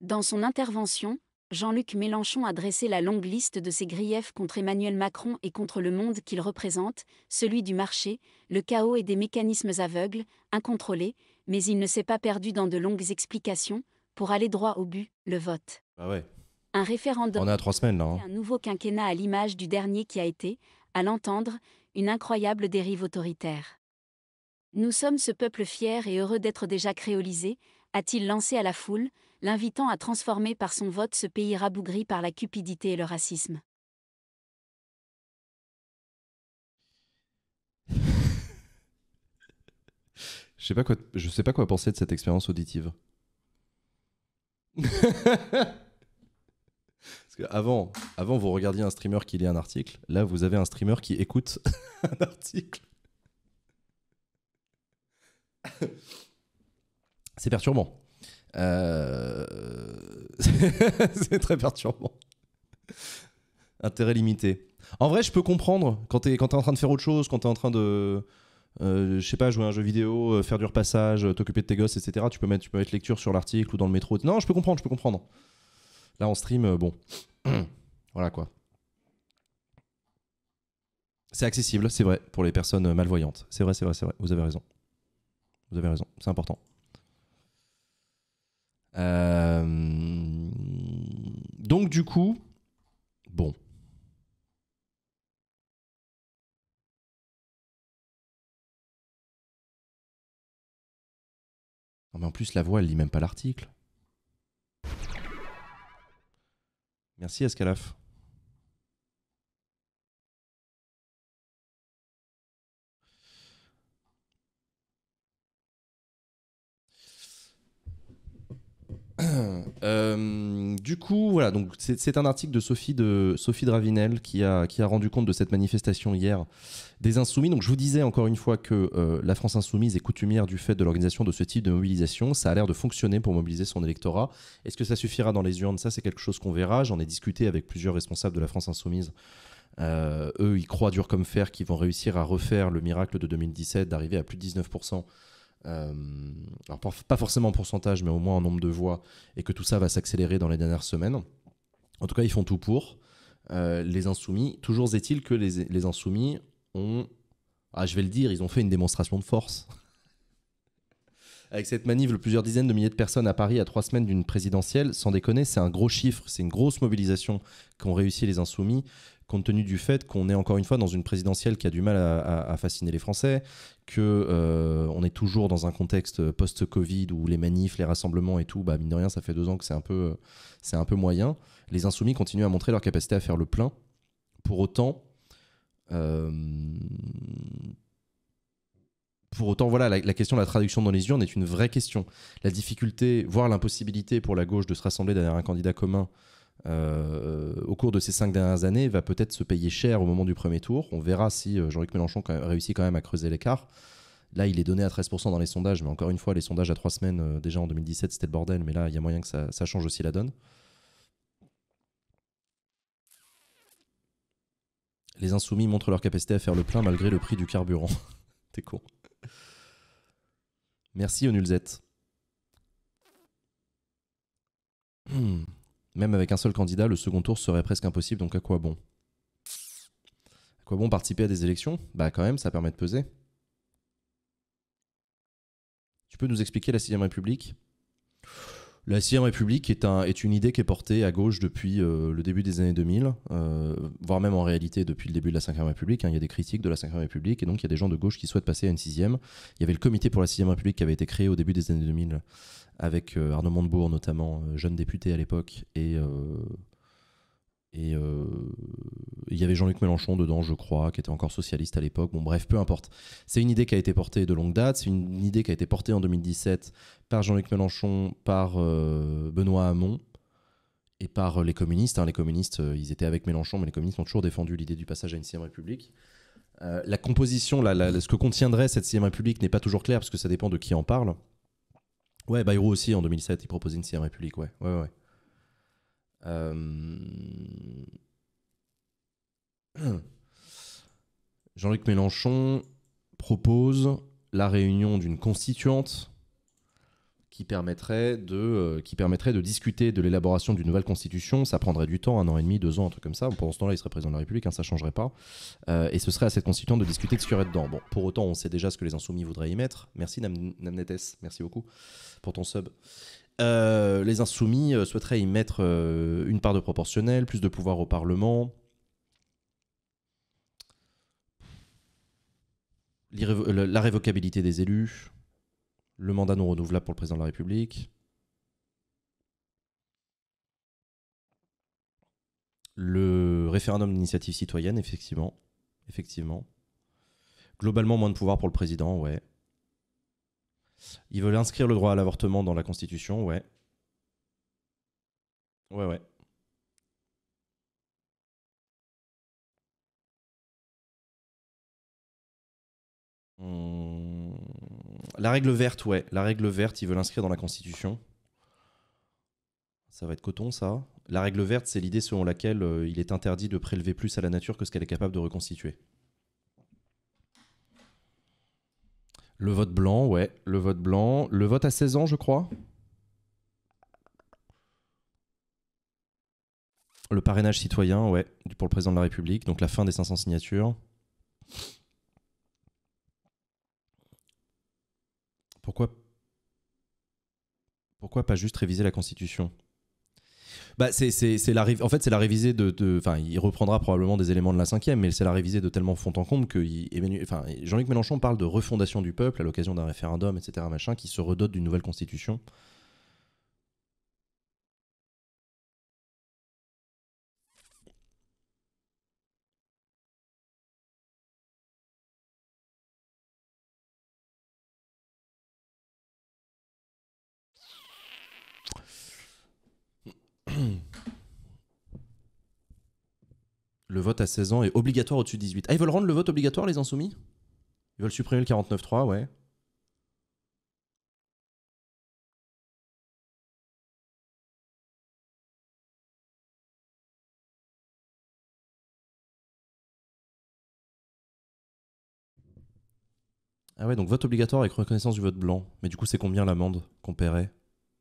Dans son intervention, Jean-Luc Mélenchon a dressé la longue liste de ses griefs contre Emmanuel Macron et contre le monde qu'il représente, celui du marché, le chaos et des mécanismes aveugles, incontrôlés, mais il ne s'est pas perdu dans de longues explications, pour aller droit au but, le vote. Ah ouais. Un référendum. On a 3 semaines là. Hein. Un nouveau quinquennat à l'image du dernier qui a été, à l'entendre, une incroyable dérive autoritaire. Nous sommes ce peuple fier et heureux d'être déjà créolisé, a-t-il lancé à la foule, l'invitant à transformer par son vote ce pays rabougri par la cupidité et le racisme. Je sais pas quoi penser de cette expérience auditive. Parce que avant, vous regardiez un streamer qui lit un article. Là, vous avez un streamer qui écoute un article. C'est perturbant. C'est très perturbant. Intérêt limité. En vrai, je peux comprendre quand t'es en train de faire autre chose, quand t'es en train de... je sais pas, jouer à un jeu vidéo, faire du repassage, t'occuper de tes gosses, etc. Tu peux mettre lecture sur l'article ou dans le métro. Non, je peux comprendre, je peux comprendre. Là, on stream, bon. Voilà quoi. C'est accessible, c'est vrai, pour les personnes malvoyantes. C'est vrai, c'est vrai, c'est vrai. Vous avez raison. Vous avez raison, c'est important. Donc du coup, bon. Non mais en plus la voix elle lit même pas l'article. Merci Escalaf. Du coup voilà, donc c'est un article de Sophie de Ravinel qui a rendu compte de cette manifestation hier des Insoumis. Donc je vous disais encore une fois que la France Insoumise est coutumière du fait de l'organisation de ce type de mobilisation. Ça a l'air de fonctionner pour mobiliser son électorat. Est-ce que ça suffira dans les urnes? Ça c'est quelque chose qu'on verra. J'en ai discuté avec plusieurs responsables de la France Insoumise. Eux ils croient dur comme fer qu'ils vont réussir à refaire le miracle de 2017 d'arriver à plus de 19%. Alors pas forcément en pourcentage mais au moins en nombre de voix, et que tout ça va s'accélérer dans les dernières semaines. En tout cas ils font tout pour les Insoumis. Toujours est-il que les Insoumis ont, je vais le dire, ils ont fait une démonstration de force avec cette manif de plusieurs dizaines de milliers de personnes à Paris à 3 semaines d'une présidentielle. Sans déconner, c'est un gros chiffre, c'est une grosse mobilisation qu'ont réussi les Insoumis, compte tenu du fait qu'on est encore une fois dans une présidentielle qui a du mal à fasciner les Français, qu'on est toujours dans un contexte post-Covid où les manifs, les rassemblements et tout, bah mine de rien, ça fait 2 ans que c'est un peu moyen. Les Insoumis continuent à montrer leur capacité à faire le plein. Pour autant voilà, la question de la traduction dans les urnes est une vraie question. La difficulté, voire l'impossibilité pour la gauche de se rassembler derrière un candidat commun au cours de ces 5 dernières années va peut-être se payer cher au moment du premier tour. On verra si Jean-Luc Mélenchon réussit quand même à creuser l'écart. Là il est donné à 13% dans les sondages, mais encore une fois les sondages à 3 semaines, déjà en 2017 c'était le bordel, mais là il y a moyen que ça change aussi la donne. Les Insoumis montrent leur capacité à faire le plein malgré le prix du carburant. T'es con. Merci Onulzette. Même avec un seul candidat, le second tour serait presque impossible, donc à quoi bon? À quoi bon participer à des élections? Bah quand même, ça permet de peser. Tu peux nous expliquer la 6ème République? La 6ème République est une idée qui est portée à gauche depuis le début des années 2000, voire même en réalité depuis le début de la 5ème République. Hein, il y a des critiques de la 5ème République, et donc il y a des gens de gauche qui souhaitent passer à une 6ème. Il y avait le comité pour la 6ème République qui avait été créé au début des années 2000, avec Arnaud Montebourg notamment, jeune député à l'époque, et il y avait Jean-Luc Mélenchon dedans, je crois, qui était encore socialiste à l'époque. Bon bref, peu importe. C'est une idée qui a été portée de longue date, c'est une idée qui a été portée en 2017 par Jean-Luc Mélenchon, par Benoît Hamon, et par les communistes. Hein. Les communistes, ils étaient avec Mélenchon, mais les communistes ont toujours défendu l'idée du passage à une 6ème République. La composition, ce que contiendrait cette 6ème République n'est pas toujours clair, parce que ça dépend de qui en parle. Ouais, Bayrou aussi en 2007, il proposait une 6ème République, ouais. Jean-Luc Mélenchon propose la réunion d'une constituante qui permettrait de discuter de l'élaboration d'une nouvelle constitution. Ça prendrait du temps, 1 an et demi, 2 ans, un truc comme ça. Pendant ce temps-là, il serait président de la République, hein, ça ne changerait pas. Et ce serait à cette constituante de discuter de ce qu'il y aurait dedans. Bon, pour autant, on sait déjà ce que les Insoumis voudraient y mettre. Merci Namnetes, merci beaucoup pour ton sub. Les Insoumis souhaiteraient y mettre une part de proportionnel, plus de pouvoir au Parlement. La révocabilité des élus. Le mandat non renouvelable pour le président de la République. Le référendum d'initiative citoyenne, effectivement. Globalement, moins de pouvoir pour le président, ouais. Ils veulent inscrire le droit à l'avortement dans la Constitution, ouais. Ouais. La règle verte, ouais. La règle verte, ils veulent l'inscrire dans la Constitution. Ça va être coton, ça. La règle verte, c'est l'idée selon laquelle il est interdit de prélever plus à la nature que ce qu'elle est capable de reconstituer. Le vote blanc, ouais. Le vote blanc. Le vote à 16 ans, je crois. Le parrainage citoyen, ouais, pour le président de la République. Donc la fin des 500 signatures. Pourquoi pas juste réviser la Constitution? Bah, en fait, c'est la révisée de... Enfin, il reprendra probablement des éléments de la 5e, mais c'est la révisée de tellement fond en comble que Jean-Luc Mélenchon parle de refondation du peuple à l'occasion d'un référendum, etc., machin, qui se redote d'une nouvelle Constitution. Le vote à 16 ans est obligatoire au-dessus de 18. Ah, ils veulent rendre le vote obligatoire, les insoumis? Ils veulent supprimer le 49.3, ouais. Ah ouais, donc vote obligatoire avec reconnaissance du vote blanc. Mais du coup, c'est combien l'amende qu'on paierait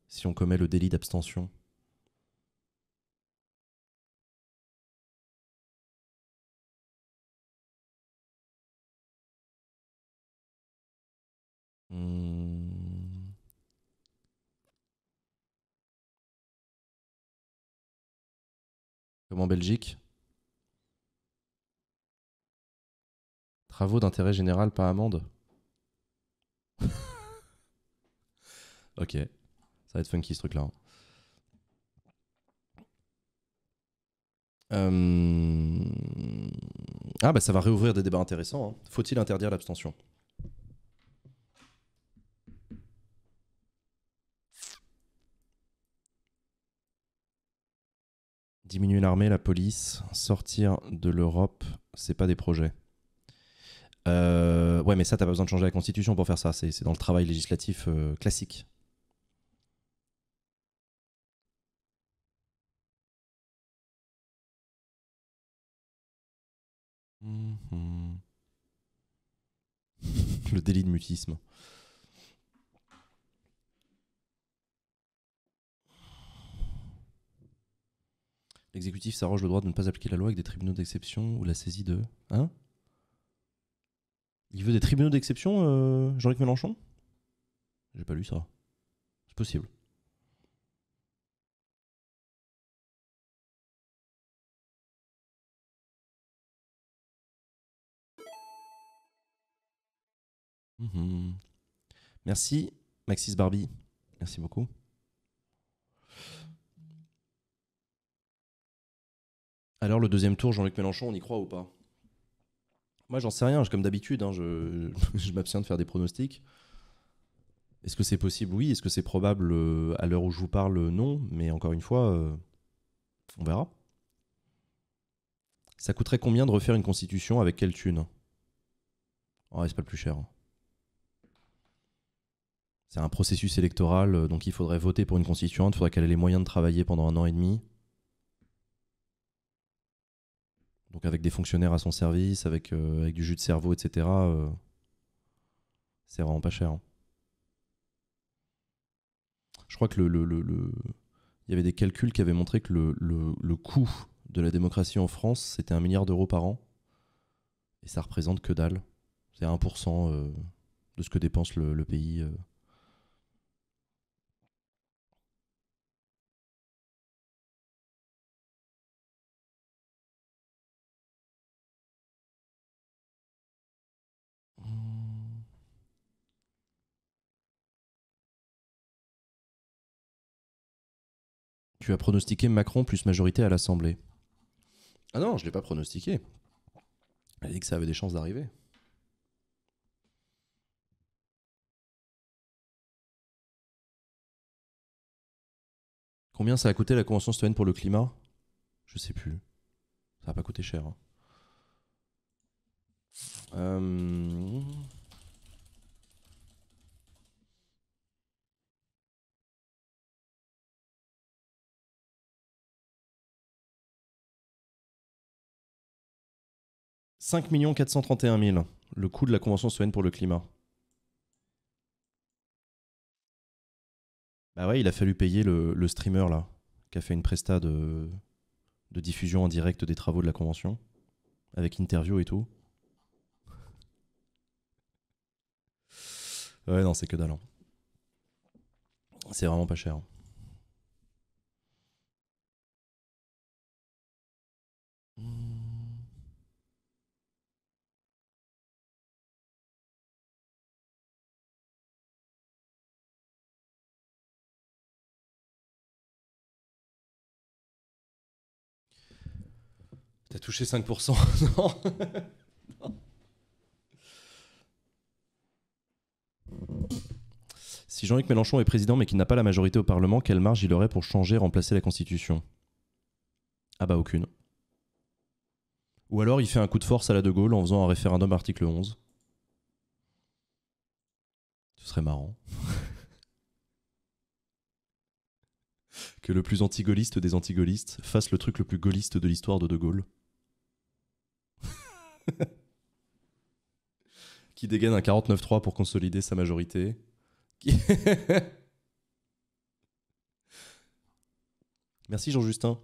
si on commet le délit d'abstention? Comme en Belgique. Travaux d'intérêt général, pas amende. Ok, ça va être funky ce truc-là. Ah bah ça va réouvrir des débats intéressants. Hein. Faut-il interdire l'abstention? Diminuer l'armée, la police, sortir de l'Europe, c'est pas des projets. Ouais, mais ça, t'as pas besoin de changer la Constitution pour faire ça. C'est dans le travail législatif classique. Le délit de mutisme. L'exécutif s'arroge le droit de ne pas appliquer la loi avec des tribunaux d'exception ou la saisie de... Hein? Il veut des tribunaux d'exception, Jean-Luc Mélenchon? J'ai pas lu ça. C'est possible. Merci, Maxis Barbie. Merci beaucoup. Alors le deuxième tour, Jean-Luc Mélenchon, on y croit ou pas? Moi j'en sais rien, comme d'habitude, hein, je m'abstiens de faire des pronostics. Est-ce que c'est possible? Oui. Est-ce que c'est probable? À l'heure où je vous parle, non. Mais encore une fois, on verra. Ça coûterait combien de refaire une constitution? Avec quelle thune? Oh, c'est pas le plus cher. Hein. C'est un processus électoral, donc il faudrait voter pour une constituante, il faudrait qu'elle ait les moyens de travailler pendant 1 an et demi. Donc avec des fonctionnaires à son service, avec du jus de cerveau, etc. C'est vraiment pas cher. Hein. Je crois que il y avait des calculs qui avaient montré que le coût de la démocratie en France, c'était 1 milliard d'euros par an. Et ça représente que dalle. C'est 1% de ce que dépense le pays. Tu as pronostiqué Macron plus majorité à l'Assemblée. Ah non, je ne l'ai pas pronostiqué. Elle a dit que ça avait des chances d'arriver. Combien ça a coûté la Convention citoyenne pour le climat? Je sais plus. Ça n'a pas coûté cher. Hein. « 5 431 000, le coût de la Convention citoyenne pour le climat. » Bah ouais, il a fallu payer le streamer, là, qui a fait une presta de diffusion en direct des travaux de la Convention, avec interview et tout. Ouais, non, c'est que dalle. C'est vraiment pas cher. T'as touché 5%? Non, non. Si Jean-Luc Mélenchon est président mais qu'il n'a pas la majorité au Parlement, quelle marge il aurait pour changer, remplacer la Constitution? Ah bah aucune. Ou alors il fait un coup de force à la De Gaulle en faisant un référendum article 11. Ce serait marrant. Que le plus anti-gaulliste des anti-gaullistes fasse le truc le plus gaulliste de l'histoire de Gaulle. Qui dégaine un 49-3 pour consolider sa majorité. Merci Jean-Justin.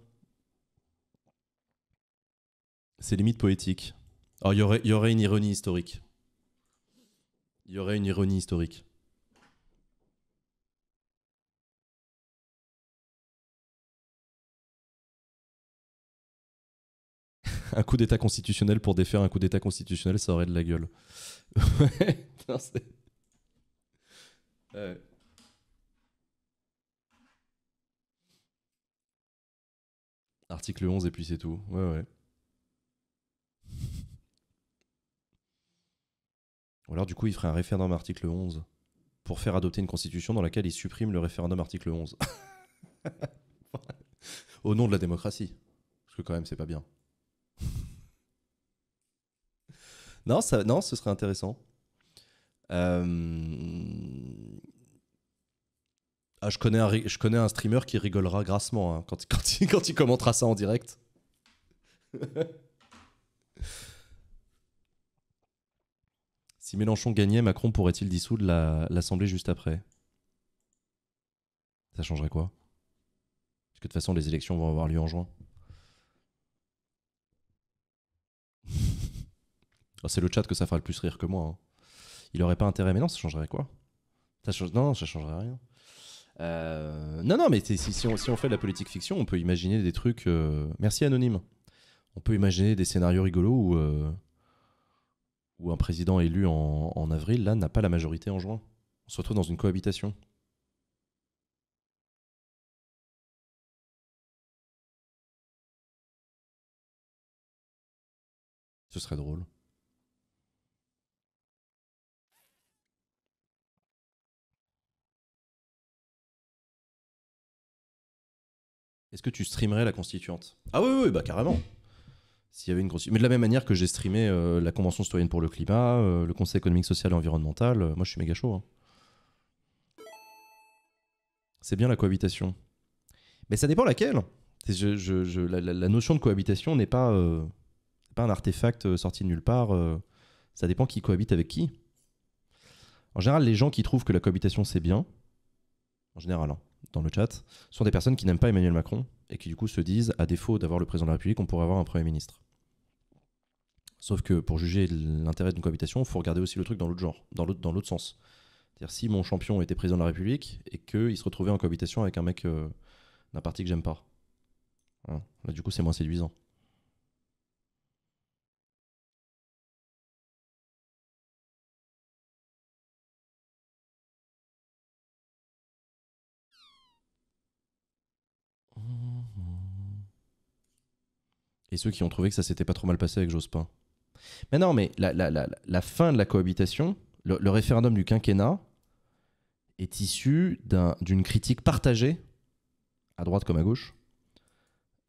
C'est limite poétique. Alors il y aurait une ironie historique. Il y aurait une ironie historique. Un coup d'état constitutionnel pour défaire un coup d'état constitutionnel, ça aurait de la gueule. Ouais, non, c'est... Article 11 et puis c'est tout. Ouais. Ou alors du coup il ferait un référendum article 11 pour faire adopter une constitution dans laquelle il supprime le référendum article 11. Au nom de la démocratie. Parce que quand même c'est pas bien. Non, ça, non, ce serait intéressant. Ah, je connais un streamer qui rigolera grassement hein, quand il commentera ça en direct. Si Mélenchon gagnait, Macron pourrait-il dissoudre l'Assemblée juste après? Ça changerait quoi? Parce que de toute façon, les élections vont avoir lieu en juin. Oh, c'est le chat que ça fera le plus rire que moi. Hein. Il aurait pas intérêt. Mais non, ça changerait quoi? Non, ça changerait rien. Non, mais si on fait de la politique fiction, on peut imaginer des trucs... Merci Anonyme. On peut imaginer des scénarios rigolos où un président élu en avril, là, n'a pas la majorité en juin. On se retrouve dans une cohabitation. Ce serait drôle. Est-ce que tu streamerais la constituante? Ah oui, bah carrément. S'il y avait une constituante. Mais de la même manière que j'ai streamé la Convention citoyenne pour le climat, le Conseil économique, social et environnemental, moi je suis méga chaud. Hein. C'est bien la cohabitation. Mais ça dépend laquelle. La notion de cohabitation n'est pas, pas un artefact sorti de nulle part. Ça dépend qui cohabite avec qui. En général, les gens qui trouvent que la cohabitation c'est bien, en général, hein, dans le chat, sont des personnes qui n'aiment pas Emmanuel Macron et qui du coup se disent, à défaut d'avoir le président de la République, on pourrait avoir un Premier ministre. Sauf que pour juger l'intérêt d'une cohabitation, il faut regarder aussi le truc dans l'autre genre, dans l'autre sens. C'est-à-dire si mon champion était président de la République et qu'il se retrouvait en cohabitation avec un mec d'un parti que j'aime pas. Voilà. Là du coup c'est moins séduisant. Et ceux qui ont trouvé que ça s'était pas trop mal passé avec Jospin. Mais non, mais la fin de la cohabitation, le référendum du quinquennat, est issu d'une critique partagée à droite comme à gauche,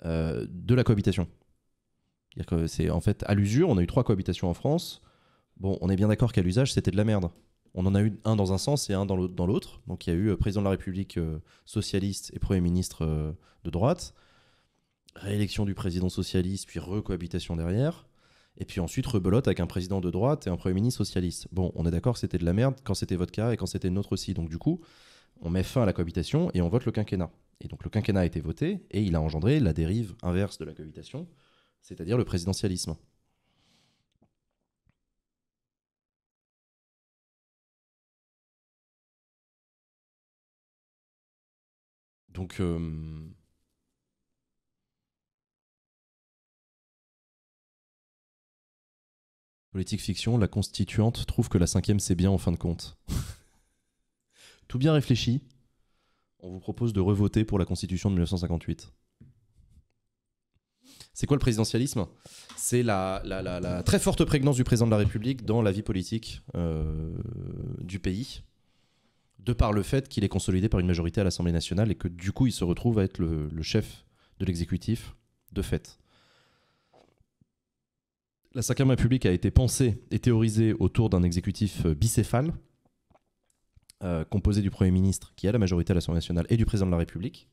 de la cohabitation. C'est-à-dire que c'est en fait à l'usure, on a eu 3 cohabitations en France. Bon, on est bien d'accord qu'à l'usage, c'était de la merde. On en a eu un dans un sens et un dans l'autre. Donc il y a eu président de la République socialiste et Premier ministre de droite, réélection du président socialiste, puis recohabitation derrière, et puis ensuite rebelote avec un président de droite et un Premier ministre socialiste. Bon, on est d'accord que c'était de la merde quand c'était votre cas et quand c'était notre aussi. Donc du coup, on met fin à la cohabitation et on vote le quinquennat. Et donc le quinquennat a été voté et il a engendré la dérive inverse de la cohabitation, c'est-à-dire le présidentialisme. Donc, politique fiction, la constituante trouve que la 5e c'est bien en fin de compte. Tout bien réfléchi, on vous propose de revoter pour la constitution de 1958. C'est quoi le présidentialisme? C'est la très forte prégnance du président de la République dans la vie politique du pays, de par le fait qu'il est consolidé par une majorité à l'Assemblée nationale et que du coup il se retrouve à être le chef de l'exécutif de fait. La 5e République a été pensée et théorisée autour d'un exécutif bicéphale, composé du Premier ministre qui a la majorité à l'Assemblée nationale et du Président de la République.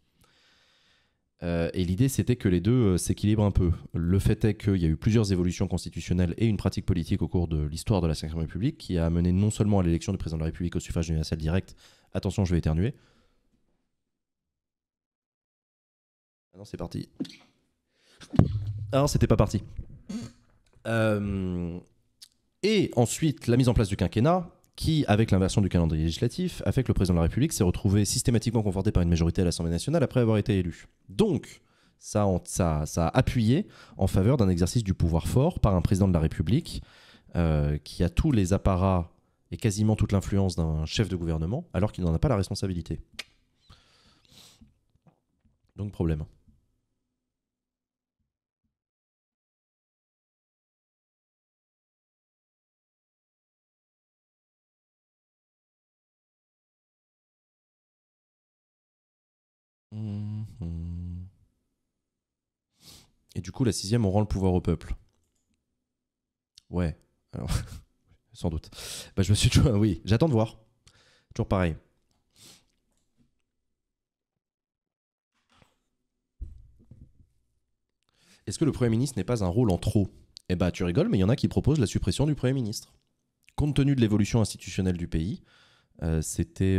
Et l'idée c'était que les deux s'équilibrent un peu. Le fait est qu'il y a eu plusieurs évolutions constitutionnelles et une pratique politique au cours de l'histoire de la 5e République qui a amené non seulement à l'élection du président de la République au suffrage universel direct, attention je vais éternuer. Ah non c'est parti. Ah non c'était pas parti. Et ensuite la mise en place du quinquennat qui, avec l'inversion du calendrier législatif, a fait que le président de la République s'est retrouvé systématiquement conforté par une majorité à l'Assemblée nationale après avoir été élu. Donc, ça a appuyé en faveur d'un exercice du pouvoir fort par un président de la République qui a tous les apparats et quasiment toute l'influence d'un chef de gouvernement, alors qu'il n'en a pas la responsabilité. Donc, problème. Et du coup, la 6e, on rend le pouvoir au peuple. Ouais, alors, sans doute. Bah, je me suis toujours... Oui, j'attends de voir. Toujours pareil. Est-ce que le Premier ministre n'est pas un rôle en trop? Eh bah, tu rigoles, mais il y en a qui proposent la suppression du Premier ministre. Compte tenu de l'évolution institutionnelle du pays... c'était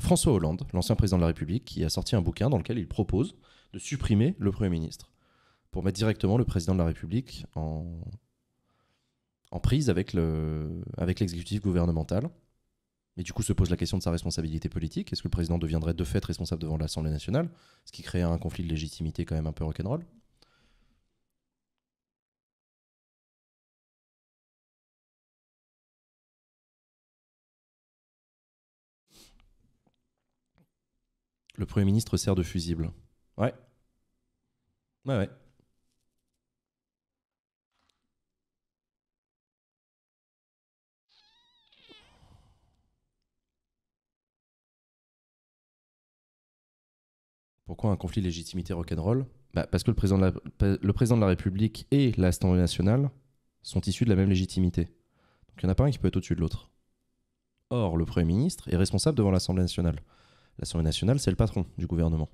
François Hollande, l'ancien président de la République, qui a sorti un bouquin dans lequel il propose de supprimer le Premier ministre pour mettre directement le président de la République en prise avec l'exécutif gouvernemental. Et du coup se pose la question de sa responsabilité politique. Est-ce que le président deviendrait de fait responsable devant l'Assemblée nationale? Ce qui crée un conflit de légitimité quand même un peu rock'n'roll. Le Premier ministre sert de fusible. Ouais. Ouais, ouais. Pourquoi un conflit de légitimité rock'n'roll? Bah parce que le président de la République et l'Assemblée nationale sont issus de la même légitimité. Donc il n'y en a pas un qui peut être au-dessus de l'autre. Or, le Premier ministre est responsable devant l'Assemblée nationale. L'Assemblée nationale, c'est le patron du gouvernement.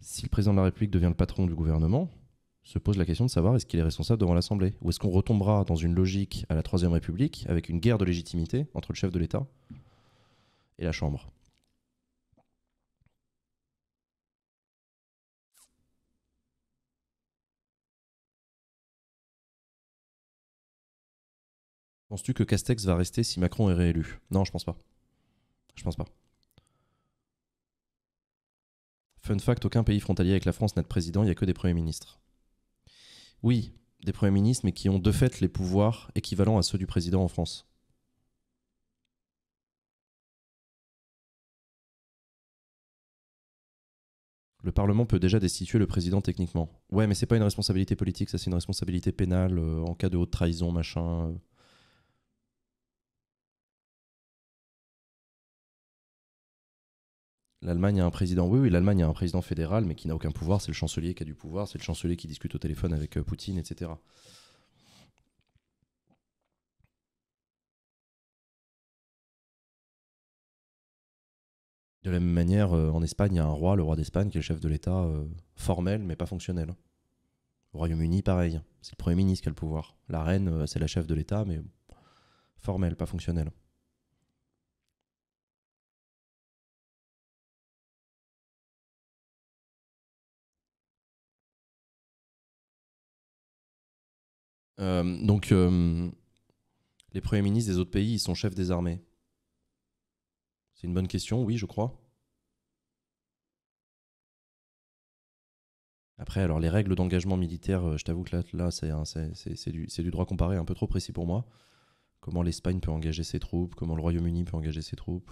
Si le président de la République devient le patron du gouvernement, se pose la question de savoir est-ce qu'il est responsable devant l'Assemblée? Ou est-ce qu'on retombera dans une logique à la 3e République avec une guerre de légitimité entre le chef de l'État et la Chambre? Penses-tu que Castex va rester si Macron est réélu? Non, je pense pas. Je pense pas. Fun fact, aucun pays frontalier avec la France n'a de président, il n'y a que des premiers ministres. Oui, des premiers ministres, mais qui ont de fait les pouvoirs équivalents à ceux du président en France. Le Parlement peut déjà destituer le président techniquement. Ouais, mais c'est pas une responsabilité politique, ça c'est une responsabilité pénale en cas de haute trahison, machin... L'Allemagne a un président, oui, l'Allemagne a un président fédéral, mais qui n'a aucun pouvoir, c'est le chancelier qui a du pouvoir, c'est le chancelier qui discute au téléphone avec Poutine, etc. De la même manière, en Espagne, il y a un roi, le roi d'Espagne, qui est le chef de l'État formel, mais pas fonctionnel. Au Royaume-Uni, pareil, c'est le Premier ministre qui a le pouvoir. La reine, c'est la chef de l'État, mais formel, pas fonctionnel. Les premiers ministres des autres pays, ils sont chefs des armées. C'est une bonne question, oui, je crois. Après, alors les règles d'engagement militaire, je t'avoue que là c'est du droit comparé un peu trop précis pour moi. Comment l'Espagne peut engager ses troupes, comment le Royaume-Uni peut engager ses troupes.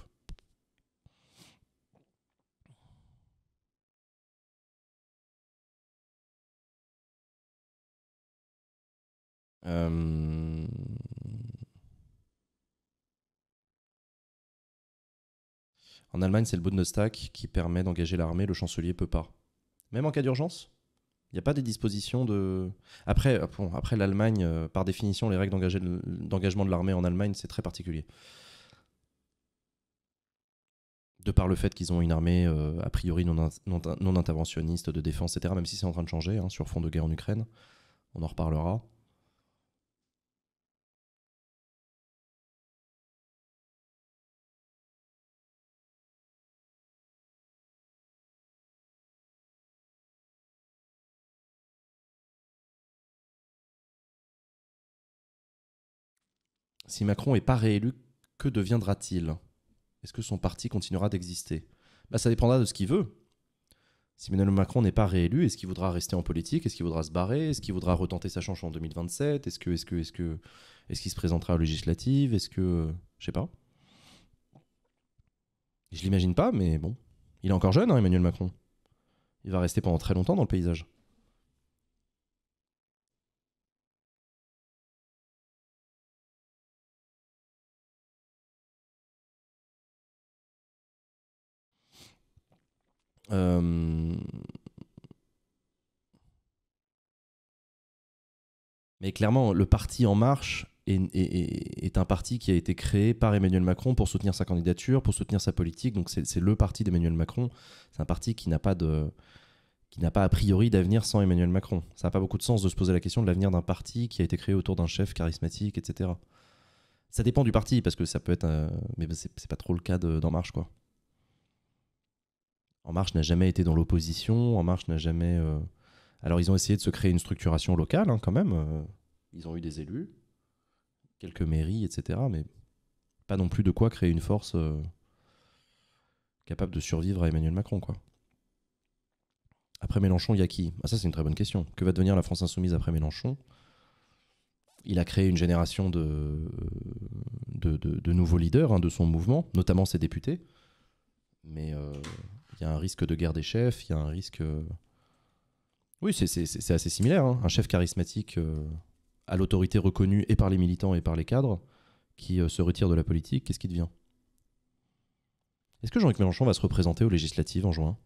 En Allemagne, c'est le Bundestag qui permet d'engager l'armée, le chancelier peut pas. Même en cas d'urgence, il n'y a pas des dispositions de... Après, bon, après l'Allemagne, par définition, les règles d'engagement de l'armée en Allemagne, c'est très particulier. De par le fait qu'ils ont une armée a priori non interventionniste, de défense, etc., même si c'est en train de changer, hein, sur fond de guerre en Ukraine, on en reparlera. Si Macron n'est pas réélu, que deviendra-t-il? Est-ce que son parti continuera d'exister? Bah, ça dépendra de ce qu'il veut. Si Emmanuel Macron n'est pas réélu, est-ce qu'il voudra rester en politique? Est-ce qu'il voudra se barrer? Est-ce qu'il voudra retenter sa chance en 2027? Est-ce qu'il se présentera aux législatives? Est-ce que... Je sais pas. Je l'imagine pas, mais bon. Il est encore jeune, hein, Emmanuel Macron. Il va rester pendant très longtemps dans le paysage. Mais clairement, le parti En Marche est un parti qui a été créé par Emmanuel Macron pour soutenir sa candidature, pour soutenir sa politique. Donc c'est le parti d'Emmanuel Macron. C'est un parti qui n'a pas a priori d'avenir sans Emmanuel Macron. Ça n'a pas beaucoup de sens de se poser la question de l'avenir d'un parti qui a été créé autour d'un chef charismatique, etc. Ça dépend du parti, parce que ça peut être... mais c'est pas trop le cas d'En Marche, quoi. En Marche n'a jamais été dans l'opposition, En Marche n'a jamais... Alors ils ont essayé de se créer une structuration locale, hein, quand même. Ils ont eu des élus, quelques mairies, etc. Mais pas non plus de quoi créer une force capable de survivre à Emmanuel Macron, quoi. Après Mélenchon, il y a qui? Ah, ça c'est une très bonne question. Que va devenir la France Insoumise après Mélenchon? Il a créé une génération de nouveaux leaders, hein, de son mouvement, notamment ses députés. Mais... il y a un risque de guerre des chefs, il y a un risque... Oui, c'est assez similaire, hein. Un chef charismatique à l'autorité reconnue et par les militants et par les cadres qui se retire de la politique, qu'est-ce qui devient? Est-ce que Jean-Luc Mélenchon va se représenter aux législatives en juin?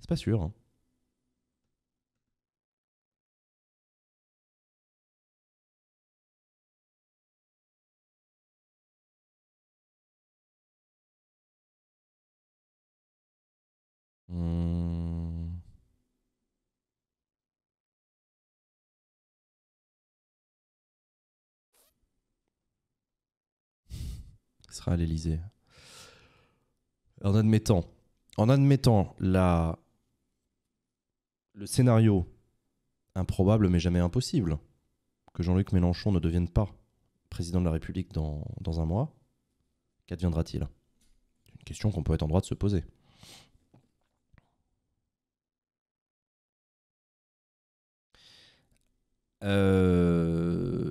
C'est pas sûr, hein. Il sera à l'Elysée. En admettant le scénario improbable mais jamais impossible que Jean-Luc Mélenchon ne devienne pas président de la République dans un mois, qu'adviendra-t-il? C'est une question qu'on peut être en droit de se poser.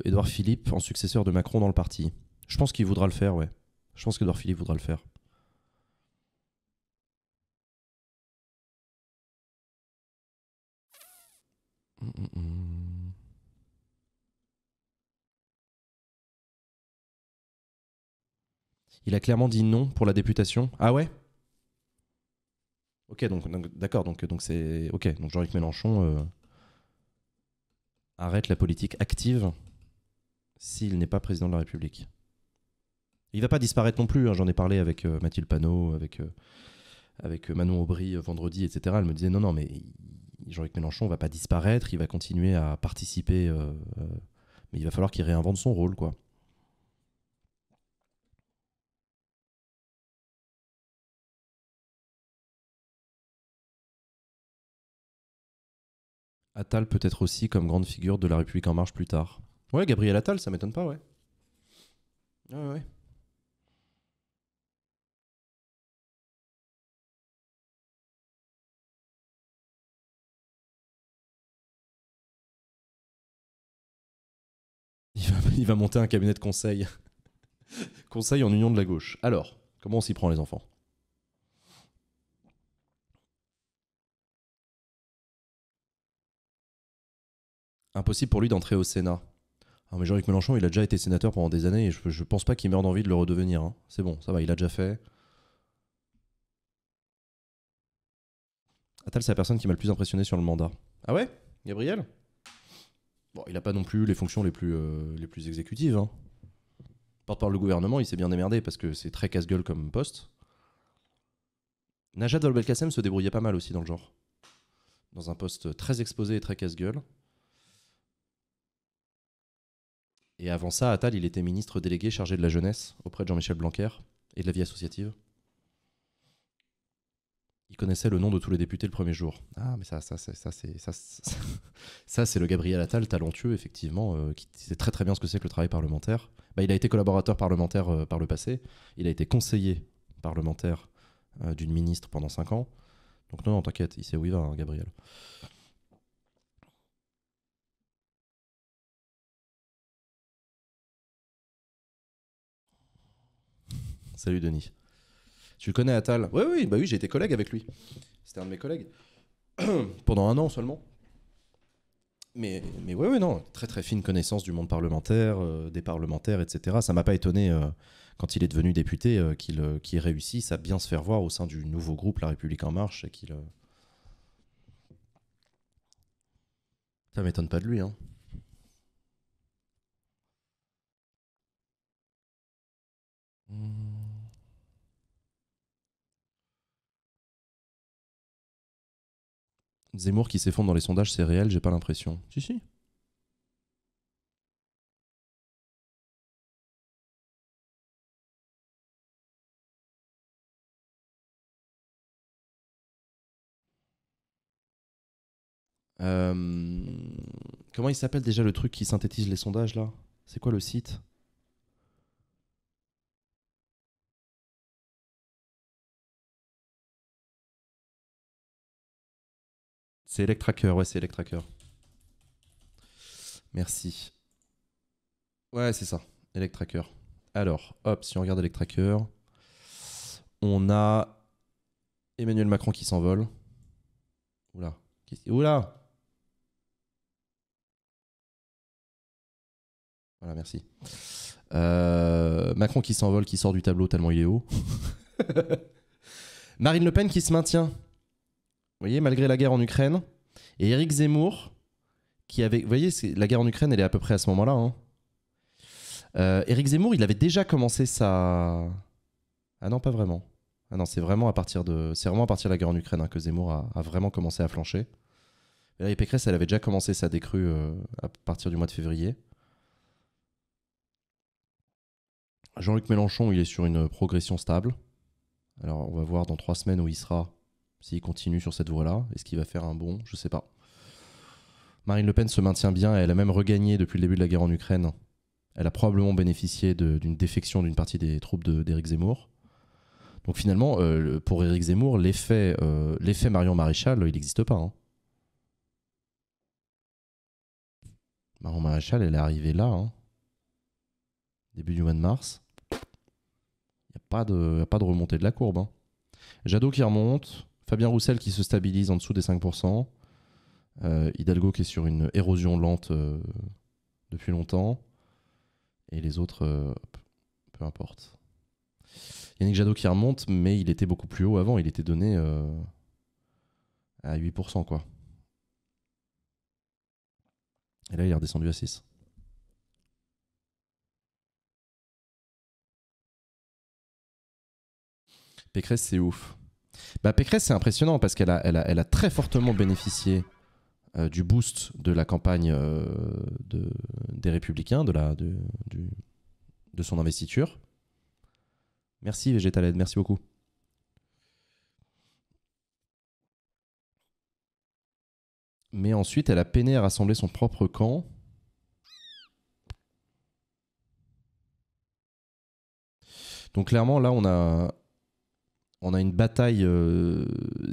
Édouard Philippe en successeur de Macron dans le parti. Je pense qu'il voudra le faire, ouais. Je pense qu'Edouard Philippe voudra le faire. Il a clairement dit non pour la députation. Ah ouais? Ok, donc d'accord, donc c'est... Ok, donc Jean-Luc Mélenchon arrête la politique active s'il n'est pas président de la République. Il va pas disparaître non plus, hein, j'en ai parlé avec Mathilde Panot, avec Manon Aubry vendredi, etc. Elle me disait non, mais Jean-Luc Mélenchon va pas disparaître, il va continuer à participer, mais il va falloir qu'il réinvente son rôle, quoi. Attal peut-être aussi comme grande figure de La République En Marche plus tard. Ouais, Gabriel Attal, ça m'étonne pas, ouais. Ouais. Il va monter un cabinet de conseil. Conseil en union de la gauche. Alors, comment on s'y prend, les enfants? Impossible pour lui d'entrer au Sénat. Ah, mais Jean-Luc Mélenchon, il a déjà été sénateur pendant des années et je pense pas qu'il meure d'envie de le redevenir. Hein. C'est bon, ça va, il a déjà fait. Attal, c'est la personne qui m'a le plus impressionné sur le mandat. Ah ouais, Gabriel? Bon, il a pas non plus les fonctions les plus exécutives. Hein. Porte-parole du gouvernement, il s'est bien démerdé parce que c'est très casse-gueule comme poste. Najat Vallaud-Belkacem se débrouillait pas mal aussi dans le genre. Dans un poste très exposé et très casse-gueule. Et avant ça, Attal, il était ministre délégué chargé de la jeunesse auprès de Jean-Michel Blanquer et de la vie associative. Il connaissait le nom de tous les députés le premier jour. Ah, mais ça c'est le Gabriel Attal talentueux, effectivement, qui sait très très bien ce que c'est que le travail parlementaire. Bah, il a été collaborateur parlementaire par le passé. Il a été conseiller parlementaire d'une ministre pendant 5 ans. Donc non, t'inquiète, il sait où il va, hein, Gabriel. Salut Denis. Tu le connais, Attal? Oui, bah oui, j'ai été collègue avec lui. C'était un de mes collègues. Pendant 1 an seulement. Mais ouais, non. Très très fine connaissance du monde parlementaire, des parlementaires, etc. Ça m'a pas étonné quand il est devenu député qu'il réussisse à bien se faire voir au sein du nouveau groupe La République En Marche. Et qu'il, ça m'étonne pas de lui, hein. Zemmour qui s'effondre dans les sondages, c'est réel, j'ai pas l'impression. Si. Comment il s'appelle déjà le truc qui synthétise les sondages là? C'est quoi le site? C'est Electracker, ouais, c'est Electracker. Merci. Ouais, c'est ça, Electracker. Alors, hop, si on regarde Electracker, on a Emmanuel Macron qui s'envole. Oula. Voilà, merci. Macron qui s'envole, qui sort du tableau tellement il est haut. Marine Le Pen qui se maintient. Vous voyez, malgré la guerre en Ukraine, et Éric Zemmour, qui avait... Vous voyez, la guerre en Ukraine, elle est à peu près à ce moment-là. Hein. Éric Zemmour, il avait déjà commencé sa... Ah non, pas vraiment. Ah non, c'est vraiment à partir de la guerre en Ukraine, hein, que Zemmour a vraiment commencé à flancher. Et là, et Pécresse, elle avait déjà commencé sa décrue à partir du mois de février. Jean-Luc Mélenchon, il est sur une progression stable. Alors, on va voir dans 3 semaines où il sera... S'il continue sur cette voie-là, est-ce qu'il va faire un bond? Je sais pas. Marine Le Pen se maintient bien, elle a même regagné depuis le début de la guerre en Ukraine. Elle a probablement bénéficié d'une défection d'une partie des troupes d'Éric Zemmour. Donc finalement, pour Éric Zemmour, l'effet Marion Maréchal, il n'existe pas. Hein. Marion Maréchal, elle est arrivée là, hein. Début du mois de mars. Il n'y a pas de remontée de la courbe. Hein. Jadot qui remonte. Fabien Roussel qui se stabilise en dessous des 5%. Hidalgo qui est sur une érosion lente depuis longtemps. Et les autres, peu importe. Yannick Jadot qui remonte, mais il était beaucoup plus haut avant. Il était donné à 8%, quoi. Et là, il est redescendu à 6. Pécresse, c'est ouf. Bah, Pécresse, c'est impressionnant parce qu'elle a très fortement bénéficié du boost de la campagne des Républicains, de son investiture. Merci Végétaled, merci beaucoup. Mais ensuite, elle a peiné à rassembler son propre camp. Donc clairement, là, on a une bataille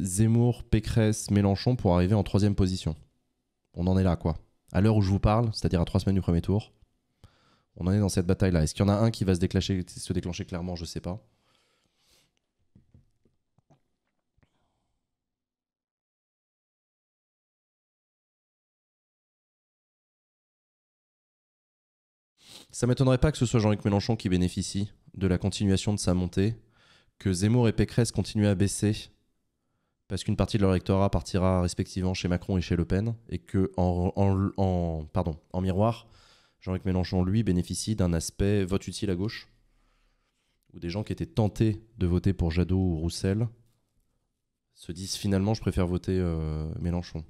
Zemmour, Pécresse, Mélenchon pour arriver en 3e position. On en est là, quoi. À l'heure où je vous parle, c'est-à-dire à 3 semaines du premier tour, on en est dans cette bataille-là. Est-ce qu'il y en a un qui va se déclencher clairement? Je sais pas. Ça m'étonnerait pas que ce soit Jean-Luc Mélenchon qui bénéficie de la continuation de sa montée, que Zemmour et Pécresse continuent à baisser parce qu'une partie de leur électorat partira respectivement chez Macron et chez Le Pen, et que en miroir, Jean-Luc Mélenchon, lui, bénéficie d'un aspect vote utile à gauche, où des gens qui étaient tentés de voter pour Jadot ou Roussel se disent finalement je préfère voter Mélenchon.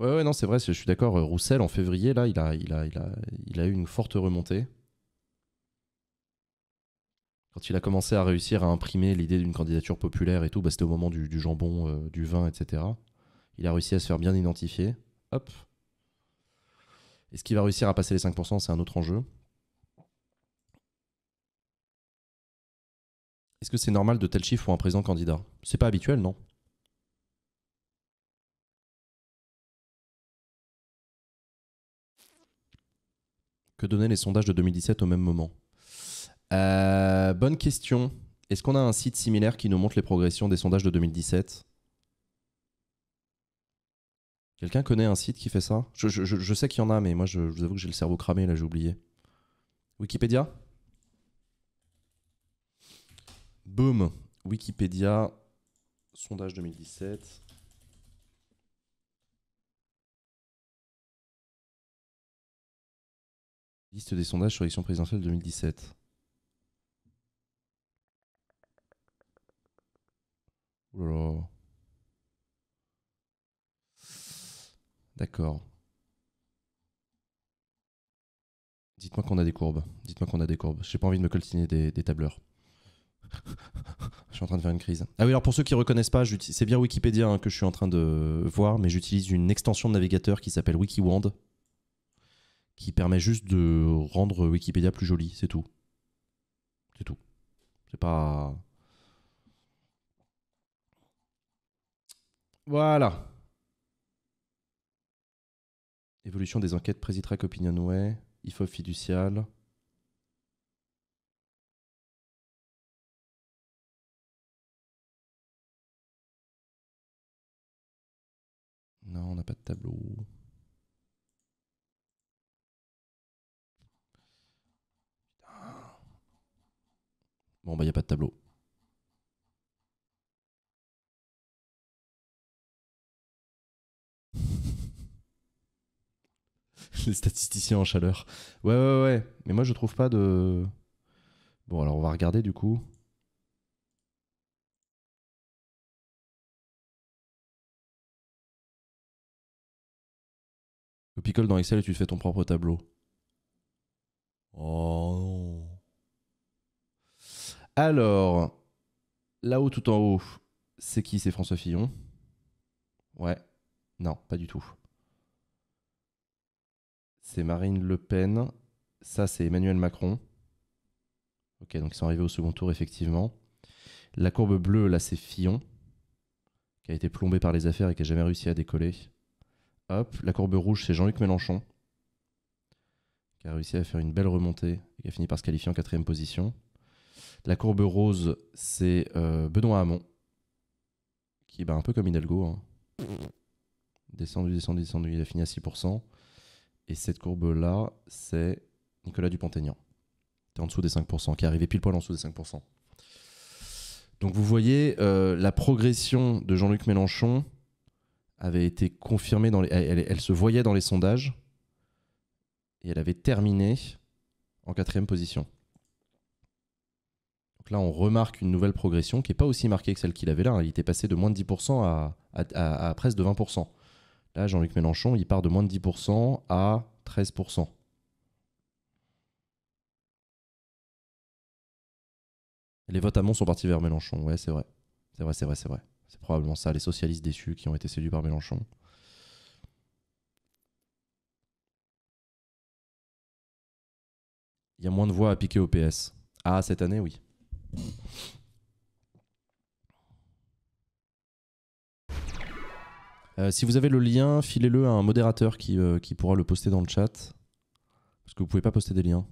Ouais, non, c'est vrai, je suis d'accord. Roussel, en février, là, il a eu une forte remontée. Quand il a commencé à réussir à imprimer l'idée d'une candidature populaire et tout, bah, c'était au moment du jambon, du vin, etc. Il a réussi à se faire bien identifier. Hop. Est-ce qu'il va réussir à passer les 5%? C'est un autre enjeu. Est-ce que c'est normal de tels chiffres pour un président candidat? C'est pas habituel, non? Que donnaient les sondages de 2017 au même moment? Bonne question. Est-ce qu'on a un site similaire qui nous montre les progressions des sondages de 2017? Quelqu'un connaît un site qui fait ça? Je sais qu'il y en a, mais moi je vous avoue que j'ai le cerveau cramé, là j'ai oublié. Wikipédia? Boom. Wikipédia, sondage 2017... Liste des sondages sur l'élection présidentielle 2017. Oh là là. D'accord. Dites-moi qu'on a des courbes. Dites-moi qu'on a des courbes. J'ai pas envie de me coltiner des tableurs. Je suis en train de faire une crise. Ah oui, alors pour ceux qui ne reconnaissent pas, c'est bien Wikipédia hein, que je suis en train de voir, mais j'utilise une extension de navigateur qui s'appelle WikiWand, qui permet juste de rendre Wikipédia plus joli, c'est tout. C'est tout. C'est pas... Voilà. Évolution des enquêtes Présitrack OpinionWay, IFOP Fiducial. Non, on n'a pas de tableau. Bon, bah, il n'y a pas de tableau. Les statisticiens en chaleur. Ouais. Mais moi, je trouve pas de... Bon, alors, on va regarder, du coup. Tu picoles dans Excel et tu te fais ton propre tableau. Oh, non. Alors, là-haut tout en haut, c'est qui? C'est François Fillon? Ouais, non, pas du tout. C'est Marine Le Pen, ça c'est Emmanuel Macron. Ok, donc ils sont arrivés au second tour, effectivement. La courbe bleue, là c'est Fillon, qui a été plombé par les affaires et qui n'a jamais réussi à décoller. Hop, la courbe rouge c'est Jean-Luc Mélenchon, qui a réussi à faire une belle remontée et qui a fini par se qualifier en 4e position. La courbe rose, c'est Benoît Hamon, qui un peu comme Hidalgo, hein. descendu, il a fini à 6%. Et cette courbe-là, c'est Nicolas Dupont-Aignan, qui est en dessous des 5%, qui est arrivé pile poil en dessous des 5%. Donc vous voyez, la progression de Jean-Luc Mélenchon avait été confirmée, elle se voyait dans les sondages, et elle avait terminé en 4e position. Donc là, on remarque une nouvelle progression qui n'est pas aussi marquée que celle qu'il avait là. Il était passé de moins de 10% à presque de 20%. Là, Jean-Luc Mélenchon, il part de moins de 10% à 13%. Les votes amont sont partis vers Mélenchon. Ouais, c'est vrai. C'est vrai, c'est vrai, c'est vrai. C'est probablement ça, les socialistes déçus qui ont été séduits par Mélenchon. Il y a moins de voix à piquer au PS. Ah, cette année, oui. Si vous avez le lien, filez-le à un modérateur qui pourra le poster dans le chat. Parce que vous ne pouvez pas poster des liens.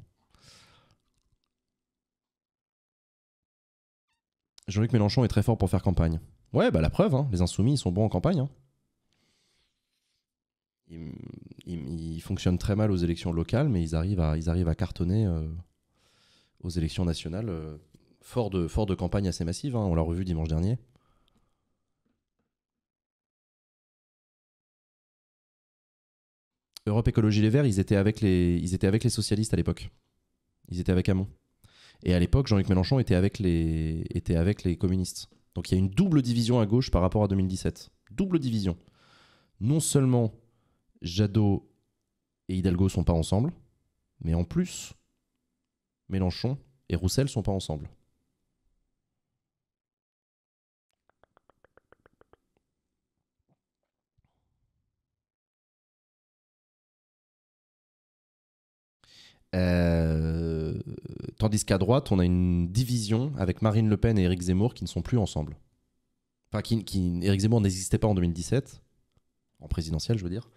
Jean-Luc Mélenchon est très fort pour faire campagne. Ouais, bah la preuve, hein, les insoumis, ils sont bons en campagne. Hein. Ils fonctionnent très mal aux élections locales, mais ils arrivent à cartonner aux élections nationales. Fort de campagne assez massive, hein, on l'a revu dimanche dernier. Europe Écologie Les Verts, ils étaient avec les socialistes à l'époque. Ils étaient avec Hamon. Et à l'époque, Jean-Luc Mélenchon était avec les communistes. Donc il y a une double division à gauche par rapport à 2017. Double division. Non seulement Jadot et Hidalgo sont pas ensemble, mais en plus, Mélenchon et Roussel sont pas ensemble. Tandis qu'à droite, on a une division avec Marine Le Pen et Éric Zemmour qui ne sont plus ensemble. Enfin, Éric Zemmour n'existait pas en 2017, en présidentielle, je veux dire.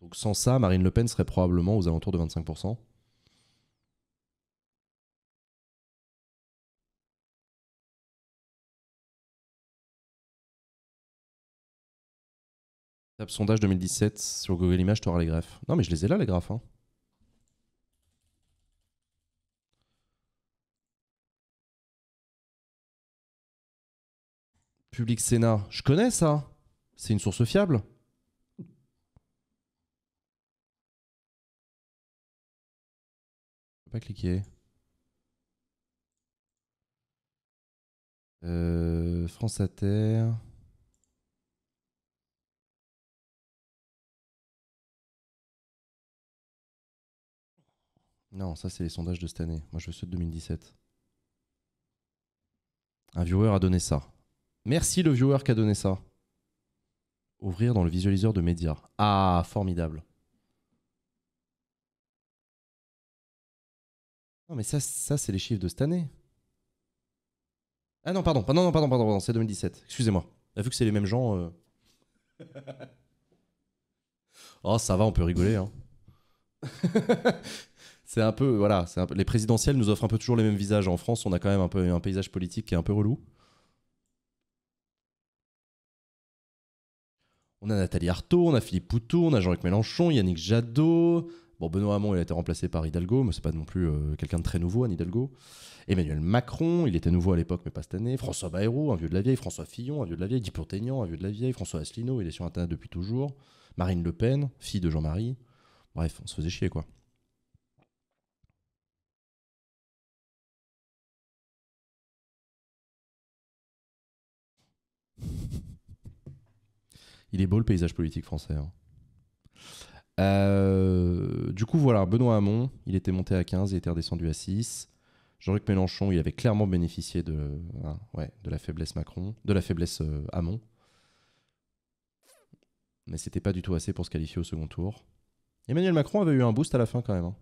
Donc sans ça, Marine Le Pen serait probablement aux alentours de 25%. Tape sondage 2017 sur Google Images, tu auras les greffes. Non mais je les ai là, les graphes. Hein. Public Sénat, je connais ça. C'est une source fiable. Je peux pas cliquer. France Inter. Non, ça c'est les sondages de cette année. Moi je veux ceux de 2017. Un viewer a donné ça. Merci le viewer qui a donné ça. Ouvrir dans le visualiseur de médias. Ah, formidable. Non mais ça c'est les chiffres de cette année. Ah non, pardon, pardon, c'est 2017. Excusez-moi. Vu que c'est les mêmes gens... Oh, ça va, on peut rigoler. Hein. C'est un peu, voilà, les présidentielles nous offrent un peu toujours les mêmes visages. En France, on a quand même un peu un paysage politique qui est un peu relou. On a Nathalie Arthaud, on a Philippe Poutou, on a Jean-Luc Mélenchon, Yannick Jadot. Bon, Benoît Hamon, il a été remplacé par Hidalgo, mais c'est pas non plus quelqu'un de très nouveau, Anne Hidalgo. Emmanuel Macron, il était nouveau à l'époque, mais pas cette année. François Bayrou, un vieux de la vieille. François Fillon, un vieux de la vieille. Dupont-Aignan, un vieux de la vieille. François Asselineau, il est sur Internet depuis toujours. Marine Le Pen, fille de Jean-Marie. Bref, on se faisait chier, quoi. Il est beau le paysage politique français. Hein. Du coup, voilà, Benoît Hamon, il était monté à 15, il était redescendu à 6. Jean-Luc Mélenchon, il avait clairement bénéficié de la faiblesse Macron, de la faiblesse Hamon. Mais c'était pas du tout assez pour se qualifier au second tour. Emmanuel Macron avait eu un boost à la fin quand même. Hein.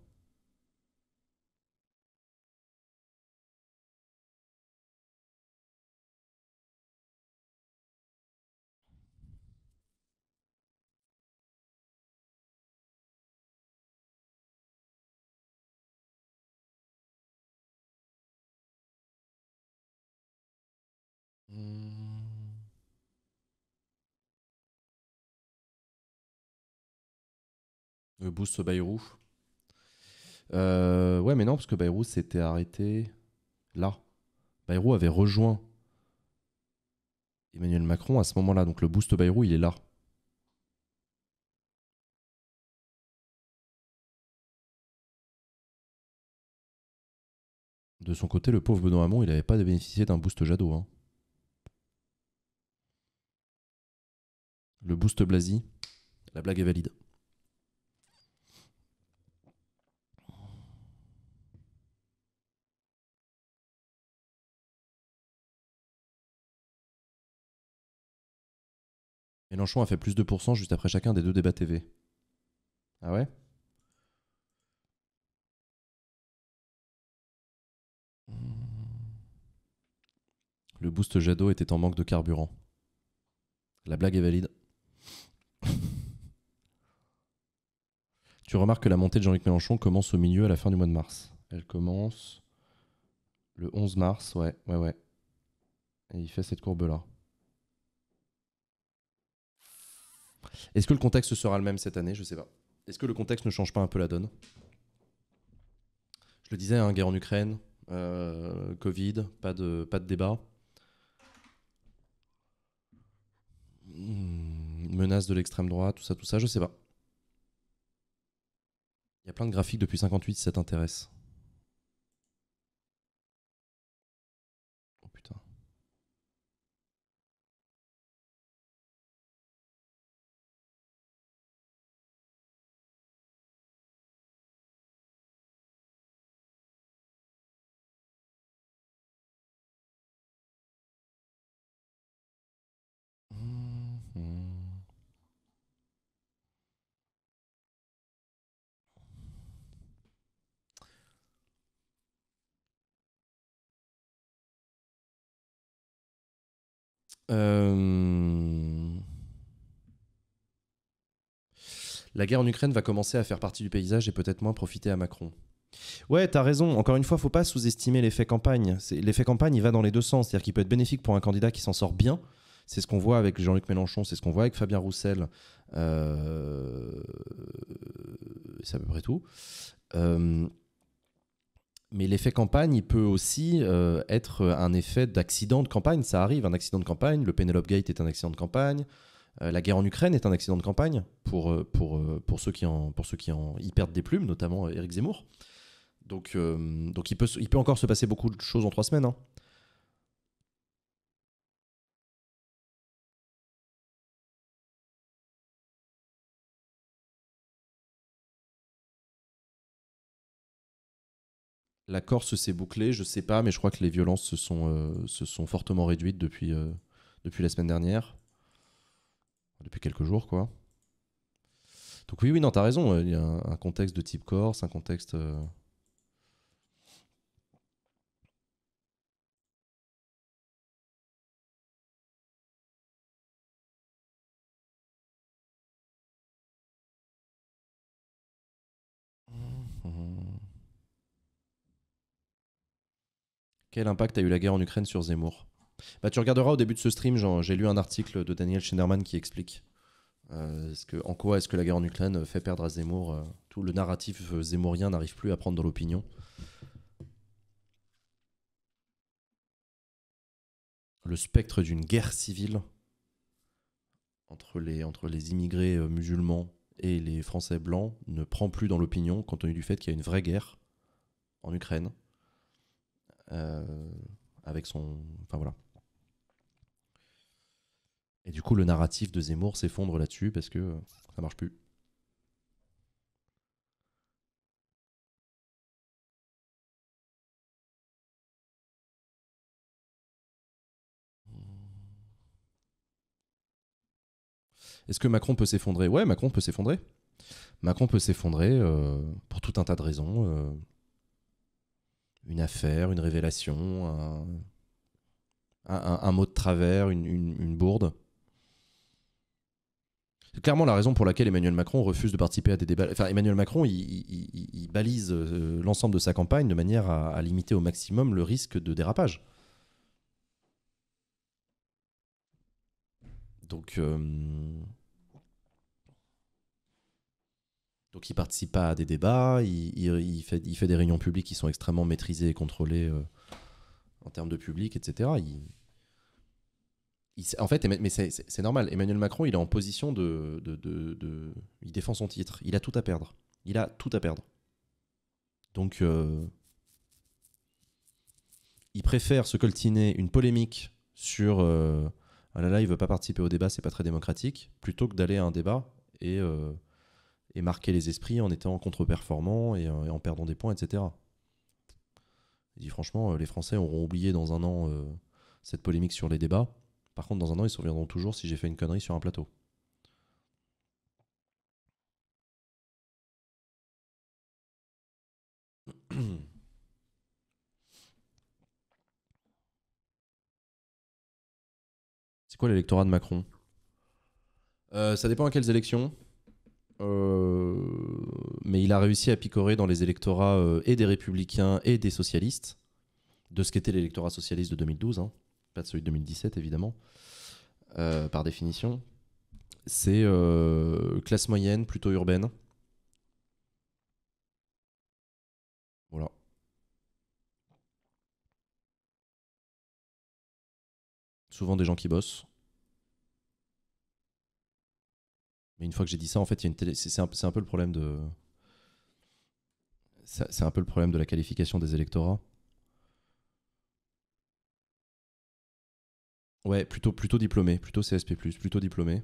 Le boost Bayrou. Ouais, mais non, parce que Bayrou s'était arrêté là. Bayrou avait rejoint Emmanuel Macron à ce moment-là. Donc le boost Bayrou, il est là. De son côté, le pauvre Benoît Hamon, il n'avait pas bénéficié d'un boost Jadot. Hein. Le boost Blasi, la blague est valide. Mélenchon a fait plus de 2% juste après chacun des deux débats TV. Ah ouais? Le boost Jadot était en manque de carburant. La blague est valide. Tu remarques que la montée de Jean-Luc Mélenchon commence au milieu à la fin du mois de mars. Elle commence le 11 mars, ouais. Et il fait cette courbe-là. Est-ce que le contexte sera le même cette année? Je sais pas. Est-ce que le contexte ne change pas un peu la donne? Je le disais, hein, guerre en Ukraine, Covid, pas de débat. Menace de l'extrême droite, tout ça, je sais pas. Il y a plein de graphiques depuis 58 si ça t'intéresse. Oh putain. La guerre en Ukraine va commencer à faire partie du paysage et peut-être moins profiter à Macron. Ouais, t'as raison. Encore une fois, faut pas sous-estimer l'effet campagne. L'effet campagne, il va dans les deux sens. C'est-à-dire qu'il peut être bénéfique pour un candidat qui s'en sort bien. C'est ce qu'on voit avec Jean-Luc Mélenchon, c'est ce qu'on voit avec Fabien Roussel. C'est à peu près tout. Mais l'effet campagne, il peut aussi être un effet d'accident de campagne. Ça arrive, un accident de campagne. Le Penelope Gate est un accident de campagne. La guerre en Ukraine est un accident de campagne pour ceux qui y perdent des plumes, notamment Éric Zemmour. Donc il peut encore se passer beaucoup de choses en 3 semaines. Hein. La Corse s'est bouclée, je sais pas, mais je crois que les violences se sont fortement réduites depuis la semaine dernière. Depuis quelques jours, quoi. Donc oui, non, t'as raison. Il y a un contexte de type Corse, un contexte... Quel impact a eu la guerre en Ukraine sur Zemmour? Bah, tu regarderas au début de ce stream, j'ai lu un article de Daniel Schneiderman qui explique en quoi est-ce que la guerre en Ukraine fait perdre à Zemmour. Tout le narratif zemmourien n'arrive plus à prendre dans l'opinion. Le spectre d'une guerre civile entre les immigrés musulmans et les Français blancs ne prend plus dans l'opinion compte tenu du fait qu'il y a une vraie guerre en Ukraine. Enfin voilà. Et du coup, le narratif de Zemmour s'effondre là-dessus parce que ça marche plus. Est-ce que Macron peut s'effondrer? Ouais, Macron peut s'effondrer. Macron peut s'effondrer pour tout un tas de raisons. Une affaire, une révélation, un mot de travers, une bourde. C'est clairement la raison pour laquelle Emmanuel Macron refuse de participer à des débats. Enfin, Emmanuel Macron, il balise l'ensemble de sa campagne de manière à limiter au maximum le risque de dérapage. Donc... Donc il participe pas à des débats, il fait des réunions publiques qui sont extrêmement maîtrisées et contrôlées en termes de public, etc. En fait, mais c'est normal, Emmanuel Macron, il est en position de il défend son titre, il a tout à perdre. Il a tout à perdre. Donc, il préfère se coltiner une polémique sur « Ah là là, il veut pas participer au débat, c'est pas très démocratique », plutôt que d'aller à un débat et marquer les esprits en étant contre-performant et en perdant des points, etc. Il dit franchement, les Français auront oublié dans un an cette polémique sur les débats. Par contre, dans un an, ils se souviendront toujours si j'ai fait une connerie sur un plateau. C'est quoi l'électorat de Macron? Ça dépend à quelles élections. Mais il a réussi à picorer dans les électorats et des républicains et des socialistes, de ce qu'était l'électorat socialiste de 2012, hein, pas de celui de 2017 évidemment, par définition. C'est classe moyenne, plutôt urbaine. Voilà. Souvent des gens qui bossent. Mais une fois que j'ai dit ça, en fait, c'est un peu le problème de... C'est un peu le problème de la qualification des électorats. Ouais, plutôt diplômé, plutôt CSP+, plutôt diplômé.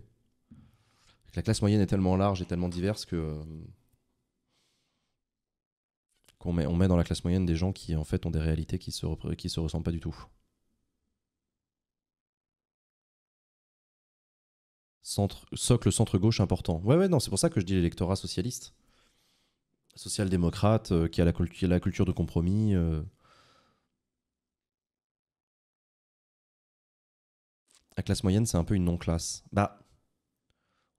La classe moyenne est tellement large et tellement diverse que... qu'on met dans la classe moyenne des gens qui, en fait, ont des réalités qui se ressemblent pas du tout. Socle centre gauche important. Ouais, non, c'est pour ça que je dis l'électorat socialiste, social-démocrate, qui a la culture de compromis. La classe moyenne, c'est un peu une non-classe. Bah,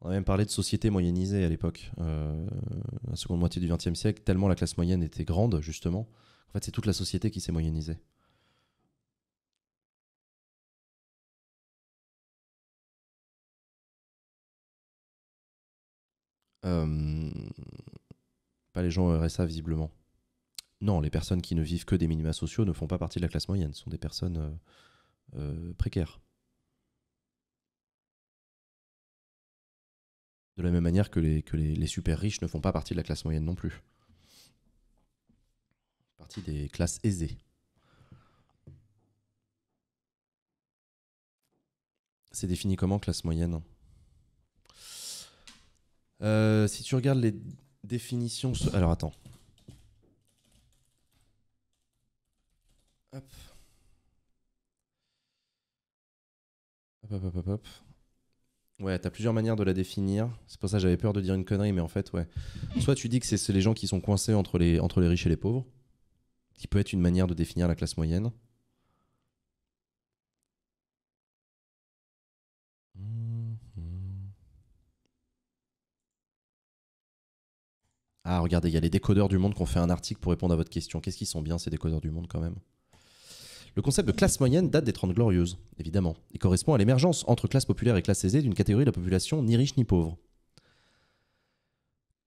on a même parlé de société moyennisée à l'époque, la seconde moitié du XXe siècle, tellement la classe moyenne était grande, justement. En fait, c'est toute la société qui s'est moyennisée. Pas les gens au RSA visiblement. Non, les personnes qui ne vivent que des minima sociaux ne font pas partie de la classe moyenne, ce sont des personnes précaires. De la même manière que les super riches ne font pas partie de la classe moyenne non plus. Partie des classes aisées. C'est défini comment, classe moyenne ? Si tu regardes les définitions... Alors attends. Hop. Hop, hop, hop, hop. Ouais, t'as plusieurs manières de la définir. C'est pour ça que j'avais peur de dire une connerie, mais en fait, ouais. Soit tu dis que c'est les gens qui sont coincés entre les riches et les pauvres, qui peut être une manière de définir la classe moyenne. Ah, regardez, il y a les décodeurs du monde qui ont fait un article pour répondre à votre question. Qu'est-ce qu'ils sont bien, ces décodeurs du monde, quand même? Le concept de classe moyenne date des 30 glorieuses, évidemment, et correspond à l'émergence entre classe populaire et classe aisée d'une catégorie de la population ni riche ni pauvre.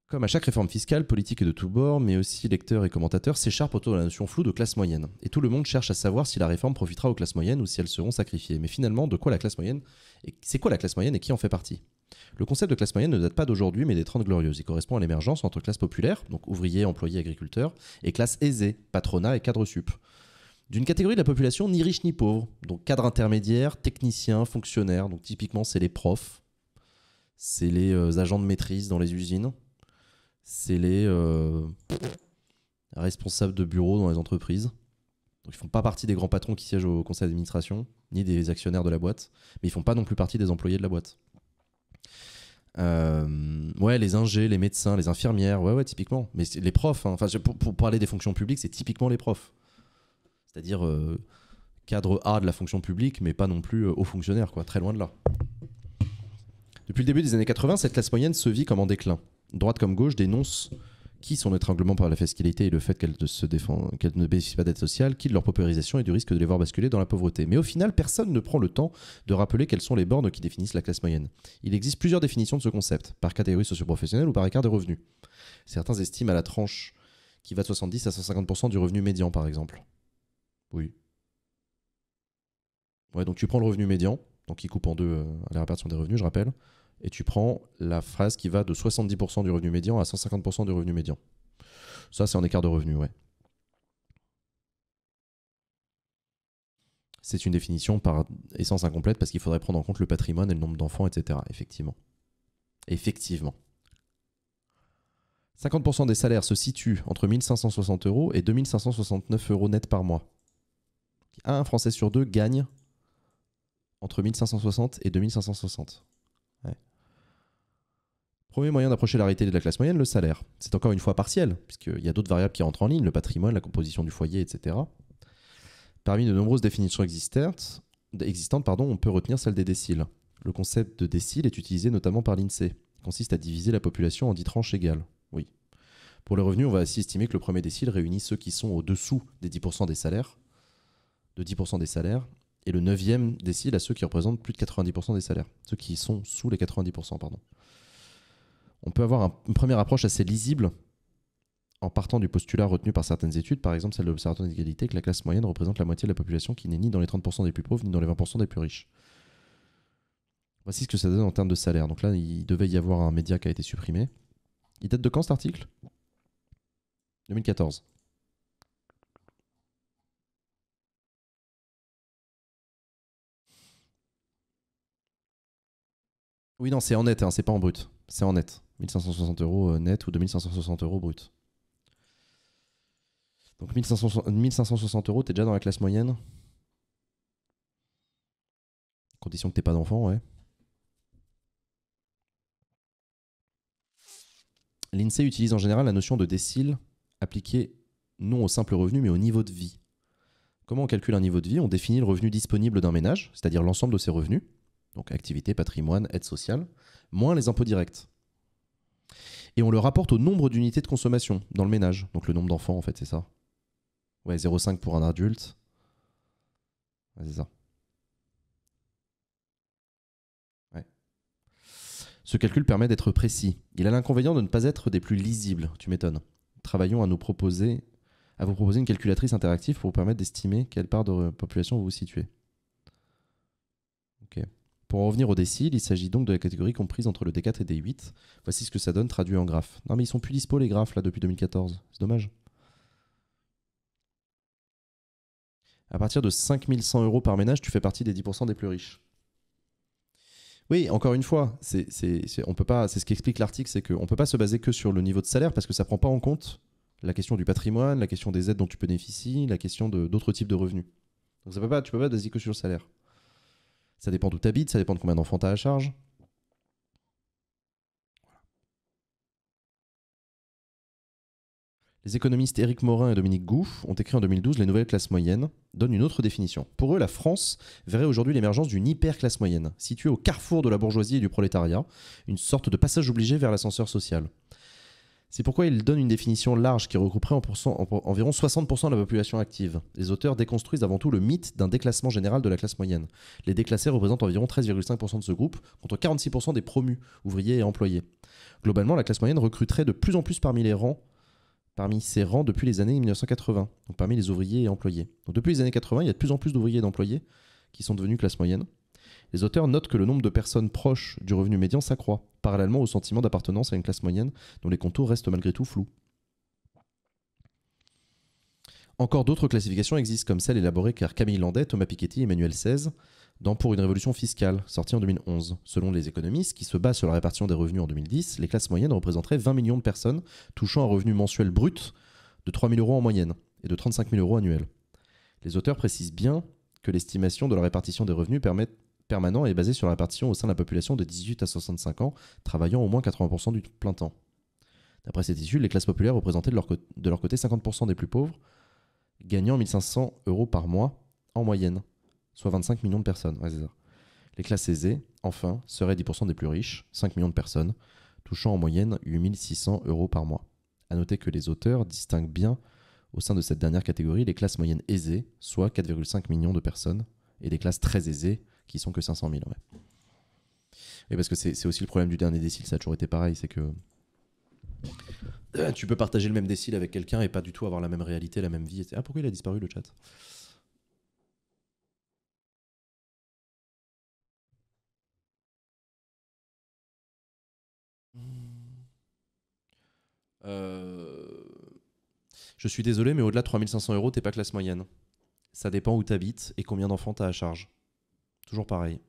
Comme à chaque réforme fiscale, politique et de tous bords, mais aussi lecteurs et commentateurs s'écharpent autour de la notion floue de classe moyenne. Et tout le monde cherche à savoir si la réforme profitera aux classes moyennes ou si elles seront sacrifiées. Mais finalement, c'est quoi la classe moyenne et qui en fait partie? Le concept de classe moyenne ne date pas d'aujourd'hui mais des 30 glorieuses. Il correspond à l'émergence entre classe populaire, donc ouvriers, employés, agriculteurs, et classe aisée, patronat et cadre sup. D'une catégorie de la population ni riche ni pauvre, donc cadre intermédiaire, technicien, fonctionnaire, donc typiquement c'est les profs, c'est les agents de maîtrise dans les usines, c'est les responsables de bureau dans les entreprises. Donc ils font pas partie des grands patrons qui siègent au conseil d'administration, ni des actionnaires de la boîte, mais ils font pas non plus partie des employés de la boîte. Ouais, les ingés, les médecins, les infirmières, ouais, typiquement. Mais les profs, hein. Enfin, pour parler des fonctions publiques, c'est typiquement les profs. C'est-à-dire cadre A de la fonction publique, mais pas non plus haut fonctionnaire, quoi, très loin de là. Depuis le début des années 80, cette classe moyenne se vit comme en déclin. Droite comme gauche dénonce qui sont l'étranglement par la fiscalité et le fait qu'elles ne bénéficient pas d'aide sociale, qui de leur paupérisation et du risque de les voir basculer dans la pauvreté. Mais au final, personne ne prend le temps de rappeler quelles sont les bornes qui définissent la classe moyenne. Il existe plusieurs définitions de ce concept, par catégorie socioprofessionnelle ou par écart de revenus. Certains estiment à la tranche qui va de 70 à 150% du revenu médian, par exemple. Oui. Ouais, donc tu prends le revenu médian, donc il coupe en deux à la répartition des revenus, je rappelle, et tu prends la phrase qui va de 70% du revenu médian à 150% du revenu médian. Ça, c'est en écart de revenu, ouais. C'est une définition par essence incomplète parce qu'il faudrait prendre en compte le patrimoine et le nombre d'enfants, etc. Effectivement. Effectivement. 50% des salaires se situent entre 1560 euros et 2569 euros net par mois. Un Français sur deux gagne entre 1560 et 2560. Ouais. Premier moyen d'approcher la réalité de la classe moyenne, le salaire. C'est encore une fois partiel, puisqu'il y a d'autres variables qui rentrent en ligne, le patrimoine, la composition du foyer, etc. Parmi de nombreuses définitions existantes, on peut retenir celle des déciles. Le concept de décile est utilisé notamment par l'INSEE. Il consiste à diviser la population en 10 tranches égales. Oui. Pour les revenus, on va ainsi estimer que le premier décile réunit ceux qui sont au-dessous des 10% des salaires, et le 9e décile à ceux qui représentent plus de 90% des salaires, ceux qui sont sous les 90%, pardon. On peut avoir une première approche assez lisible en partant du postulat retenu par certaines études, par exemple celle de l'Observatoire de l'égalité, que la classe moyenne représente la moitié de la population qui n'est ni dans les 30% des plus pauvres, ni dans les 20% des plus riches. Voici ce que ça donne en termes de salaire. Donc là, il devait y avoir un média qui a été supprimé. Il date de quand cet article? 2014. Oui, non, c'est en net, hein, c'est pas en brut. C'est en net. 1560 euros net ou 2560 euros brut. Donc 1560 euros, t'es déjà dans la classe moyenne. Condition que t'aies pas d'enfant, ouais. L'INSEE utilise en général la notion de décile appliquée non au simple revenu mais au niveau de vie. Comment on calcule un niveau de vie? On définit le revenu disponible d'un ménage, c'est-à-dire l'ensemble de ses revenus. Donc activité, patrimoine, aide sociale, moins les impôts directs. Et on le rapporte au nombre d'unités de consommation dans le ménage. Donc le nombre d'enfants, en fait, c'est ça. Ouais, 0,5 pour un adulte. Ouais, c'est ça. Ouais. Ce calcul permet d'être précis. Il a l'inconvénient de ne pas être des plus lisibles. Tu m'étonnes. Travaillons à vous proposer une calculatrice interactive pour vous permettre d'estimer quelle part de population vous vous situez. Ok. Pour en revenir au décile, il s'agit donc de la catégorie comprise entre le D4 et D8. Voici ce que ça donne traduit en graphe. Non mais ils sont plus dispo les graphes là depuis 2014, c'est dommage. À partir de 5100 euros par ménage, tu fais partie des 10% des plus riches. Oui, encore une fois, c'est ce qu'explique l'article, c'est qu'on ne peut pas se baser que sur le niveau de salaire parce que ça ne prend pas en compte la question du patrimoine, la question des aides dont tu bénéficies, la question d'autres types de revenus. Donc ça peut pas, tu ne peux pas te baser que sur le salaire. Ça dépend d'où tu habites, ça dépend de combien d'enfants tu as à charge. Voilà. Les économistes Éric Morin et Dominique Gouff ont écrit en 2012 « Les nouvelles classes moyennes » donnent une autre définition. Pour eux, la France verrait aujourd'hui l'émergence d'une hyper-classe moyenne, située au carrefour de la bourgeoisie et du prolétariat, une sorte de passage obligé vers l'ascenseur social. C'est pourquoi ils donnent une définition large qui regrouperait environ 60% de la population active. Les auteurs déconstruisent avant tout le mythe d'un déclassement général de la classe moyenne. Les déclassés représentent environ 13,5% de ce groupe, contre 46% des promus, ouvriers et employés. Globalement, la classe moyenne recruterait de plus en plus parmi ses rangs depuis les années 1980, donc parmi les ouvriers et employés. Donc depuis les années 80, il y a de plus en plus d'ouvriers et d'employés qui sont devenus classe moyenne. Les auteurs notent que le nombre de personnes proches du revenu médian s'accroît, parallèlement au sentiment d'appartenance à une classe moyenne dont les contours restent malgré tout flous. Encore d'autres classifications existent, comme celle élaborée par Camille Landais, Thomas Piketty et Emmanuel XVI dans Pour une révolution fiscale, sortie en 2011. Selon les économistes, qui se basent sur la répartition des revenus en 2010, les classes moyennes représenteraient 20 millions de personnes touchant un revenu mensuel brut de 3 000 euros en moyenne et de 35 000 euros annuels. Les auteurs précisent bien que l'estimation de la répartition des revenus permanent est basé sur la répartition au sein de la population de 18 à 65 ans, travaillant au moins 80% du plein temps. D'après cette étude, les classes populaires représentaient de leur côté 50% des plus pauvres, gagnant 1500 euros par mois en moyenne, soit 25 millions de personnes. Ouais, c'est ça. Les classes aisées, enfin, seraient 10% des plus riches, 5 millions de personnes, touchant en moyenne 8600 euros par mois. À noter que les auteurs distinguent bien au sein de cette dernière catégorie les classes moyennes aisées, soit 4,5 millions de personnes, et les classes très aisées, qui sont que 500 000. Ouais. Et parce que c'est aussi le problème du dernier décile, ça a toujours été pareil, c'est que tu peux partager le même décile avec quelqu'un et pas du tout avoir la même réalité, la même vie. Ah, pourquoi il a disparu le chat ? Je suis désolé, mais au-delà de 3 500 €, t'es pas classe moyenne. Ça dépend où t'habites et combien d'enfants t'as à charge. Toujours pareil.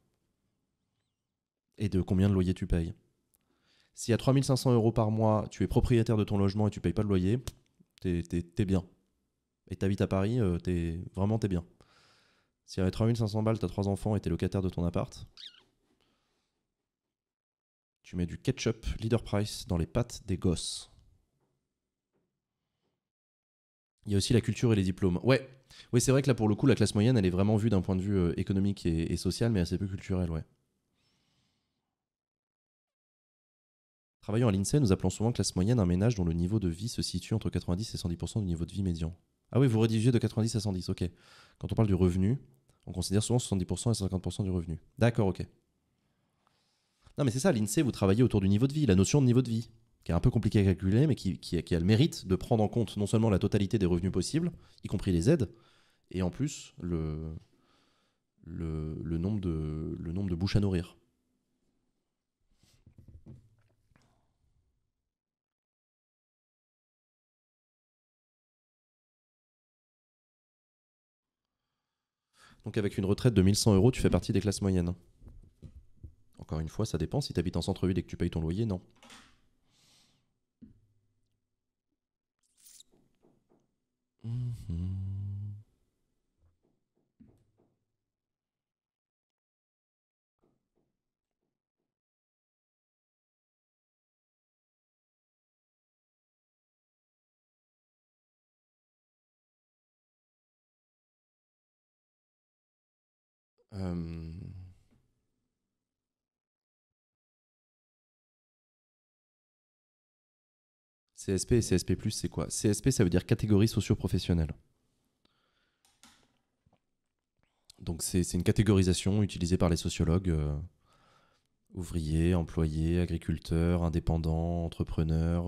Et de combien de loyer tu payes. Si à 3 500 € par mois, tu es propriétaire de ton logement et tu payes pas de loyer, t'es bien. Et t'habites à Paris, vraiment t'es bien. Si à 3 500 balles, t'as 3 enfants et t'es locataire de ton appart, tu mets du ketchup leader price dans les pattes des gosses. Il y a aussi la culture et les diplômes. Ouais, ouais, c'est vrai que là, pour le coup, la classe moyenne, elle est vraiment vue d'un point de vue économique et social, mais assez peu culturel, ouais. Travaillant à l'INSEE, nous appelons souvent classe moyenne un ménage dont le niveau de vie se situe entre 90 et 110% du niveau de vie médian. Ah oui, vous rédigez de 90 à 110, ok. Quand on parle du revenu, on considère souvent 70% et 50% du revenu. D'accord, ok. Non, mais c'est ça, l'INSEE, vous travaillez autour du niveau de vie, la notion de niveau de vie, qui est un peu compliqué à calculer, mais qui a le mérite de prendre en compte non seulement la totalité des revenus possibles, y compris les aides, et en plus le nombre de bouches à nourrir. Donc avec une retraite de 1 100 €, tu fais partie des classes moyennes. Encore une fois, ça dépend. Si tu habites en centre-ville et que tu payes ton loyer, non. CSP et CSP+, c'est quoi? CSP, ça veut dire catégorie socio-professionnelle. Donc c'est une catégorisation utilisée par les sociologues, ouvriers, employés, agriculteurs, indépendants, entrepreneurs,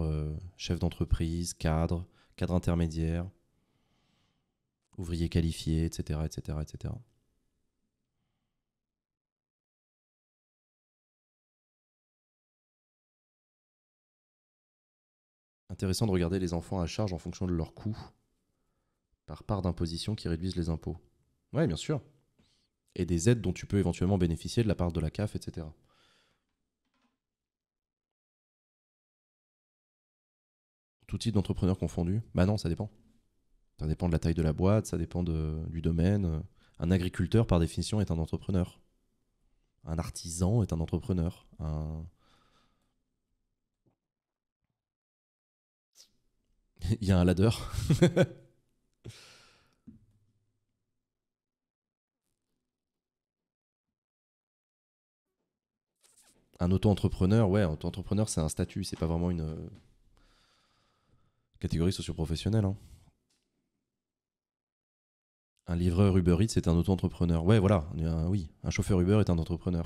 chefs d'entreprise, cadres, cadres intermédiaires, ouvriers qualifiés, etc. etc., etc. Intéressant de regarder les enfants à charge en fonction de leurs coûts par part d'imposition qui réduisent les impôts. Ouais, bien sûr. Et des aides dont tu peux éventuellement bénéficier de la part de la CAF, etc. Tout type d'entrepreneur confondu? Bah non, ça dépend. Ça dépend de la taille de la boîte, ça dépend du domaine. Un agriculteur, par définition, est un entrepreneur. Un artisan est un entrepreneur. Il y a un ladder. Un auto-entrepreneur, ouais, auto-entrepreneur, c'est un statut, c'est pas vraiment une catégorie socio-professionnelle. Hein. Un livreur Uber Eats, c'est un auto-entrepreneur. Ouais, voilà, oui, un chauffeur Uber est un entrepreneur.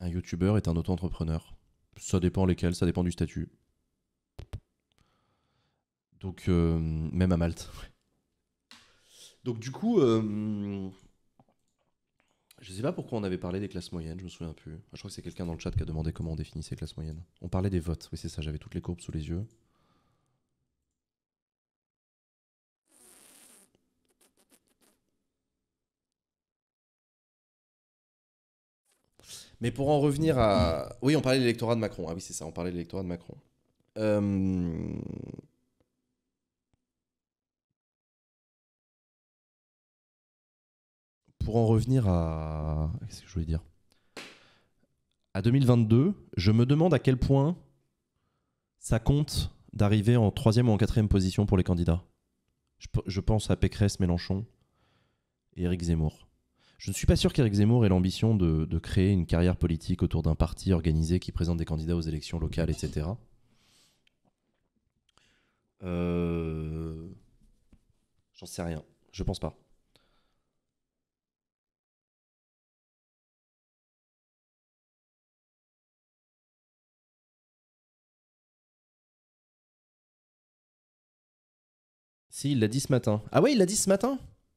Un youtubeur est un auto-entrepreneur. Ça dépend lesquels, ça dépend du statut. Donc, même à Malte. Donc du coup, je sais pas pourquoi on avait parlé des classes moyennes, je me souviens plus. Je crois que c'est quelqu'un dans le chat qui a demandé comment on définissait les classes moyennes. On parlait des votes, oui c'est ça, j'avais toutes les courbes sous les yeux. Mais pour en revenir à... Oui, on parlait de l'électorat de Macron. Ah oui, c'est ça, on parlait de l'électorat de Macron. Pour en revenir à... Qu'est-ce que je voulais dire? À 2022, je me demande à quel point ça compte d'arriver en 3e ou en 4e position pour les candidats. Je pense à Pécresse, Mélenchon et Éric Zemmour. Je ne suis pas sûr qu'Éric Zemmour ait l'ambition de créer une carrière politique autour d'un parti organisé qui présente des candidats aux élections locales, etc. J'en sais rien. Je pense pas. Si, il l'a dit ce matin. Ah ouais, il l'a dit ce matin?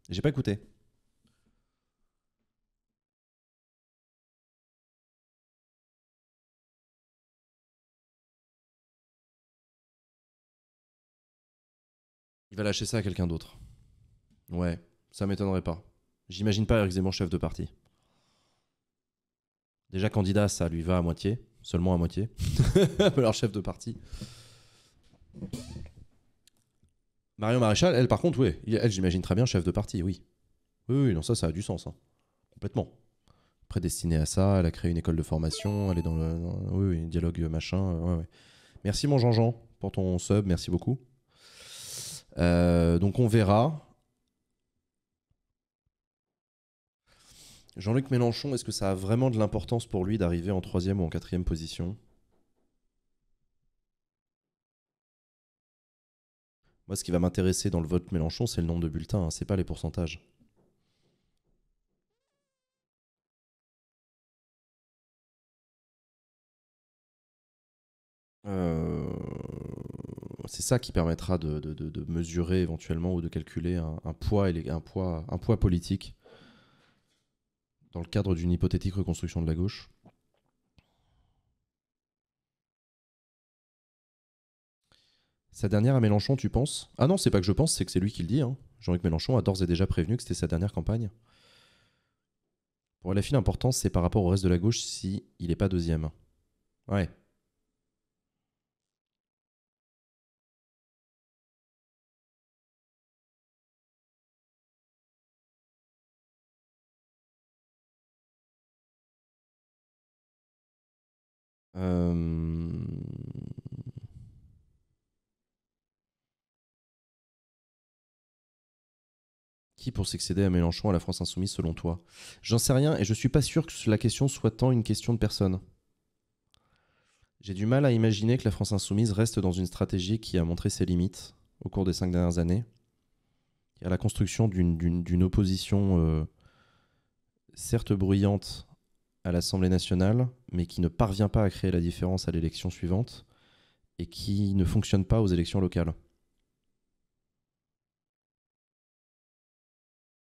J'ai pas écouté. Il va lâcher ça à quelqu'un d'autre. Ouais, ça m'étonnerait pas. J'imagine pas Éric Zemmour chef de parti. Déjà candidat, ça lui va à moitié. Seulement à moitié. Alors chef de parti. Marion Maréchal, elle par contre, oui. Elle, j'imagine très bien chef de parti, oui. Oui, non, ça a du sens. Hein. Complètement. Prédestinée à ça, elle a créé une école de formation, elle est dans le... Oui, dialogue machin. Ouais. Merci mon Jean-Jean pour ton sub, merci beaucoup. Donc on verra. Jean-Luc Mélenchon, est-ce que ça a vraiment de l'importance pour lui d'arriver en 3e ou en 4e position? Moi, ce qui va m'intéresser dans le vote Mélenchon, c'est le nombre de bulletins, hein, c'est pas les pourcentages. C'est ça qui permettra de mesurer éventuellement ou de calculer un poids politique dans le cadre d'une hypothétique reconstruction de la gauche. Sa dernière à Mélenchon, tu penses? Ah non, c'est pas que je pense, c'est que c'est lui qui le dit. Hein. Jean-Luc Mélenchon a d'ores et déjà prévenu que c'était sa dernière campagne. Pour la file, l'importance, c'est par rapport au reste de la gauche si il n'est pas 2e. Ouais. Qui pour succéder à Mélenchon à la France Insoumise selon toi? J'en sais rien et je suis pas sûr que la question soit tant une question de personne. J'ai du mal à imaginer que la France Insoumise reste dans une stratégie qui a montré ses limites au cours des 5 dernières années. Il y a la construction d'une opposition certes bruyante à l'Assemblée nationale, mais qui ne parvient pas à créer la différence à l'élection suivante et qui ne fonctionne pas aux élections locales.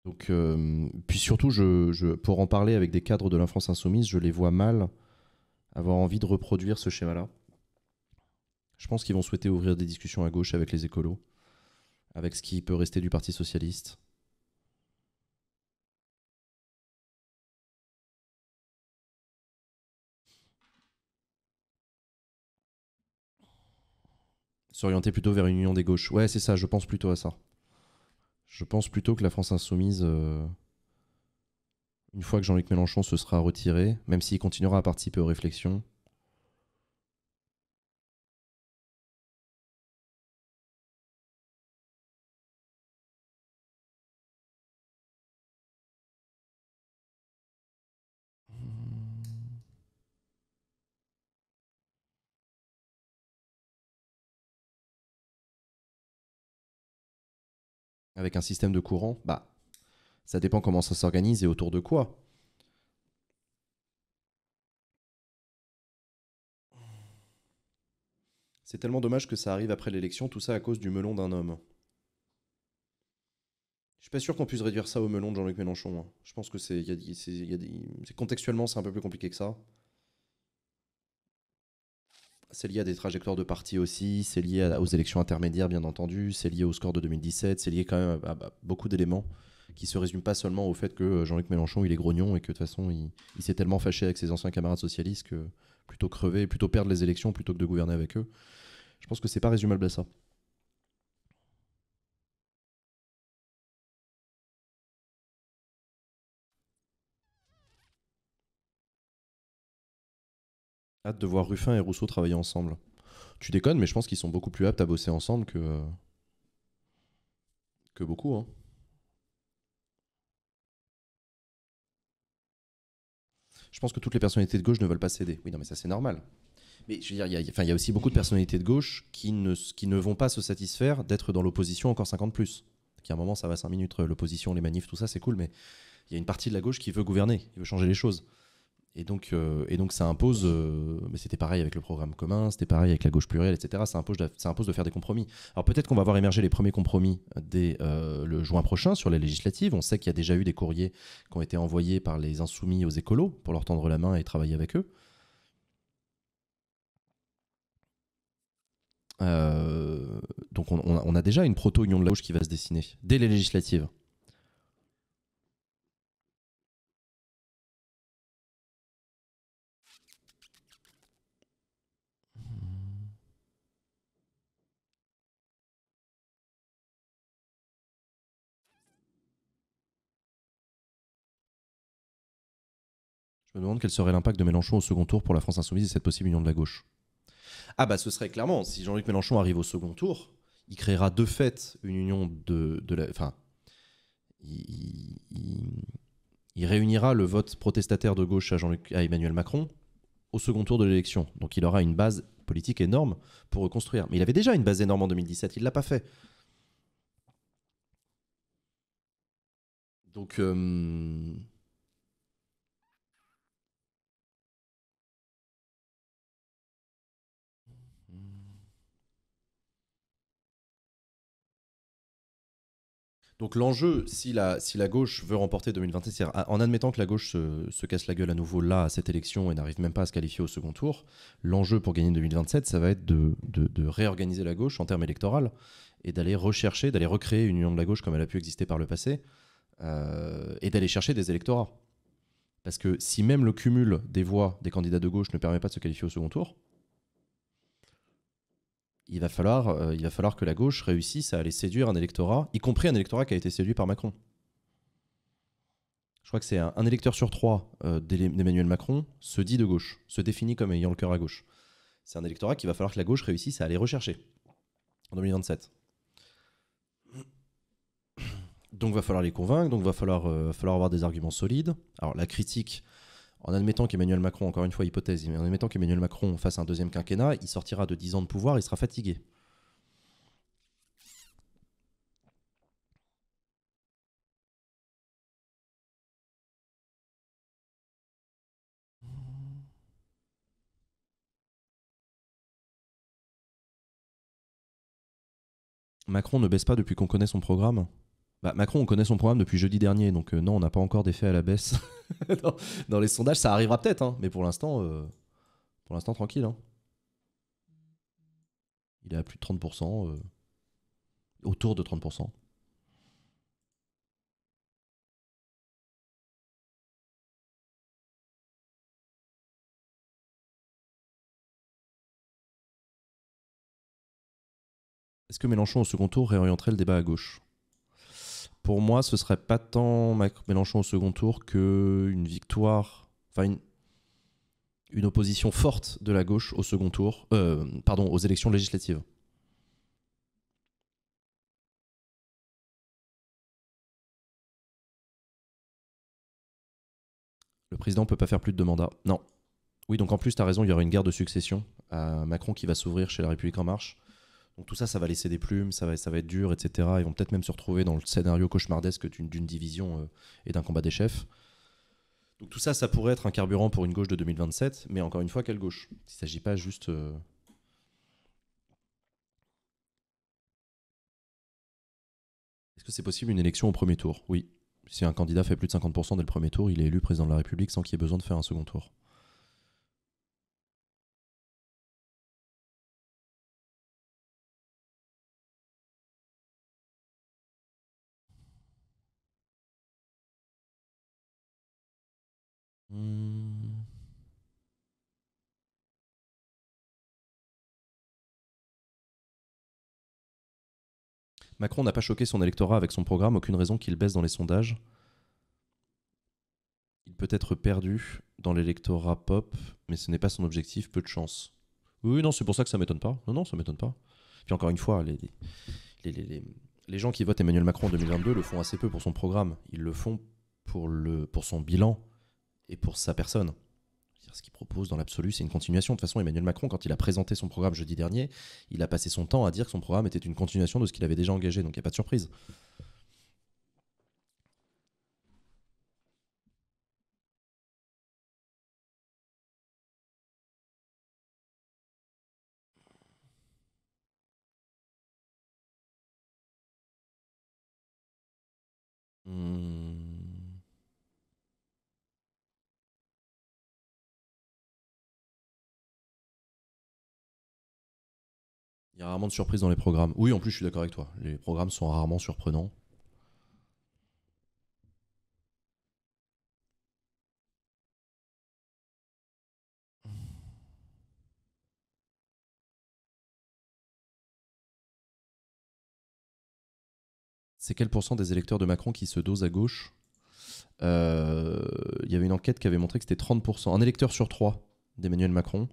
Donc, puis surtout, pour en parler avec des cadres de la France Insoumise, je les vois mal avoir envie de reproduire ce schéma-là. Je pense qu'ils vont souhaiter ouvrir des discussions à gauche avec les écolos, avec ce qui peut rester du Parti Socialiste. S'orienter plutôt vers une union des gauches. Ouais, c'est ça, je pense plutôt à ça. Je pense plutôt que la France Insoumise, une fois que Jean-Luc Mélenchon se sera retiré, même s'il continuera à participer aux réflexions, avec un système de courant, bah, ça dépend comment ça s'organise et autour de quoi. C'est tellement dommage que ça arrive après l'élection, tout ça à cause du melon d'un homme. Je suis pas sûr qu'on puisse réduire ça au melon de Jean-Luc Mélenchon. Hein. Je pense que contextuellement, c'est un peu plus compliqué que ça. C'est lié à des trajectoires de parti aussi, c'est lié aux élections intermédiaires bien entendu, c'est lié au score de 2017, c'est lié quand même à beaucoup d'éléments qui se résument pas seulement au fait que Jean-Luc Mélenchon il est grognon et que de toute façon il s'est tellement fâché avec ses anciens camarades socialistes que plutôt crever, plutôt perdre les élections plutôt que de gouverner avec eux, je pense que c'est pas résumable à ça. Hâte de voir Ruffin et Rousseau travailler ensemble. Tu déconnes, mais je pense qu'ils sont beaucoup plus aptes à bosser ensemble que beaucoup. Hein. Je pense que toutes les personnalités de gauche ne veulent pas céder. Oui, non, mais ça c'est normal. Mais je veux dire, il y a aussi beaucoup de personnalités de gauche qui ne vont pas se satisfaire d'être dans l'opposition encore 50 plus. Qu'à un moment, ça va 5 minutes, l'opposition, les manifs, tout ça, c'est cool, mais il y a une partie de la gauche qui veut gouverner, qui veut changer les choses. Et donc ça impose, mais c'était pareil avec le programme commun, c'était pareil avec la gauche plurielle, etc. Ça impose de faire des compromis. Alors peut-être qu'on va voir émerger les premiers compromis dès le juin prochain sur les législatives. On sait qu'il y a déjà eu des courriers qui ont été envoyés par les insoumis aux écolos pour leur tendre la main et travailler avec eux. Donc on a déjà une proto-union de la gauche qui va se dessiner dès les législatives. Je me demande quel serait l'impact de Mélenchon au second tour pour la France insoumise et cette possible union de la gauche. Ah bah ce serait clairement, si Jean-Luc Mélenchon arrive au second tour, il créera de fait une union de la... Enfin, il réunira le vote protestataire de gauche à Emmanuel Macron au second tour de l'élection. Donc il aura une base politique énorme pour reconstruire. Mais il avait déjà une base énorme en 2017, il ne l'a pas fait. Donc... Donc l'enjeu, si la gauche veut remporter 2026, en admettant que la gauche se casse la gueule à nouveau là à cette élection et n'arrive même pas à se qualifier au second tour, l'enjeu pour gagner 2027, ça va être de réorganiser la gauche en termes électoraux et d'aller rechercher, d'aller recréer une union de la gauche comme elle a pu exister par le passé et d'aller chercher des électorats. Parce que si même le cumul des voix des candidats de gauche ne permet pas de se qualifier au second tour, il va falloir que la gauche réussisse à aller séduire un électorat, y compris un électorat qui a été séduit par Macron. Je crois que c'est un électeur sur trois d'Emmanuel Macron se dit de gauche, se définit comme ayant le cœur à gauche. C'est un électorat qu'il va falloir que la gauche réussisse à aller rechercher en 2027. Donc il va falloir les convaincre, donc il va falloir avoir des arguments solides. Alors la critique... En admettant qu'Emmanuel Macron, encore une fois hypothèse, mais en admettant qu'Emmanuel Macron fasse un deuxième quinquennat, il sortira de 10 ans de pouvoir, il sera fatigué. Macron ne baisse pas depuis qu'on connaît son programme ? Bah Macron, on connaît son programme depuis jeudi dernier, donc non, on n'a pas encore d'effet à la baisse dans les sondages. Ça arrivera peut-être, hein, mais pour l'instant tranquille. Hein. Il est à plus de 30%, autour de 30%. Est-ce que Mélenchon au second tour réorienterait le débat à gauche ? Pour moi, ce serait pas tant Mélenchon au second tour qu'une victoire, enfin une opposition forte de la gauche au second tour, pardon, aux élections législatives. Le président peut pas faire plus de deux mandats. Non. Oui, donc en plus, tu as raison, il y aura une guerre de succession à Macron qui va s'ouvrir chez La République En Marche. Donc tout ça, ça va laisser des plumes, ça va être dur, etc. Ils vont peut-être même se retrouver dans le scénario cauchemardesque d'une division et d'un combat des chefs. Donc tout ça, ça pourrait être un carburant pour une gauche de 2027, mais encore une fois, quelle gauche? Il ne s'agit pas juste... Est-ce que c'est possible une élection au premier tour? Oui. Si un candidat fait plus de 50% dès le premier tour, il est élu président de la République sans qu'il y ait besoin de faire un second tour. Macron n'a pas choqué son électorat avec son programme, aucune raison qu'il baisse dans les sondages. Il peut être perdu dans l'électorat pop, mais ce n'est pas son objectif, peu de chance. Oui, non, c'est pour ça que ça m'étonne pas. Non, non, ça m'étonne pas. Puis encore une fois, les gens qui votent Emmanuel Macron en 2022 le font assez peu pour son programme. Ils le font pour son bilan et pour sa personne. Ce qu'il propose dans l'absolu, c'est une continuation. De toute façon, Emmanuel Macron, quand il a présenté son programme jeudi dernier, il a passé son temps à dire que son programme était une continuation de ce qu'il avait déjà engagé. Donc, il n'y a pas de surprise. Il y a rarement de surprises dans les programmes. Oui, en plus, je suis d'accord avec toi. Les programmes sont rarement surprenants. C'est quel pourcent des électeurs de Macron qui se dosent à gauche ? Il y avait une enquête qui avait montré que c'était 30%. Un électeur sur 3 d'Emmanuel Macron.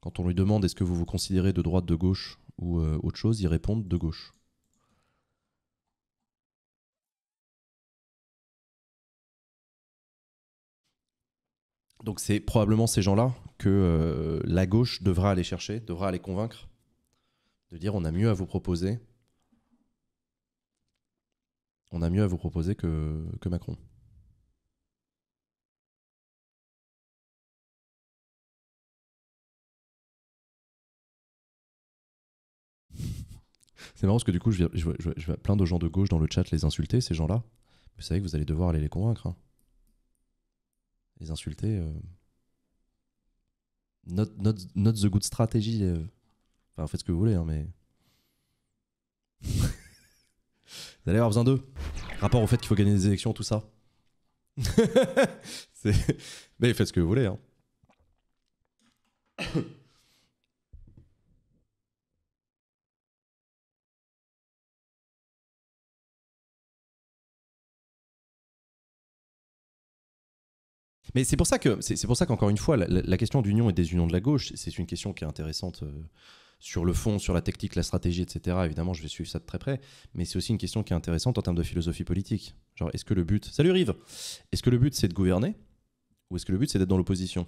Quand on lui demande est-ce que vous vous considérez de droite, de gauche ou autre chose, ils répondent de gauche. Donc c'est probablement ces gens-là que la gauche devra aller chercher, devra aller convaincre, de dire on a mieux à vous proposer. On a mieux à vous proposer que Macron. C'est marrant parce que du coup, je vais plein de gens de gauche dans le chat les insulter, ces gens-là. Vous savez que vous allez devoir aller les convaincre. Hein. Les insulter. Not the good strategy. Enfin, faites ce que vous voulez, hein, mais. Vous allez avoir besoin d'eux. Rapport au fait qu'il faut gagner des élections, tout ça. Mais faites ce que vous voulez. Hein. Mais c'est pour ça que, c'est pour ça qu'encore une fois, la question d'union et désunion de la gauche, c'est une question qui est intéressante sur le fond, sur la technique, la stratégie, etc. Évidemment, je vais suivre ça de très près, mais c'est aussi une question qui est intéressante en termes de philosophie politique. Genre, est-ce que le but... Salut Rive! Est-ce que le but, c'est de gouverner? Ou est-ce que le but, c'est d'être dans l'opposition?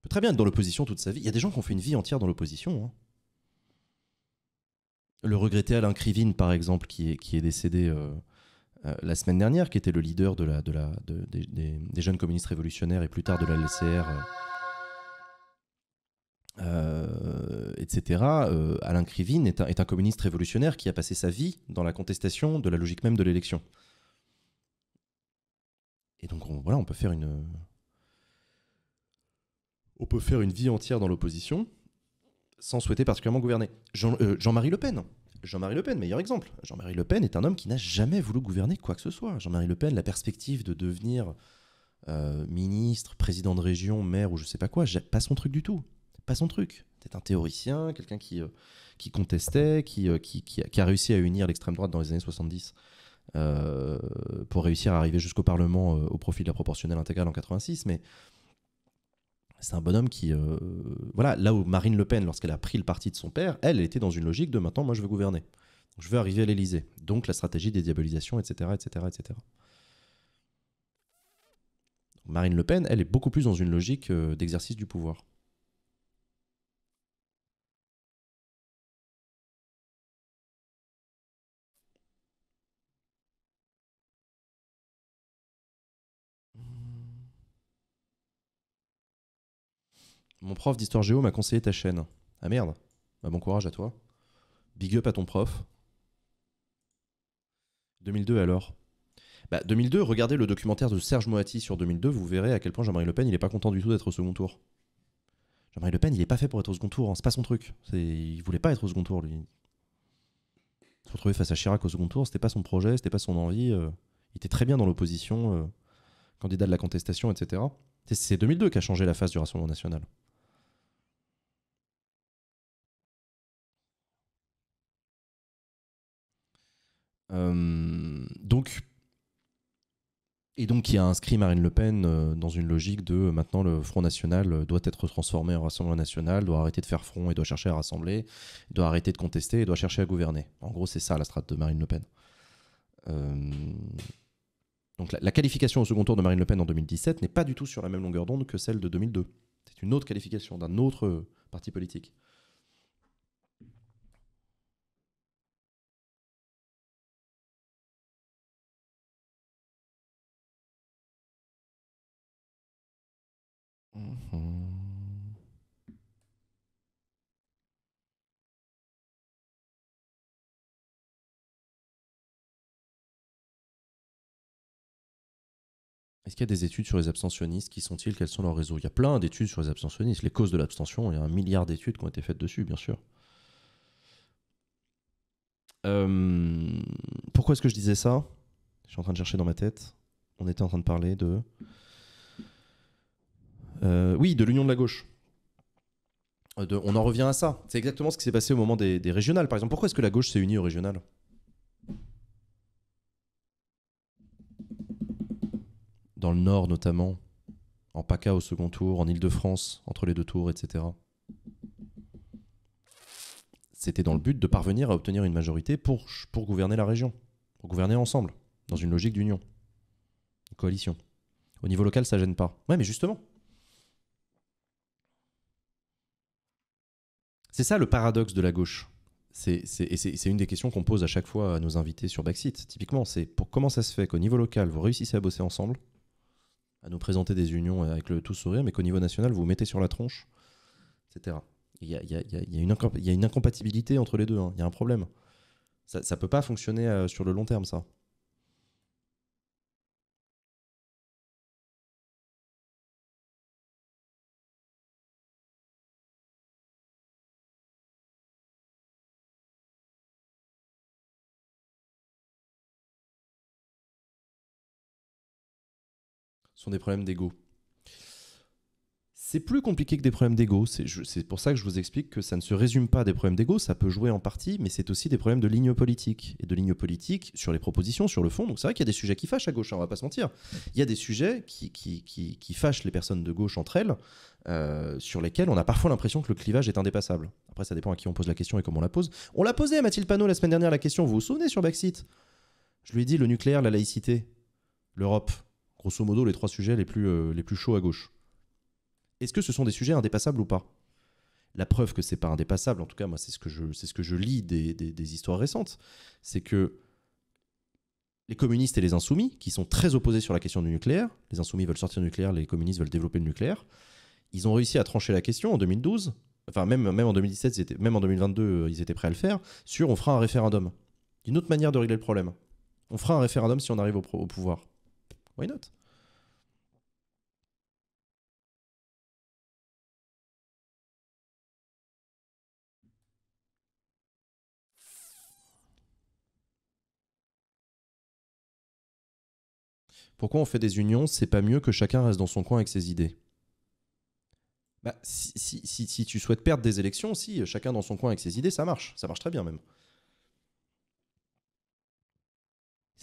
On peut très bien être dans l'opposition toute sa vie. Il y a des gens qui ont fait une vie entière dans l'opposition. Hein. Le regretté Alain Krivine, par exemple, qui est décédé... la semaine dernière, qui était le leader des jeunes communistes révolutionnaires et plus tard de la LCR, etc. Alain Krivine est un communiste révolutionnaire qui a passé sa vie dans la contestation de la logique même de l'élection. Et donc voilà, on peut faire une... On peut faire une vie entière dans l'opposition sans souhaiter particulièrement gouverner. Jean-Marie Le Pen. Jean-Marie Le Pen, meilleur exemple. Jean-Marie Le Pen est un homme qui n'a jamais voulu gouverner quoi que ce soit. Jean-Marie Le Pen, la perspective de devenir ministre, président de région, maire ou je sais pas quoi, pas son truc du tout. Pas son truc. C'est un théoricien, quelqu'un qui contestait, qui a réussi à unir l'extrême droite dans les années 70 pour réussir à arriver jusqu'au Parlement au profit de la proportionnelle intégrale en 86. Mais c'est un bonhomme qui... voilà, là où Marine Le Pen, lorsqu'elle a pris le parti de son père, elle était dans une logique de maintenant, moi je veux gouverner. Je veux arriver à l'Elysée. Donc la stratégie des diabolisations, etc., etc., etc. Marine Le Pen, elle est beaucoup plus dans une logique d'exercice du pouvoir. Mon prof d'histoire géo m'a conseillé ta chaîne. Ah merde, bah bon courage à toi. Big up à ton prof. 2002 alors. Bah 2002, regardez le documentaire de Serge Moati sur 2002, vous verrez à quel point Jean-Marie Le Pen, il est pas content du tout d'être au second tour. Jean-Marie Le Pen, il est pas fait pour être au second tour, hein. C'est pas son truc. Il voulait pas être au second tour, lui. Se retrouver face à Chirac au second tour, c'était pas son projet, c'était pas son envie. Il était très bien dans l'opposition, candidat de la contestation, etc. C'est 2002 qui a changé la face du Rassemblement National. Donc, Et donc, il y a inscrit Marine Le Pen dans une logique de maintenant le Front National doit être transformé en Rassemblement National, doit arrêter de faire front et doit chercher à rassembler, doit arrêter de contester et doit chercher à gouverner. En gros, c'est ça la strate de Marine Le Pen. Donc la qualification au second tour de Marine Le Pen en 2017 n'est pas du tout sur la même longueur d'onde que celle de 2002. C'est une autre qualification d'un autre parti politique. Est-ce qu'il y a des études sur les abstentionnistes? Qui sont-ils? Quels sont leurs réseaux? Il y a plein d'études sur les abstentionnistes. Les causes de l'abstention, il y a 1 milliard d'études qui ont été faites dessus, bien sûr. Pourquoi est-ce que je disais ça? Je suis en train de chercher dans ma tête. On était en train de parler de... oui, de l'union de la gauche. On en revient à ça. C'est exactement ce qui s'est passé au moment des régionales, par exemple. Pourquoi est-ce que la gauche s'est unie aux régionales? Dans le Nord notamment, en PACA au second tour, en Ile-de-France, entre les deux tours, etc. C'était dans le but de parvenir à obtenir une majorité pour gouverner la région, pour gouverner ensemble, dans une logique d'union, une coalition. Au niveau local, ça gêne pas. Ouais, mais justement. C'est ça le paradoxe de la gauche. C'est une des questions qu'on pose à chaque fois à nos invités sur Backseat. Typiquement, c'est comment ça se fait qu'au niveau local, vous réussissez à bosser ensemble, à nous présenter des unions avec le tout sourire, mais qu'au niveau national, vous vous mettez sur la tronche, etc. Il y a une incompatibilité entre les deux, hein. Il y a un problème. Ça ne peut pas fonctionner sur le long terme, ça. Sont des problèmes d'ego. C'est plus compliqué que des problèmes d'ego. C'est pour ça que je vous explique que ça ne se résume pas à des problèmes d'ego, ça peut jouer en partie, mais c'est aussi des problèmes de ligne politique. Et de ligne politique sur les propositions, sur le fond. Donc c'est vrai qu'il y a des sujets qui fâchent à gauche, on va pas se mentir. Il y a des sujets qui fâchent les personnes de gauche entre elles, sur lesquels on a parfois l'impression que le clivage est indépassable. Après, ça dépend à qui on pose la question et comment on la pose. On l'a posé à Mathilde Panot la semaine dernière, la question, vous vous souvenez sur Backseat? Je lui ai dit le nucléaire, la laïcité, l'Europe. Grosso modo, les trois sujets les plus chauds à gauche. Est-ce que ce sont des sujets indépassables ou pas? La preuve que c'est pas indépassable, en tout cas, moi, c'est ce que je lis des histoires récentes, c'est que les communistes et les insoumis, qui sont très opposés sur la question du nucléaire, les insoumis veulent sortir du nucléaire, les communistes veulent développer le nucléaire, ils ont réussi à trancher la question en 2012, enfin même en 2017, même en 2022, ils étaient prêts à le faire, sur on fera un référendum. Une autre manière de régler le problème. On fera un référendum si on arrive au pouvoir. Why not? Pourquoi on fait des unions? C'est pas mieux que chacun reste dans son coin avec ses idées? Bah, si tu souhaites perdre des élections, si chacun dans son coin avec ses idées, ça marche très bien même.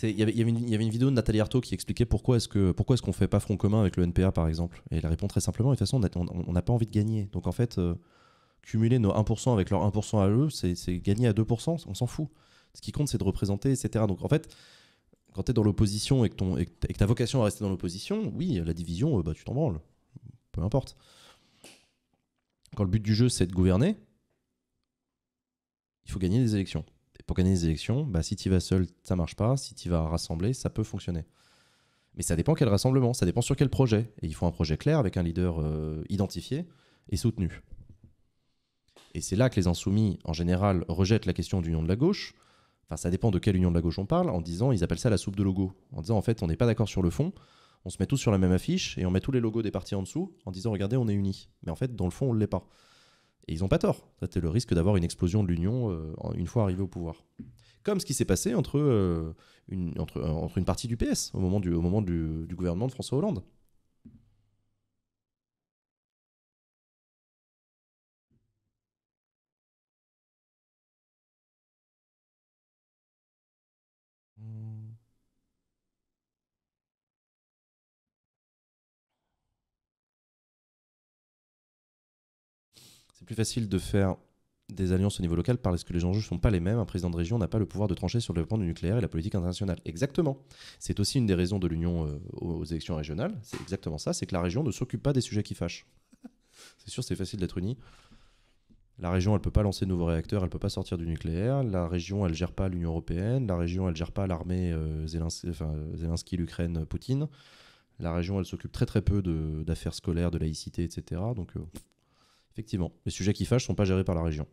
Il y avait une vidéo de Nathalie Arthaud qui expliquait pourquoi est-ce qu'on ne fait pas front commun avec le NPA, par exemple. Et elle répond très simplement, de toute façon, on n'a pas envie de gagner. Donc en fait, cumuler nos 1% avec leur 1% à eux, c'est gagner à 2%, on s'en fout. Ce qui compte, c'est de représenter, etc. Donc en fait, quand tu es dans l'opposition et que ta vocation à rester dans l'opposition, oui, la division, bah, tu t'en branles. Peu importe. Quand le but du jeu, c'est de gouverner, il faut gagner des élections. Pour gagner des élections, bah, si tu vas seul, ça marche pas. Si tu vas rassembler, ça peut fonctionner. Mais ça dépend quel rassemblement, ça dépend sur quel projet. Et il faut un projet clair avec un leader identifié et soutenu. Et c'est là que les insoumis, en général, rejettent la question d'union de la gauche. Enfin, ça dépend de quelle union de la gauche on parle. En disant, ils appellent ça la soupe de logos. En disant, en fait, on n'est pas d'accord sur le fond. On se met tous sur la même affiche et on met tous les logos des partis en dessous en disant, regardez, on est unis. Mais en fait, dans le fond, on ne l'est pas. Et ils n'ont pas tort. C'était le risque d'avoir une explosion de l'union une fois arrivé au pouvoir. Comme ce qui s'est passé entre une partie du PS au moment du gouvernement de François Hollande. C'est plus facile de faire des alliances au niveau local parce que les enjeux ne sont pas les mêmes. Un président de région n'a pas le pouvoir de trancher sur le plan du nucléaire et la politique internationale. Exactement. C'est aussi une des raisons de l'union aux élections régionales. C'est exactement ça. C'est que la région ne s'occupe pas des sujets qui fâchent. C'est sûr, c'est facile d'être uni. La région, elle ne peut pas lancer de nouveaux réacteurs, elle ne peut pas sortir du nucléaire. La région, elle ne gère pas l'Union européenne. La région, elle ne gère pas l'armée Zelensky, l'Ukraine, Poutine. La région, elle s'occupe très très peu d'affaires scolaires, de laïcité, etc. Donc, effectivement, les sujets qui fâchent ne sont pas gérés par la région.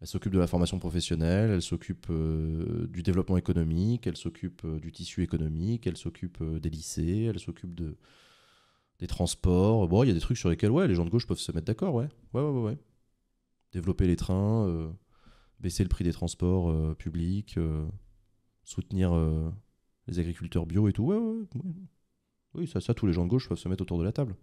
Elle s'occupe de la formation professionnelle, elle s'occupe du développement économique, elle s'occupe du tissu économique, elle s'occupe des lycées, elle s'occupe des transports. Bon, il y a des trucs sur lesquels ouais, les gens de gauche peuvent se mettre d'accord, ouais. Développer les trains, baisser le prix des transports publics, soutenir les agriculteurs bio et tout. Ouais. Oui, ça, tous les gens de gauche peuvent se mettre autour de la table.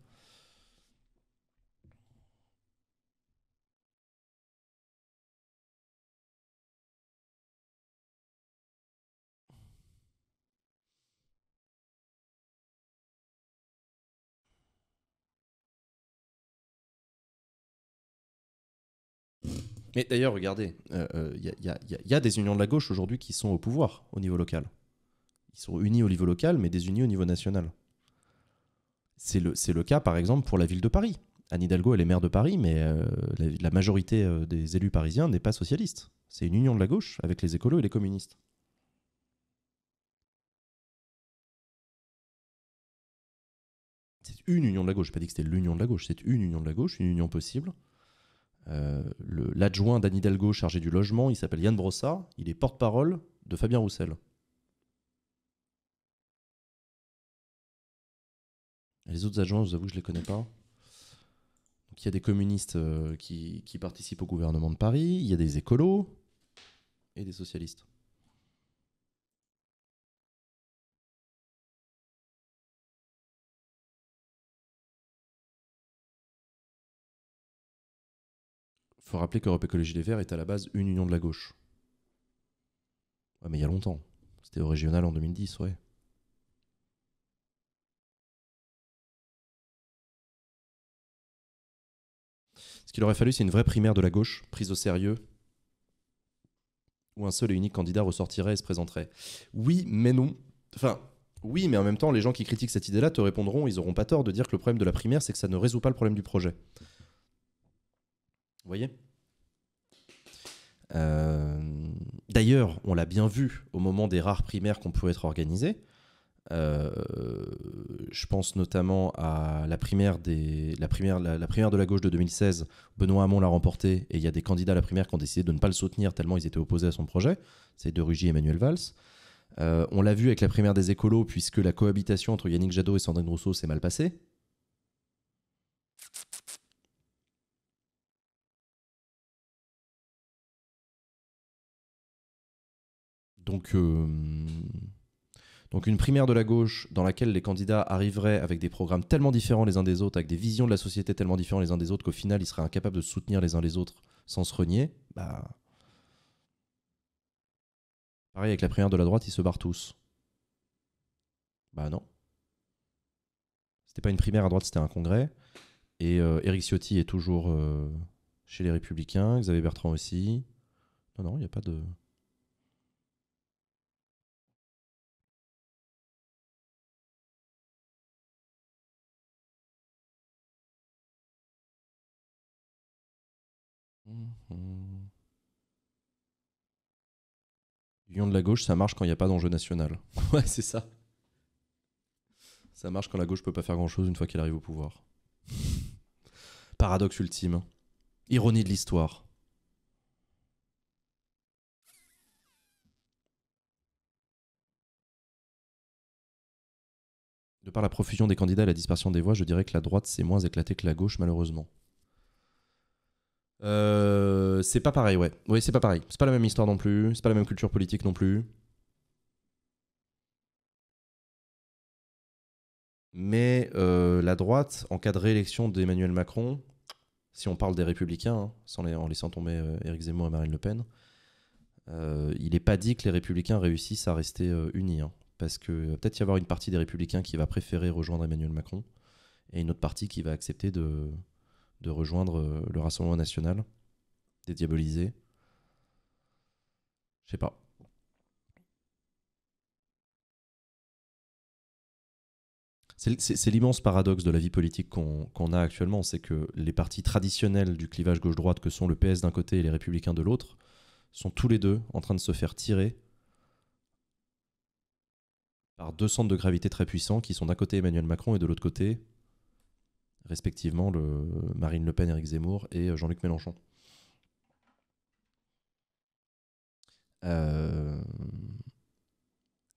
Mais d'ailleurs, regardez, il y a des unions de la gauche aujourd'hui qui sont au pouvoir au niveau local. Ils sont unis au niveau local, mais désunis au niveau national. C'est le cas, par exemple, pour la ville de Paris. Anne Hidalgo, elle est maire de Paris, mais la majorité des élus parisiens n'est pas socialiste. C'est une union de la gauche avec les écolos et les communistes. C'est une union de la gauche. Je n'ai pas dit que c'était l'union de la gauche. C'est une union de la gauche, une union possible. L'adjoint d'Anne Hidalgo chargé du logement, il s'appelle Yann Brossard, il est porte-parole de Fabien Roussel. Les autres adjoints, je vous avoue que je ne les connais pas. Donc, il y a des communistes qui participent au gouvernement de Paris, il y a des écolos et des socialistes. Il faut rappeler qu'Europe Écologie Les Verts est à la base une union de la gauche. Ouais, mais il y a longtemps. C'était au régional en 2010, ouais. Ce qu'il aurait fallu, c'est une vraie primaire de la gauche, prise au sérieux, où un seul et unique candidat ressortirait et se présenterait. Oui, mais non. Enfin, oui, mais en même temps, les gens qui critiquent cette idée-là te répondront, ils n'auront pas tort de dire que le problème de la primaire, c'est que ça ne résout pas le problème du projet. Vous voyez, d'ailleurs, on l'a bien vu au moment des rares primaires qu'on peut être organisées. Je pense notamment à la primaire de la gauche de 2016. Benoît Hamon l'a remportée et il y a des candidats à la primaire qui ont décidé de ne pas le soutenir tellement ils étaient opposés à son projet. C'est De Rugy et Emmanuel Valls. On l'a vu avec la primaire des écolos puisque la cohabitation entre Yannick Jadot et Sandrine Rousseau s'est mal passée. Donc une primaire de la gauche dans laquelle les candidats arriveraient avec des programmes tellement différents les uns des autres, avec des visions de la société tellement différentes les uns des autres, qu'au final, ils seraient incapables de se soutenir les uns les autres sans se renier. Bah... Pareil, avec la primaire de la droite, ils se barrent tous. Bah non. C'était pas une primaire à droite, c'était un congrès. Et Éric Ciotti est toujours chez les Républicains, Xavier Bertrand aussi. Non, il n'y a pas de... L'union de la gauche, ça marche quand il n'y a pas d'enjeu national. Ouais, c'est ça. Ça marche quand la gauche peut pas faire grand-chose une fois qu'elle arrive au pouvoir. Paradoxe ultime. Ironie de l'histoire. De par la profusion des candidats et la dispersion des voix, je dirais que la droite s'est moins éclatée que la gauche, malheureusement. C'est pas pareil, ouais. Oui, c'est pas pareil. C'est pas la même histoire non plus. C'est pas la même culture politique non plus. Mais la droite, en cas de réélection d'Emmanuel Macron, si on parle des Républicains, hein, en laissant tomber Éric Zemmour et Marine Le Pen, il n'est pas dit que les Républicains réussissent à rester unis. Hein, parce que peut-être y avoir une partie des Républicains qui va préférer rejoindre Emmanuel Macron et une autre partie qui va accepter de de rejoindre le Rassemblement National, des diabolisés. Je sais pas. C'est l'immense paradoxe de la vie politique qu'on a actuellement, c'est que les partis traditionnels du clivage gauche-droite, que sont le PS d'un côté et les Républicains de l'autre, sont tous les deux en train de se faire tirer par deux centres de gravité très puissants qui sont d'un côté Emmanuel Macron et de l'autre côté, respectivement, Marine Le Pen, Éric Zemmour et Jean-Luc Mélenchon.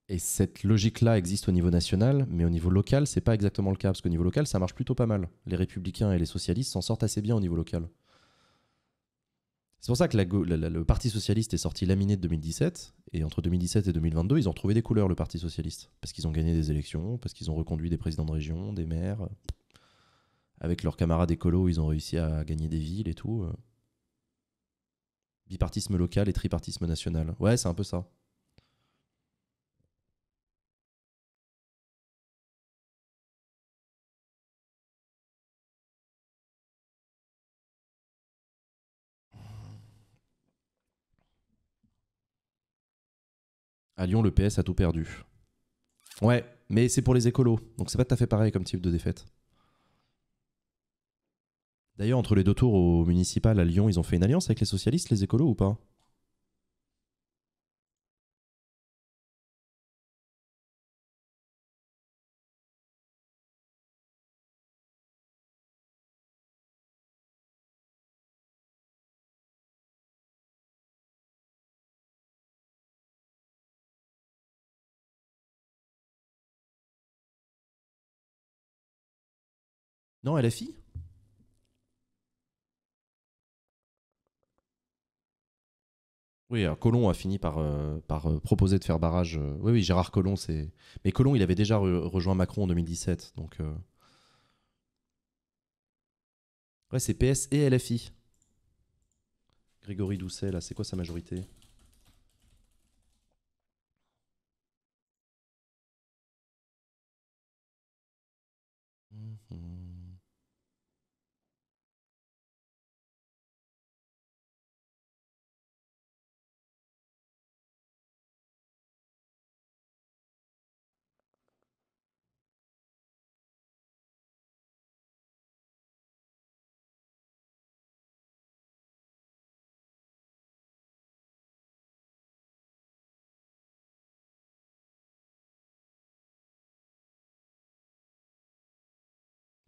Et cette logique-là existe au niveau national, mais au niveau local, c'est pas exactement le cas, parce qu'au niveau local, ça marche plutôt pas mal. Les républicains et les socialistes s'en sortent assez bien au niveau local. C'est pour ça que le Parti Socialiste est sorti laminé de 2017, et entre 2017 et 2022, ils ont retrouvé des couleurs, le Parti Socialiste, parce qu'ils ont gagné des élections, parce qu'ils ont reconduit des présidents de région, des maires. Avec leurs camarades écolos, ils ont réussi à gagner des villes et tout. Bipartisme local et tripartisme national. Ouais, c'est un peu ça. À Lyon, le PS a tout perdu. Ouais, mais c'est pour les écolos, donc c'est pas tout à fait pareil comme type de défaite. D'ailleurs, entre les deux tours au municipal à Lyon, ils ont fait une alliance avec les socialistes, les écolos ou pas? Non, LFI? Oui, alors Collomb a fini par proposer de faire barrage. Oui, Gérard Collomb, c'est... Mais Collomb, il avait déjà rejoint Macron en 2017, donc... Ouais, c'est PS et LFI. Grégory Doucet, là, c'est quoi sa majorité?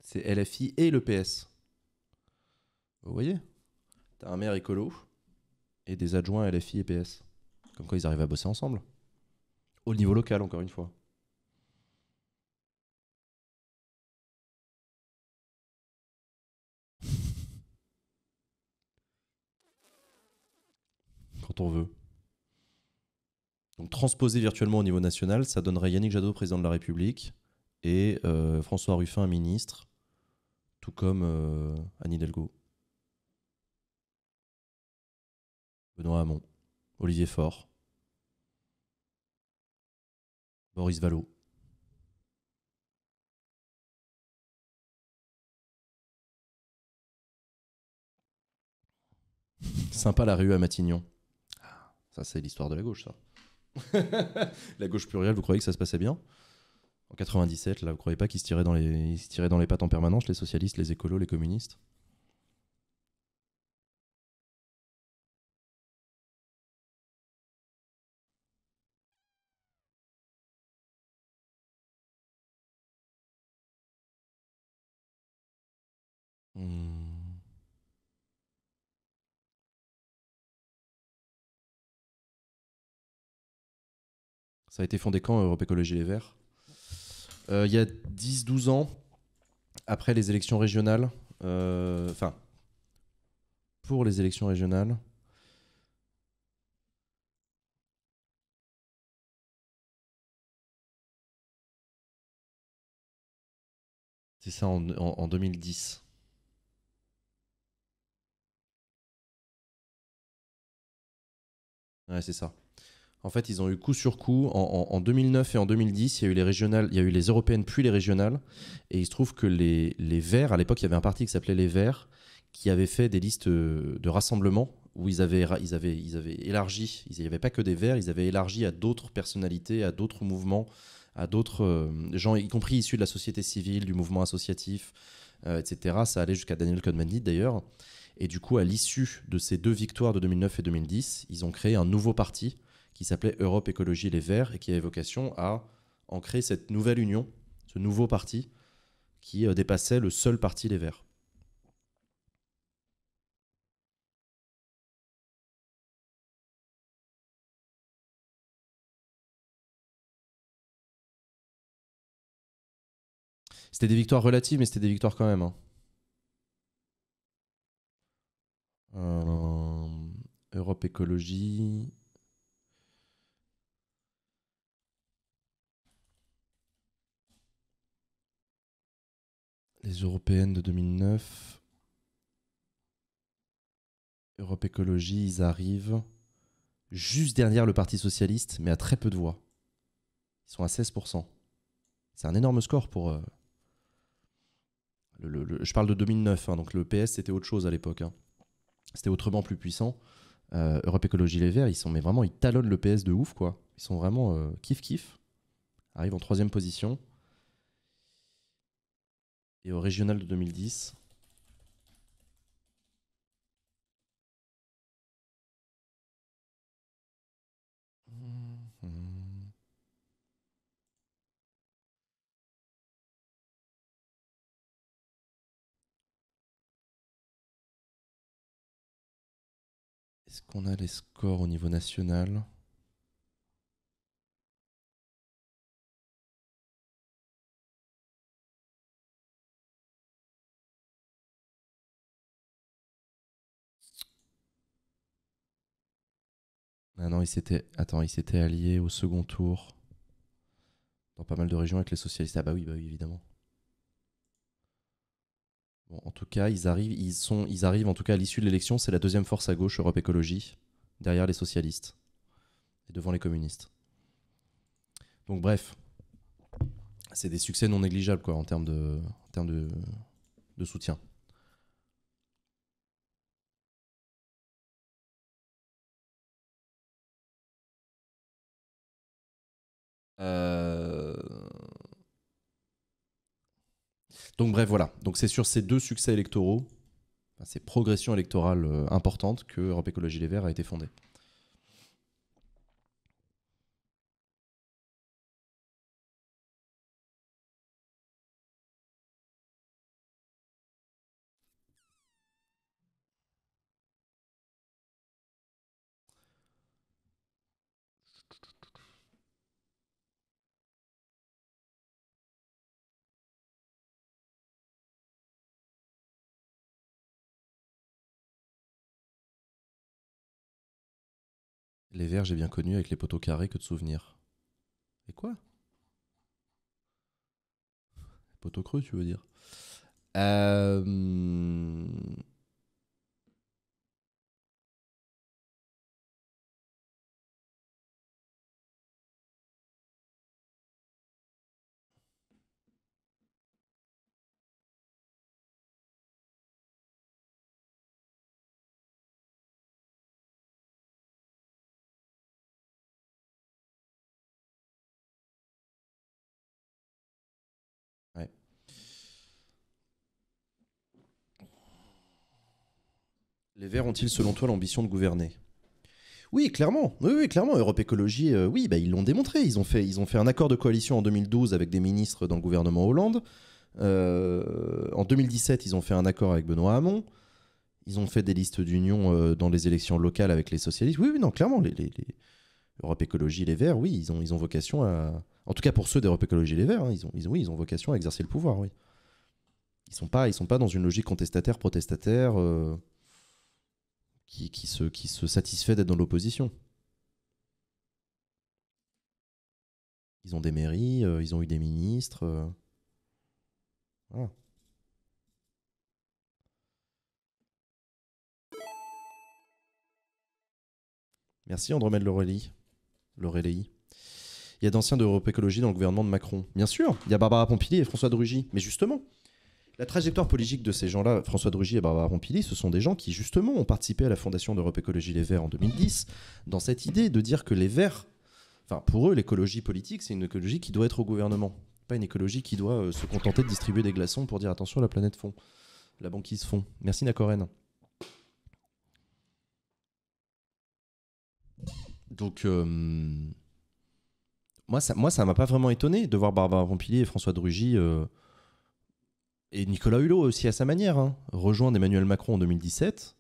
C'est LFI et le PS. Vous voyez? T'as un maire écolo et des adjoints LFI et PS. Comme quoi ils arrivent à bosser ensemble. Au niveau local, encore une fois. Quand on veut. Donc transposer virtuellement au niveau national, ça donnerait Yannick Jadot, président de la République, et François Ruffin, ministre. Tout comme Anne Hidalgo, Benoît Hamon, Olivier Faure, Boris Vallaud. Sympa la rue à Matignon. Ça, c'est l'histoire de la gauche, ça. La gauche plurielle, vous croyez que ça se passait bien ? En 97, là, vous croyez pas qu'ils se tiraient dans les pattes en permanence, les socialistes, les écolos, les communistes? Ça a été fondé quand, Europe Écologie Les Verts? Il y a 10-12 ans, après les élections régionales, enfin, pour les élections régionales, c'est ça en 2010. Ouais, c'est ça. En fait, ils ont eu coup sur coup. En 2009 et en 2010, il y a eu les régionales, il y a eu les européennes puis les régionales. Et il se trouve que les Verts, à l'époque, il y avait un parti qui s'appelait les Verts, qui avaient fait des listes de rassemblements où ils avaient élargi, il n'y avait pas que des Verts, ils avaient élargi à d'autres personnalités, à d'autres mouvements, à d'autres gens, y compris issus de la société civile, du mouvement associatif, etc. Ça allait jusqu'à Daniel Cohn-Bendit d'ailleurs. Et du coup, à l'issue de ces deux victoires de 2009 et 2010, ils ont créé un nouveau parti qui s'appelait Europe Écologie Les Verts et qui avait vocation à en créer cette nouvelle union, ce nouveau parti qui dépassait le seul parti Les Verts. C'était des victoires relatives, mais c'était des victoires quand même. Hein. Europe Écologie. Les européennes de 2009. Europe Écologie, ils arrivent juste derrière le Parti Socialiste, mais à très peu de voix. Ils sont à 16%. C'est un énorme score pour... je parle de 2009, hein, donc le PS c'était autre chose à l'époque. Hein. C'était autrement plus puissant. Europe Écologie Les Verts, ils talonnent le PS de ouf quoi. Ils sont vraiment kiff-kiff. Arrivent en 3e position. Et au régional de 2010. Est-ce qu'on a les scores au niveau national? Ah non, ils s'étaient alliés au second tour dans pas mal de régions avec les socialistes. Ah bah oui, évidemment. Bon, en tout cas, ils arrivent en tout cas à l'issue de l'élection, c'est la deuxième force à gauche, Europe Écologie, derrière les socialistes et devant les communistes. Donc bref, c'est des succès non négligeables quoi, en termes de soutien. Donc bref, voilà. Donc c'est sur ces deux succès électoraux, ces progressions électorales importantes, que Europe Écologie Les Verts a été fondée. Les Verts, j'ai bien connu avec les poteaux carrés que de souvenirs. Et quoi? Les poteaux creux, tu veux dire? Les Verts ont-ils, selon toi, l'ambition de gouverner? Oui, clairement. Oui, clairement. Europe Écologie, oui, bah, ils l'ont démontré. Ils ont fait un accord de coalition en 2012 avec des ministres dans le gouvernement Hollande. En 2017, ils ont fait un accord avec Benoît Hamon. Ils ont fait des listes d'union dans les élections locales avec les socialistes. Oui, non, clairement. Europe Écologie, les Verts, oui, ils ont vocation à... En tout cas, pour ceux d'Europe Écologie, les Verts, hein, ils ont vocation à exercer le pouvoir, oui. Ils sont pas dans une logique contestataire-protestataire... Qui se satisfait d'être dans l'opposition. Ils ont des mairies, ils ont eu des ministres. Voilà. Merci André-Mel Le Relly. Il y a d'anciens d'Europe Écologie dans le gouvernement de Macron. Bien sûr, il y a Barbara Pompili et François de Rugy. Mais justement, La trajectoire politique de ces gens-là, François de Rugy et Barbara Rompili, ce sont des gens qui justement ont participé à la fondation d'Europe Écologie Les Verts en 2010 dans cette idée de dire que les Verts, enfin pour eux l'écologie politique c'est une écologie qui doit être au gouvernement, pas une écologie qui doit se contenter de distribuer des glaçons pour dire attention la planète fond, la banquise fond. Merci Nacorène. Donc moi ça m'a pas vraiment étonné de voir Barbara Rompili et François de Rugy... Et Nicolas Hulot aussi à sa manière, hein, rejoindre Emmanuel Macron en 2017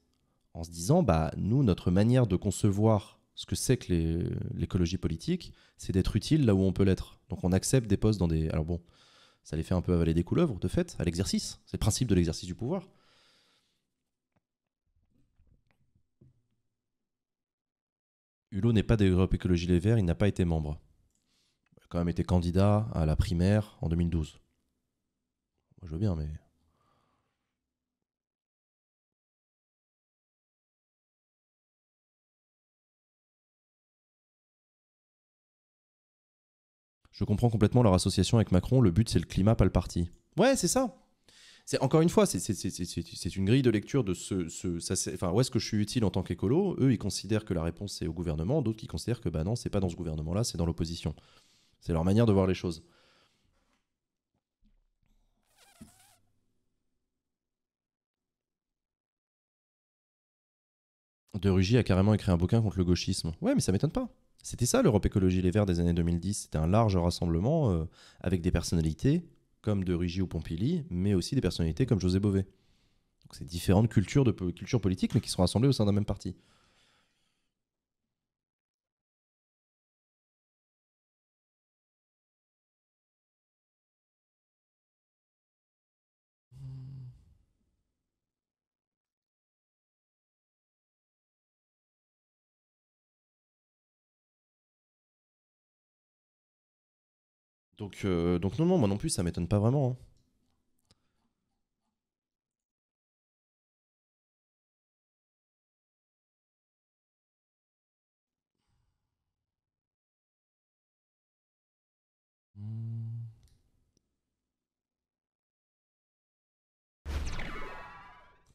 en se disant bah, « Nous, notre manière de concevoir ce que c'est que l'écologie politique, c'est d'être utile là où on peut l'être. » Donc on accepte des postes dans des... Alors bon, ça les fait un peu avaler des couleuvres, de fait, à l'exercice. C'est le principe de l'exercice du pouvoir. Hulot n'est pas d'Europe Écologie Les Verts, il n'a pas été membre. Il a quand même été candidat à la primaire en 2012. Je veux bien, mais... Je comprends complètement leur association avec Macron. Le but, c'est le climat, pas le parti. Ouais, c'est ça. Encore une fois, c'est une grille de lecture de enfin, où est-ce que je suis utile en tant qu'écolo. Eux, ils considèrent que la réponse, c'est au gouvernement. D'autres, qui considèrent que bah non, c'est pas dans ce gouvernement-là, c'est dans l'opposition. C'est leur manière de voir les choses. De Rugy a carrément écrit un bouquin contre le gauchisme. Ouais, mais ça m'étonne pas. C'était ça l'Europe Écologie Les Verts des années 2010. C'était un large rassemblement avec des personnalités comme De Rugy ou Pompili, mais aussi des personnalités comme José Bové. Donc c'est différentes cultures politiques, mais qui sont rassemblées au sein d'un même parti. Donc non, moi non plus, ça m'étonne pas vraiment. Hein.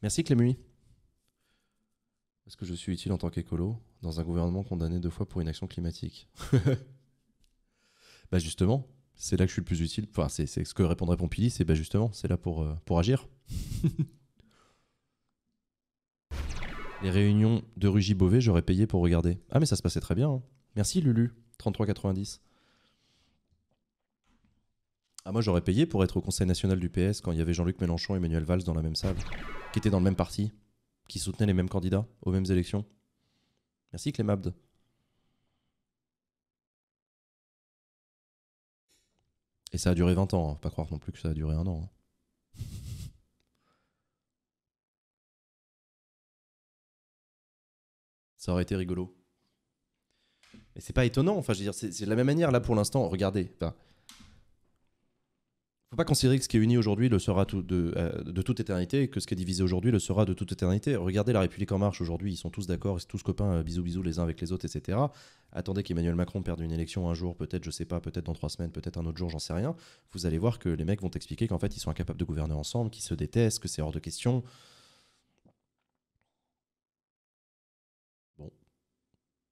Merci Clémui. Est-ce que je suis utile en tant qu'écolo dans un gouvernement condamné 2 fois pour une action climatique? Bah justement. C'est là que je suis le plus utile. Enfin, c'est ce que répondrait Pompili, c'est ben justement, c'est là pour agir. Les réunions de Rugy-Beauvais, j'aurais payé pour regarder. Ah, mais ça se passait très bien. Hein. Merci Lulu, 33,90. Ah, moi j'aurais payé pour être au Conseil national du PS quand il y avait Jean-Luc Mélenchon et Emmanuel Valls dans la même salle, qui étaient dans le même parti, qui soutenaient les mêmes candidats aux mêmes élections. Merci Clémabde. Et ça a duré 20 ans, hein. Faut pas croire non plus que ça a duré 1 an. Hein. Ça aurait été rigolo. Et c'est pas étonnant, enfin je veux dire, c'est de la même manière là pour l'instant, regardez. Enfin, faut pas considérer que ce qui est uni aujourd'hui le sera de toute éternité, et que ce qui est divisé aujourd'hui le sera de toute éternité. Regardez La République En Marche aujourd'hui, ils sont tous d'accord, ils sont tous copains, bisous bisous les uns avec les autres, etc. Attendez qu'Emmanuel Macron perde une élection un jour, peut-être, je sais pas, peut-être dans 3 semaines, peut-être un autre jour, j'en sais rien. Vous allez voir que les mecs vont expliquer qu'en fait ils sont incapables de gouverner ensemble, qu'ils se détestent, que c'est hors de question. Bon.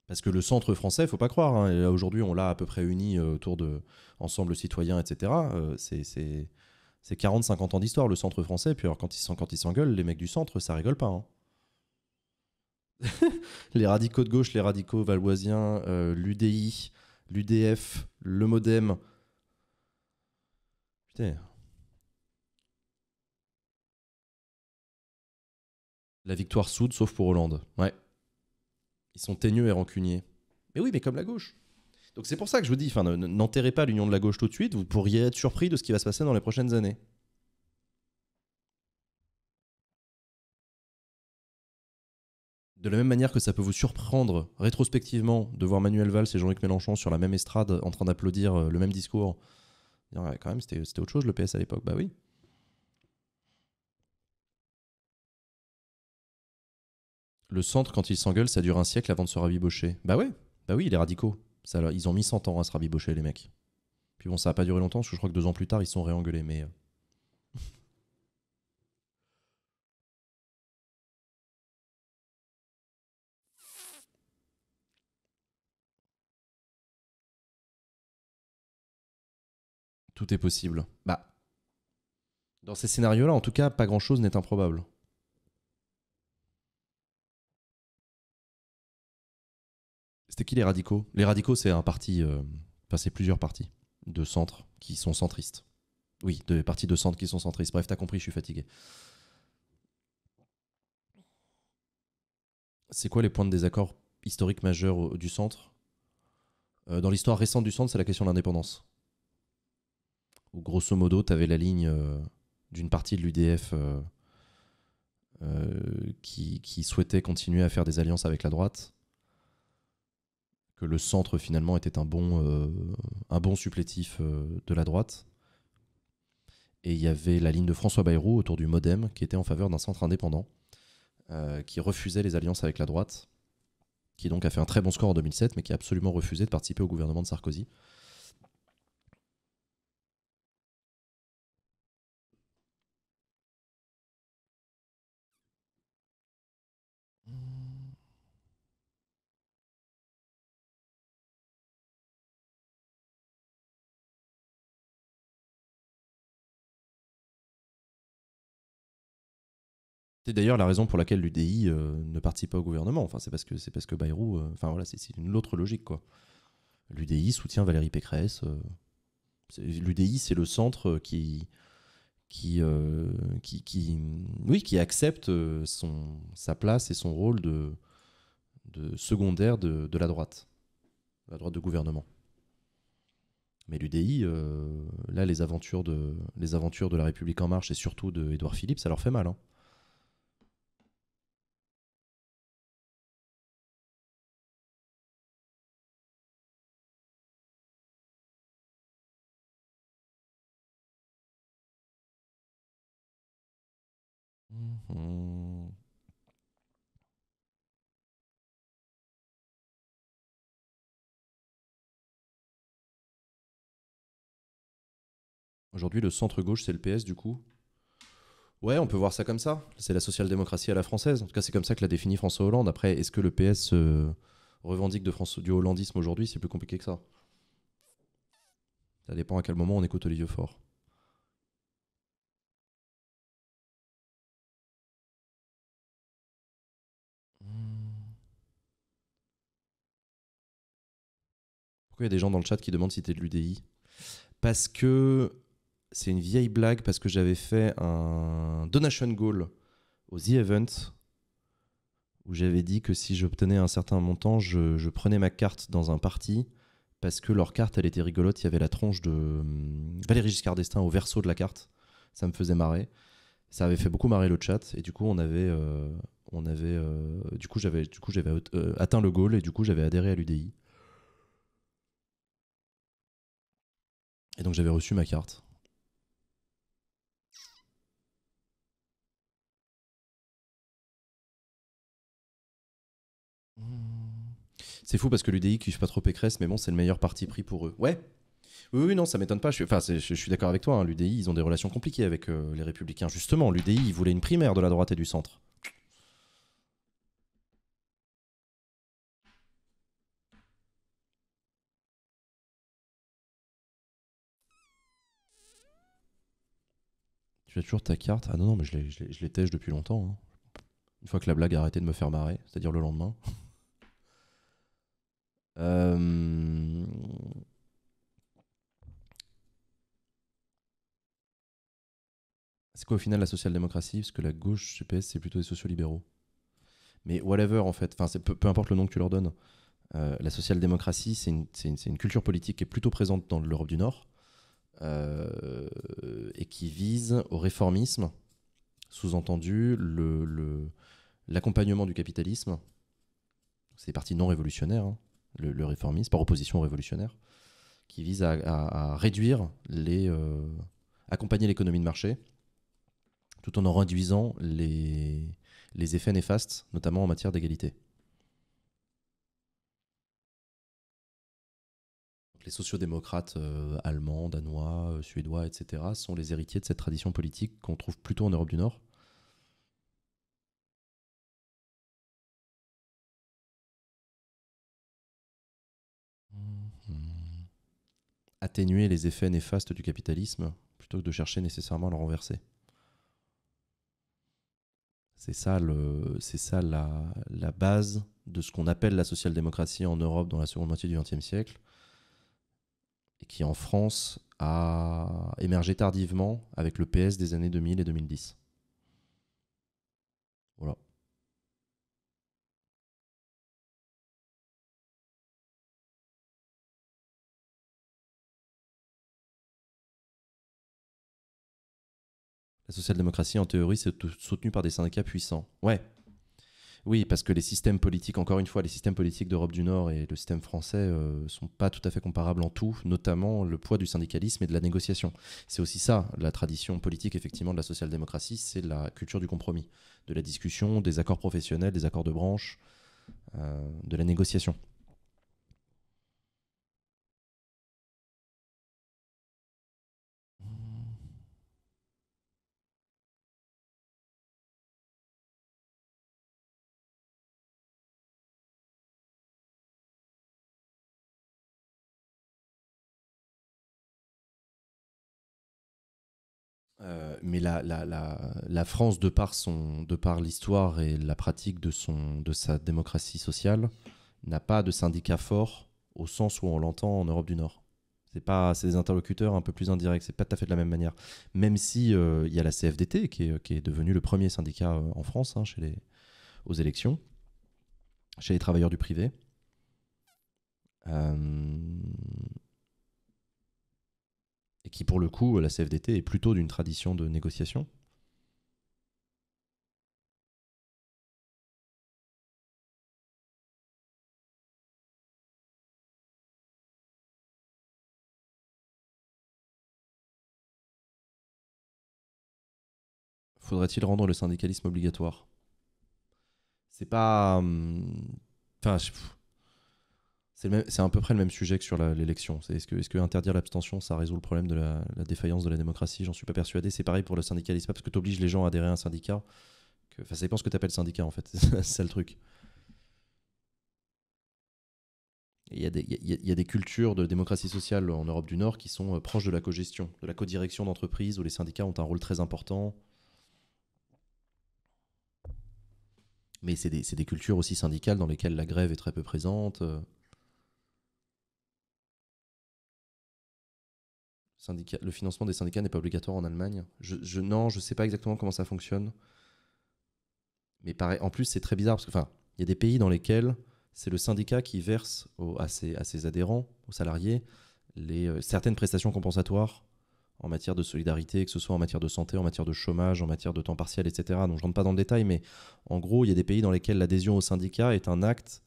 Parce que le centre français, faut pas croire, hein, et là aujourd'hui on l'a à peu près uni autour de Ensemble Citoyens, etc. C'est 40-50 ans d'histoire le centre français, puis alors quand ils s'engueulent, les mecs du centre, ça rigole pas, hein. Les radicaux de gauche, les radicaux valoisiens, l'UDI, l'UDF, le Modem. Putain. La victoire soude, sauf pour Hollande. Ouais. Ils sont teigneux et rancuniers. Mais oui, mais comme la gauche. Donc c'est pour ça que je vous dis, n'enterrez pas l'union de la gauche tout de suite, vous pourriez être surpris de ce qui va se passer dans les prochaines années. De la même manière que ça peut vous surprendre rétrospectivement de voir Manuel Valls et Jean-Luc Mélenchon sur la même estrade en train d'applaudir le même discours. Ouais, quand même, c'était autre chose le PS à l'époque. Bah oui. Le centre, quand ils s'engueulent, ça dure un siècle avant de se rabibocher. Bah ouais, bah oui, les radicaux. Ça, alors, ils ont mis 100 ans à se rabibocher, les mecs. Puis bon, ça n'a pas duré longtemps, parce que je crois que 2 ans plus tard, ils se sont réengueulés, mais... Tout est possible. Bah, dans ces scénarios-là, en tout cas, pas grand-chose n'est improbable. C'était qui les radicaux? Les radicaux, c'est un parti... Enfin, c'est plusieurs partis de centre qui sont centristes. Oui, des partis de centre qui sont centristes. Bref, t'as compris, je suis fatigué. C'est quoi les points de désaccord historiques majeurs du centre? Dans l'histoire récente du centre, c'est la question de l'indépendance. Où grosso modo, t'avais la ligne d'une partie de l'UDF qui souhaitait continuer à faire des alliances avec la droite. Que le centre finalement était un bon supplétif de la droite. Et il y avait la ligne de François Bayrou autour du Modem qui était en faveur d'un centre indépendant qui refusait les alliances avec la droite, qui donc a fait un très bon score en 2007 mais qui a absolument refusé de participer au gouvernement de Sarkozy. C'est d'ailleurs la raison pour laquelle l'UDI ne participe pas au gouvernement. Enfin, c'est parce que Bayrou... Enfin, voilà, c'est une autre logique, quoi. L'UDI soutient Valérie Pécresse. L'UDI, c'est le centre qui accepte sa place et son rôle de secondaire de la droite. La droite de gouvernement. Mais l'UDI, là, les aventures de La République En Marche et surtout d'Édouard Philippe, ça leur fait mal, hein. Aujourd'hui, le centre-gauche, c'est le PS, du coup. Ouais, on peut voir ça comme ça. C'est la social-démocratie à la française. En tout cas, c'est comme ça que l'a défini François Hollande. Après, est-ce que le PS revendique du hollandisme aujourd'hui? C'est plus compliqué que ça. Ça dépend à quel moment on écoute Olivier Faure. Pourquoi il y a des gens dans le chat qui demandent si t'es de l'UDI? Parce que c'est une vieille blague, parce que j'avais fait un donation goal au The Event où j'avais dit que si j'obtenais un certain montant, je prenais ma carte dans un parti parce que leur carte, elle était rigolote. Il y avait la tronche de Valéry Giscard d'Estaing au verso de la carte. Ça me faisait marrer. Ça avait fait beaucoup marrer le chat et du coup, j'avais atteint le goal et du coup, j'avais adhéré à l'UDI. Et donc j'avais reçu ma carte. C'est fou parce que l'UDI qui ne fait pas trop Pécresse, mais bon, c'est le meilleur parti pris pour eux. Ouais. Oui, non, ça m'étonne pas. Je suis d'accord avec toi. Hein. L'UDI, ils ont des relations compliquées avec les Républicains. Justement, l'UDI, ils voulaient une primaire de la droite et du centre. Tu as toujours ta carte? Ah non, mais je l'ai tèche depuis longtemps. Hein. Une fois que la blague a arrêté de me faire marrer, c'est-à-dire le lendemain. C'est quoi au final la social-démocratie? Parce que la gauche PS, c'est plutôt des sociaux-libéraux. Mais whatever, en fait. Enfin, peu importe le nom que tu leur donnes. La social-démocratie, c'est une culture politique qui est plutôt présente dans l'Europe du Nord. Et qui vise au réformisme, sous-entendu l'accompagnement du capitalisme. C'est parti non révolutionnaire, hein, le réformisme, par opposition au révolutionnaire, qui vise à réduire accompagner l'économie de marché, tout en réduisant les effets néfastes, notamment en matière d'égalité. Les sociodémocrates allemands, danois, suédois, etc. sont les héritiers de cette tradition politique qu'on trouve plutôt en Europe du Nord. atténuer les effets néfastes du capitalisme plutôt que de chercher nécessairement à le renverser. C'est ça, la base de ce qu'on appelle la social-démocratie en Europe dans la seconde moitié du XXe siècle, et qui en France a émergé tardivement avec le PS des années 2000 et 2010. Voilà. La social-démocratie, en théorie, c'est soutenue par des syndicats puissants. Ouais. Oui, parce que les systèmes politiques, encore une fois, les systèmes politiques d'Europe du Nord et le système français sont pas tout à fait comparables en tout, notamment le poids du syndicalisme et de la négociation. C'est aussi ça, la tradition politique, effectivement, de la social-démocratie, c'est la culture du compromis, de la discussion, des accords professionnels, des accords de branche, de la négociation. Mais la France, de par l'histoire et la pratique de sa démocratie sociale, n'a pas de syndicat fort au sens où on l'entend en Europe du Nord. C'est des interlocuteurs un peu plus indirects, c'est pas tout à fait de la même manière. Même si y a la CFDT qui est devenue le premier syndicat en France hein, aux élections, chez les travailleurs du privé. Et qui, pour le coup, la CFDT est plutôt d'une tradition de négociation. Faudrait-il rendre le syndicalisme obligatoire? C'est pas... Enfin, c'est à peu près le même sujet que sur l'élection. Est-ce que interdire l'abstention, ça résout le problème de la défaillance de la démocratie? J'en suis pas persuadé. C'est pareil pour le syndicalisme. Pas parce que tu obliges les gens à adhérer à un syndicat. Enfin, ça dépend ce que tu appelles syndicat, en fait. C'est ça le truc. Il y a des cultures de démocratie sociale en Europe du Nord qui sont proches de la co-gestion, de la co-direction d'entreprise, où les syndicats ont un rôle très important. Mais c'est des cultures aussi syndicales dans lesquelles la grève est très peu présente. Le financement des syndicats n'est pas obligatoire en Allemagne. Non, je ne sais pas exactement comment ça fonctionne. Mais pareil, en plus, c'est très bizarre parce que, enfin, il y a des pays dans lesquels c'est le syndicat qui verse à ses adhérents, aux salariés, certaines prestations compensatoires en matière de solidarité, que ce soit en matière de santé, en matière de chômage, en matière de temps partiel, etc. Donc je ne rentre pas dans le détail, mais en gros, il y a des pays dans lesquels l'adhésion au syndicat est un acte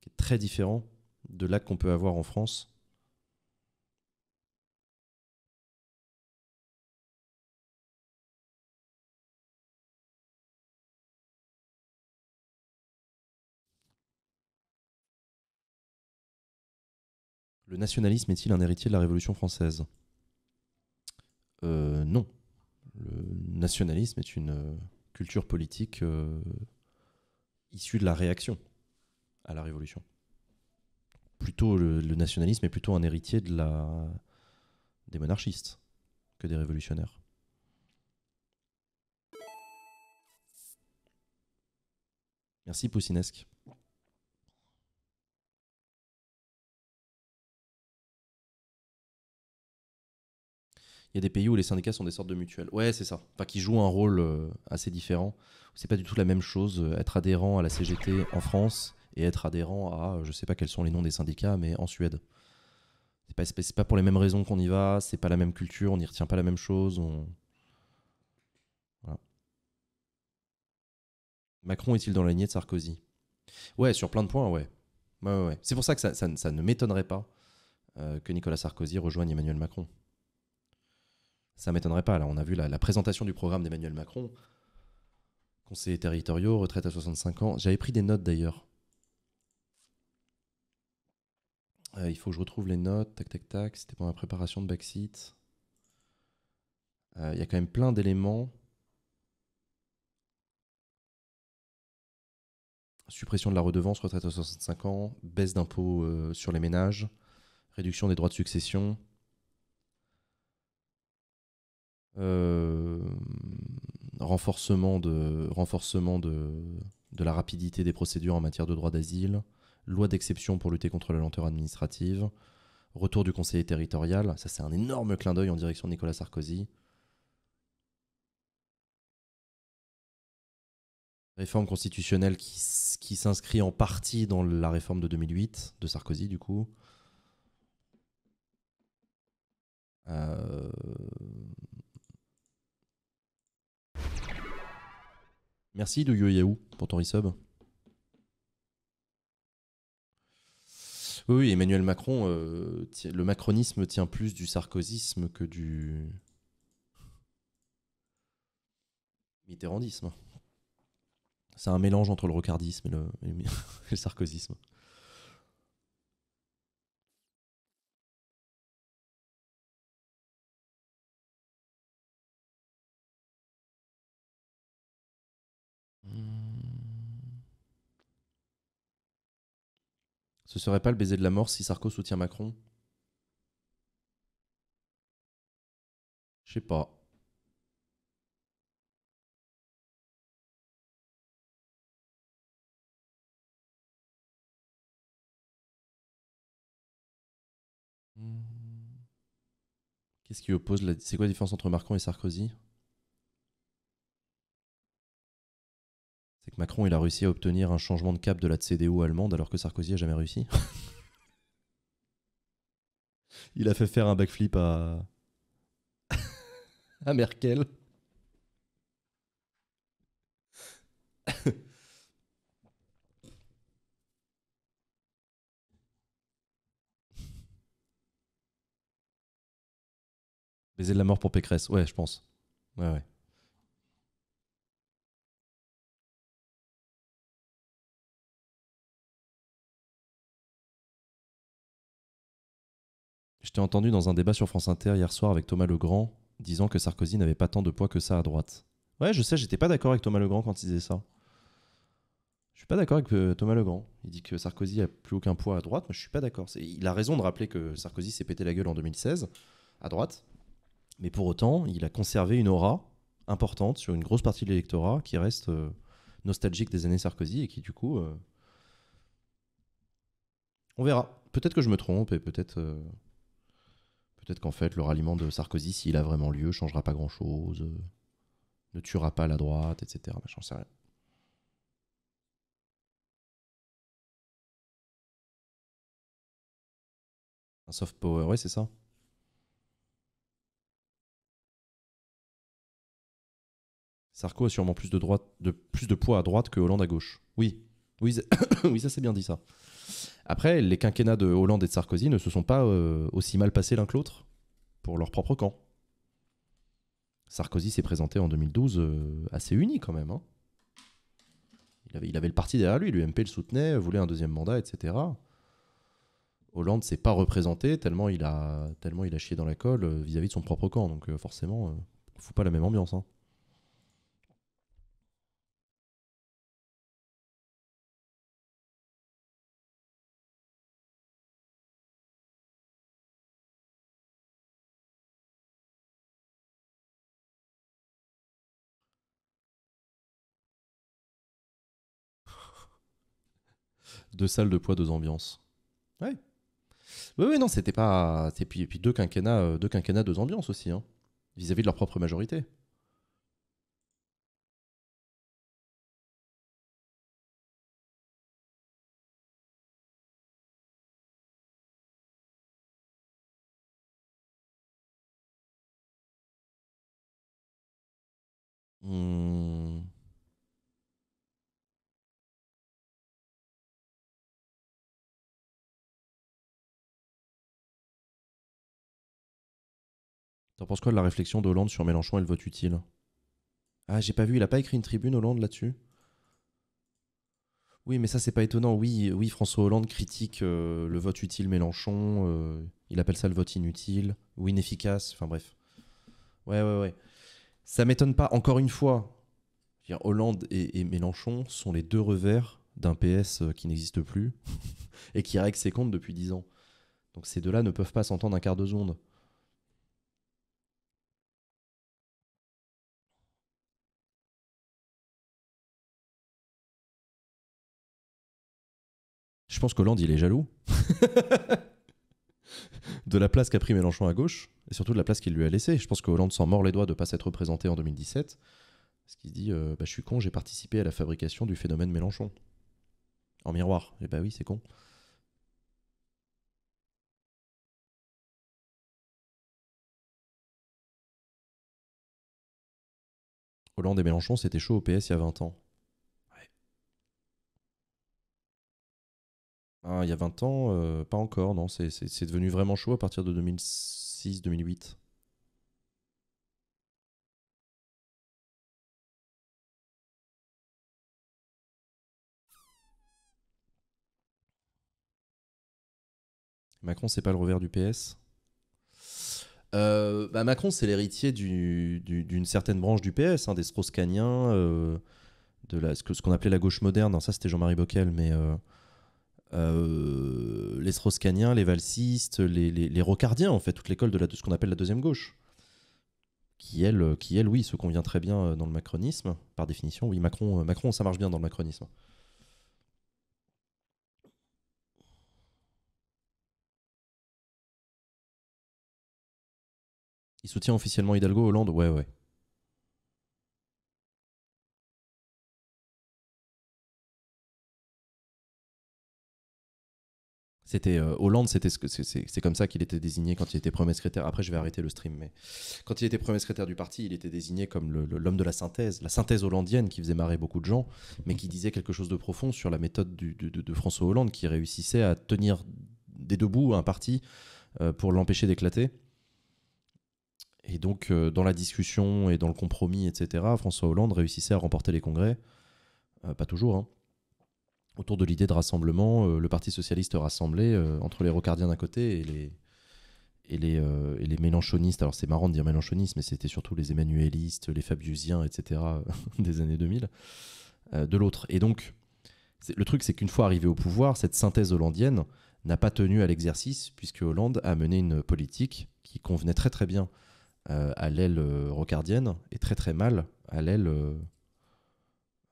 qui est très différent de l'acte qu'on peut avoir en France. Le nationalisme est-il un héritier de la Révolution française? Non. Le nationalisme est une culture politique issue de la réaction à la Révolution. Plutôt, le nationalisme est plutôt un héritier des monarchistes que des révolutionnaires. Merci Poussinesque. Il y a des pays où les syndicats sont des sortes de mutuelles. Ouais, c'est ça. Enfin, qui jouent un rôle assez différent. C'est pas du tout la même chose être adhérent à la CGT en France et être adhérent à, je sais pas quels sont les noms des syndicats, mais en Suède. C'est pas pour les mêmes raisons qu'on y va, c'est pas la même culture, on n'y retient pas la même chose. Voilà. Macron est-il dans la lignée de Sarkozy? Ouais, sur plein de points, ouais. Ouais. C'est pour ça que ça ne m'étonnerait pas que Nicolas Sarkozy rejoigne Emmanuel Macron. Ça m'étonnerait pas, là on a vu la présentation du programme d'Emmanuel Macron, conseillers territoriaux, retraite à 65 ans, j'avais pris des notes d'ailleurs. Il faut que je retrouve les notes, tac, c'était pendant la préparation de Backseat. Il y a quand même plein d'éléments. Suppression de la redevance, retraite à 65 ans, baisse d'impôts sur les ménages, réduction des droits de succession, renforcement de la rapidité des procédures en matière de droit d'asile, loi d'exception pour lutter contre la lenteur administrative, retour du conseiller territorial, ça c'est un énorme clin d'œil en direction de Nicolas Sarkozy. Réforme constitutionnelle qui s'inscrit en partie dans la réforme de 2008, de Sarkozy du coup. Merci de Yoyaou pour ton resub. Oui, Emmanuel Macron, le macronisme tient plus du sarkozisme que du mitterrandisme. C'est un mélange entre le rocardisme et le sarkozisme. Ce serait pas le baiser de la mort si Sarko soutient Macron? Je sais pas. Qu'est-ce qui oppose la... C'est quoi la différence entre Macron et Sarkozy? C'est que Macron, il a réussi à obtenir un changement de cap de la CDU allemande alors que Sarkozy n'a jamais réussi. Il a fait faire un backflip à Merkel. Baiser de la mort pour Pécresse, ouais, je pense. Ouais. Je t'ai entendu dans un débat sur France Inter hier soir avec Thomas Legrand disant que Sarkozy n'avait pas tant de poids que ça à droite. Ouais, je sais, j'étais pas d'accord avec Thomas Legrand quand il disait ça. Je suis pas d'accord avec Thomas Legrand. Il dit que Sarkozy a plus aucun poids à droite, mais je suis pas d'accord. Il a raison de rappeler que Sarkozy s'est pété la gueule en 2016 à droite, mais pour autant, il a conservé une aura importante sur une grosse partie de l'électorat qui reste nostalgique des années Sarkozy et qui du coup... On verra. Peut-être que je me trompe et peut-être... Peut-être qu'en fait, le ralliement de Sarkozy, s'il a vraiment lieu, changera pas grand-chose, ne tuera pas la droite, etc. J'en sais rien. Un soft power, ouais, c'est ça. Sarko a sûrement plus de poids à droite que Hollande à gauche. Oui, oui, ça c'est bien dit ça. Après, les quinquennats de Hollande et de Sarkozy ne se sont pas aussi mal passés l'un que l'autre pour leur propre camp. Sarkozy s'est présenté en 2012 assez uni quand même. Hein. Il avait le parti derrière lui, l'UMP le soutenait, voulait un deuxième mandat, etc. Hollande s'est pas représenté tellement il a chié dans la colle vis-à-vis de son propre camp. Donc forcément, il ne faut pas la même ambiance. Hein. Deux salles de poids, deux ambiances. Ouais. Oui, non, c'était pas... Et puis deux quinquennats, deux ambiances aussi, hein, vis-à-vis de leur propre majorité. T'en penses quoi de la réflexion d'Hollande sur Mélenchon et le vote utile? Ah, j'ai pas vu, il a pas écrit une tribune, Hollande, là-dessus? Oui, mais ça, c'est pas étonnant. Oui, François Hollande critique le vote utile Mélenchon. Il appelle ça le vote inutile ou inefficace. Enfin, bref. Ouais. Ça m'étonne pas, encore une fois. Hollande et Mélenchon sont les deux revers d'un PS qui n'existe plus et qui règle ses comptes depuis 10 ans. Donc ces deux-là ne peuvent pas s'entendre un quart de seconde. Je pense qu'Hollande, il est jaloux de la place qu'a pris Mélenchon à gauche et surtout de la place qu'il lui a laissée. Je pense qu'Hollande s'en mord les doigts de ne pas s'être représenté en 2017 parce qu'il dit « Je suis con, j'ai participé à la fabrication du phénomène Mélenchon. » En miroir. Et bah oui, c'est con. Hollande et Mélenchon, c'était chaud au PS il y a 20 ans. Ouais. Ah, il y a 20 ans, pas encore, non. C'est devenu vraiment chaud à partir de 2006-2008. Macron, c'est pas le revers du PS? Macron, c'est l'héritier d'une certaine branche du PS, hein, des Strauss-Kahniens, ce qu'on appelait la gauche moderne. Non, ça, c'était Jean-Marie Bockel, mais les Strauss-Kahniens, les valsistes, les rocardiens, en fait, toute l'école de ce qu'on appelle la deuxième gauche, qui, elle, oui, se convient très bien dans le macronisme, par définition. Oui, Macron, ça marche bien dans le macronisme. Il soutient officiellement Hidalgo, Hollande, ouais. Hollande, c'est comme ça qu'il était désigné quand il était premier secrétaire. Après, je vais arrêter le stream, mais quand il était premier secrétaire du parti, il était désigné comme l'homme de la synthèse hollandienne qui faisait marrer beaucoup de gens, mais qui disait quelque chose de profond sur la méthode de François Hollande, qui réussissait à tenir des deux bouts un parti pour l'empêcher d'éclater. Et donc, dans la discussion et dans le compromis, etc., François Hollande réussissait à remporter les congrès, pas toujours, hein, autour de l'idée de rassemblement, le Parti Socialiste rassemblé entre les rocardiens d'un côté et les mélenchonistes. Alors, c'est marrant de dire mélenchonistes, mais c'était surtout les emmanuélistes, les fabiusiens, etc., des années 2000, de l'autre. Et donc, le truc, c'est qu'une fois arrivé au pouvoir, cette synthèse hollandienne n'a pas tenu à l'exercice, puisque Hollande a mené une politique qui convenait très bien à l'aile rocardienne et très mal à l'aile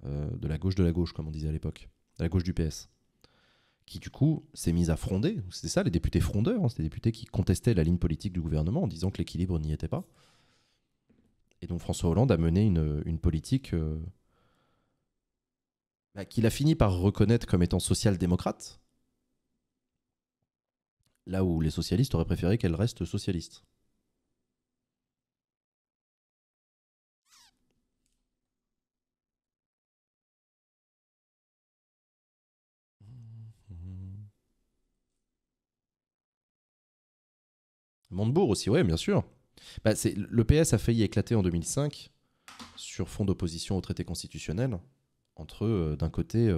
de la gauche, comme on disait à l'époque, à la gauche du PS, qui du coup s'est mise à fronder. C'était ça, les députés frondeurs, hein, c'était des députés qui contestaient la ligne politique du gouvernement en disant que l'équilibre n'y était pas. Et donc François Hollande a mené une politique qu'il a fini par reconnaître comme étant social-démocrate, là où les socialistes auraient préféré qu'elle reste socialiste. Montebourg aussi, ouais, bien sûr. Le PS a failli éclater en 2005 sur fond d'opposition au traité constitutionnel entre, d'un côté,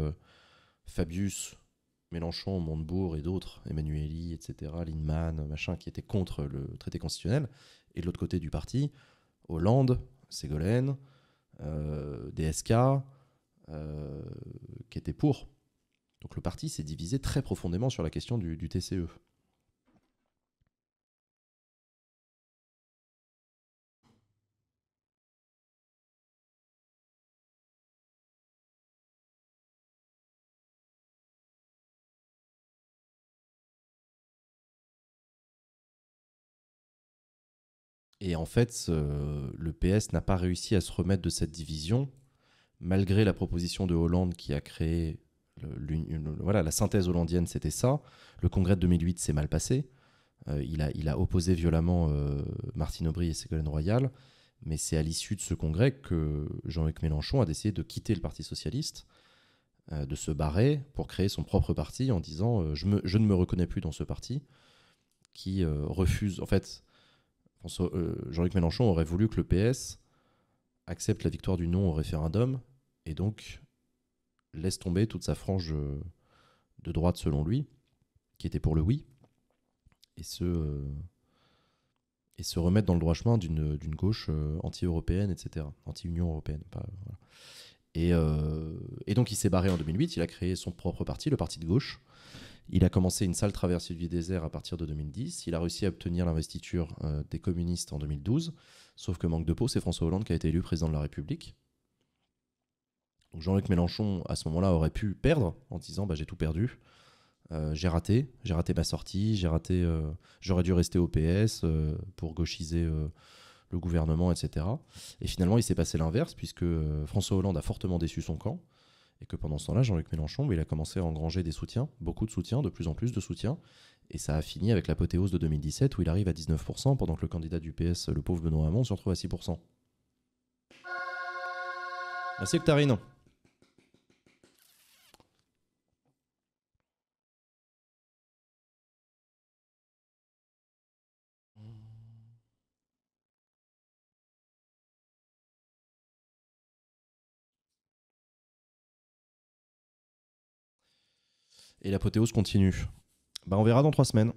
Fabius, Mélenchon, Montebourg et d'autres, Emmanuelli, etc., Lindemann, machin, qui étaient contre le traité constitutionnel, et de l'autre côté du parti, Hollande, Ségolène, DSK, qui étaient pour. Donc le parti s'est divisé très profondément sur la question du TCE. Et en fait, le PS n'a pas réussi à se remettre de cette division, malgré la proposition de Hollande qui a créé la synthèse hollandienne, c'était ça. Le congrès de 2008 s'est mal passé. Il a opposé violemment Martine Aubry et Ségolène Royal. Mais c'est à l'issue de ce congrès que Jean-Luc Mélenchon a décidé de quitter le Parti Socialiste, de se barrer pour créer son propre parti en disant « je ne me reconnais plus dans ce parti » qui refuse... En fait, Jean-Luc Mélenchon aurait voulu que le PS accepte la victoire du non au référendum et donc laisse tomber toute sa frange de droite selon lui, qui était pour le oui, et se remettre dans le droit chemin d'une gauche anti-européenne, etc., anti-Union européenne. Voilà. Et donc il s'est barré en 2008, il a créé son propre parti, le parti de gauche. Il a commencé une sale traversée du désert à partir de 2010. Il a réussi à obtenir l'investiture des communistes en 2012. Sauf que manque de peau, c'est François Hollande qui a été élu président de la République. Donc Jean-Luc Mélenchon, à ce moment-là, aurait pu perdre en disant « j'ai tout perdu J'ai raté ma sortie, j'aurais dû rester au PS pour gauchiser le gouvernement, etc. Et finalement, il s'est passé l'inverse, puisque François Hollande a fortement déçu son camp, et que pendant ce temps-là, Jean-Luc Mélenchon, il a commencé à engranger des soutiens, beaucoup de soutiens, de plus en plus de soutiens, et ça a fini avec l'apothéose de 2017, où il arrive à 19%, pendant que le candidat du PS, le pauvre Benoît Hamon, se retrouve à 6%. Merci Octarine. Et l'apothéose continue. Bah, on verra dans 3 semaines.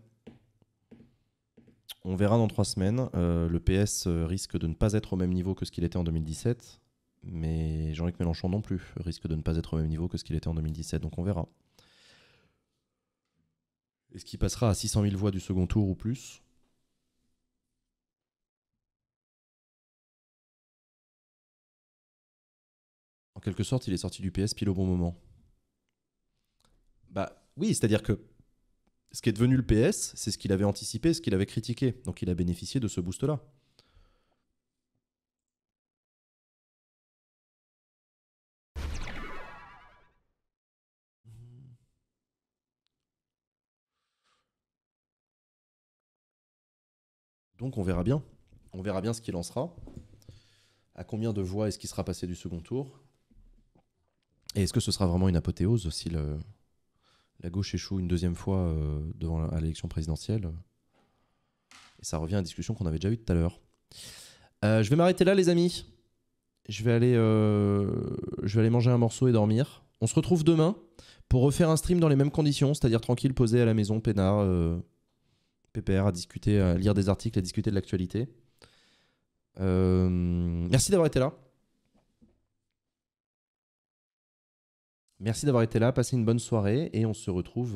On verra dans 3 semaines. Le PS risque de ne pas être au même niveau que ce qu'il était en 2017. Mais Jean-Luc Mélenchon non plus risque de ne pas être au même niveau que ce qu'il était en 2017. Donc on verra. Est-ce qu'il passera à 600 000 voix du second tour ou plus ? En quelque sorte, il est sorti du PS pile au bon moment. Bah oui, c'est-à-dire que ce qui est devenu le PS, c'est ce qu'il avait anticipé, ce qu'il avait critiqué. Donc il a bénéficié de ce boost-là. Donc on verra bien. On verra bien ce qu'il en sera. À combien de voix est-ce qu'il sera passé du second tour? Et est-ce que ce sera vraiment une apothéose si la gauche échoue une deuxième fois à l'élection présidentielle? Et ça revient à la discussion qu'on avait déjà eue tout à l'heure. Je vais m'arrêter là, les amis. Je vais aller manger un morceau et dormir. On se retrouve demain pour refaire un stream dans les mêmes conditions, c'est-à-dire tranquille, posé à la maison, peinard, pépère, à discuter, à lire des articles, à discuter de l'actualité. Merci d'avoir été là. Merci d'avoir été là, passez une bonne soirée et on se retrouve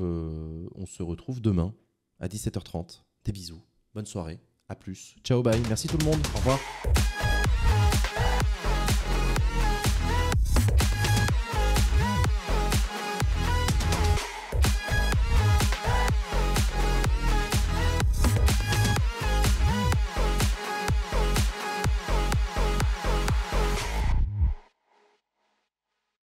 demain à 17h30. Des bisous, bonne soirée, à plus, ciao, bye, merci tout le monde, au revoir.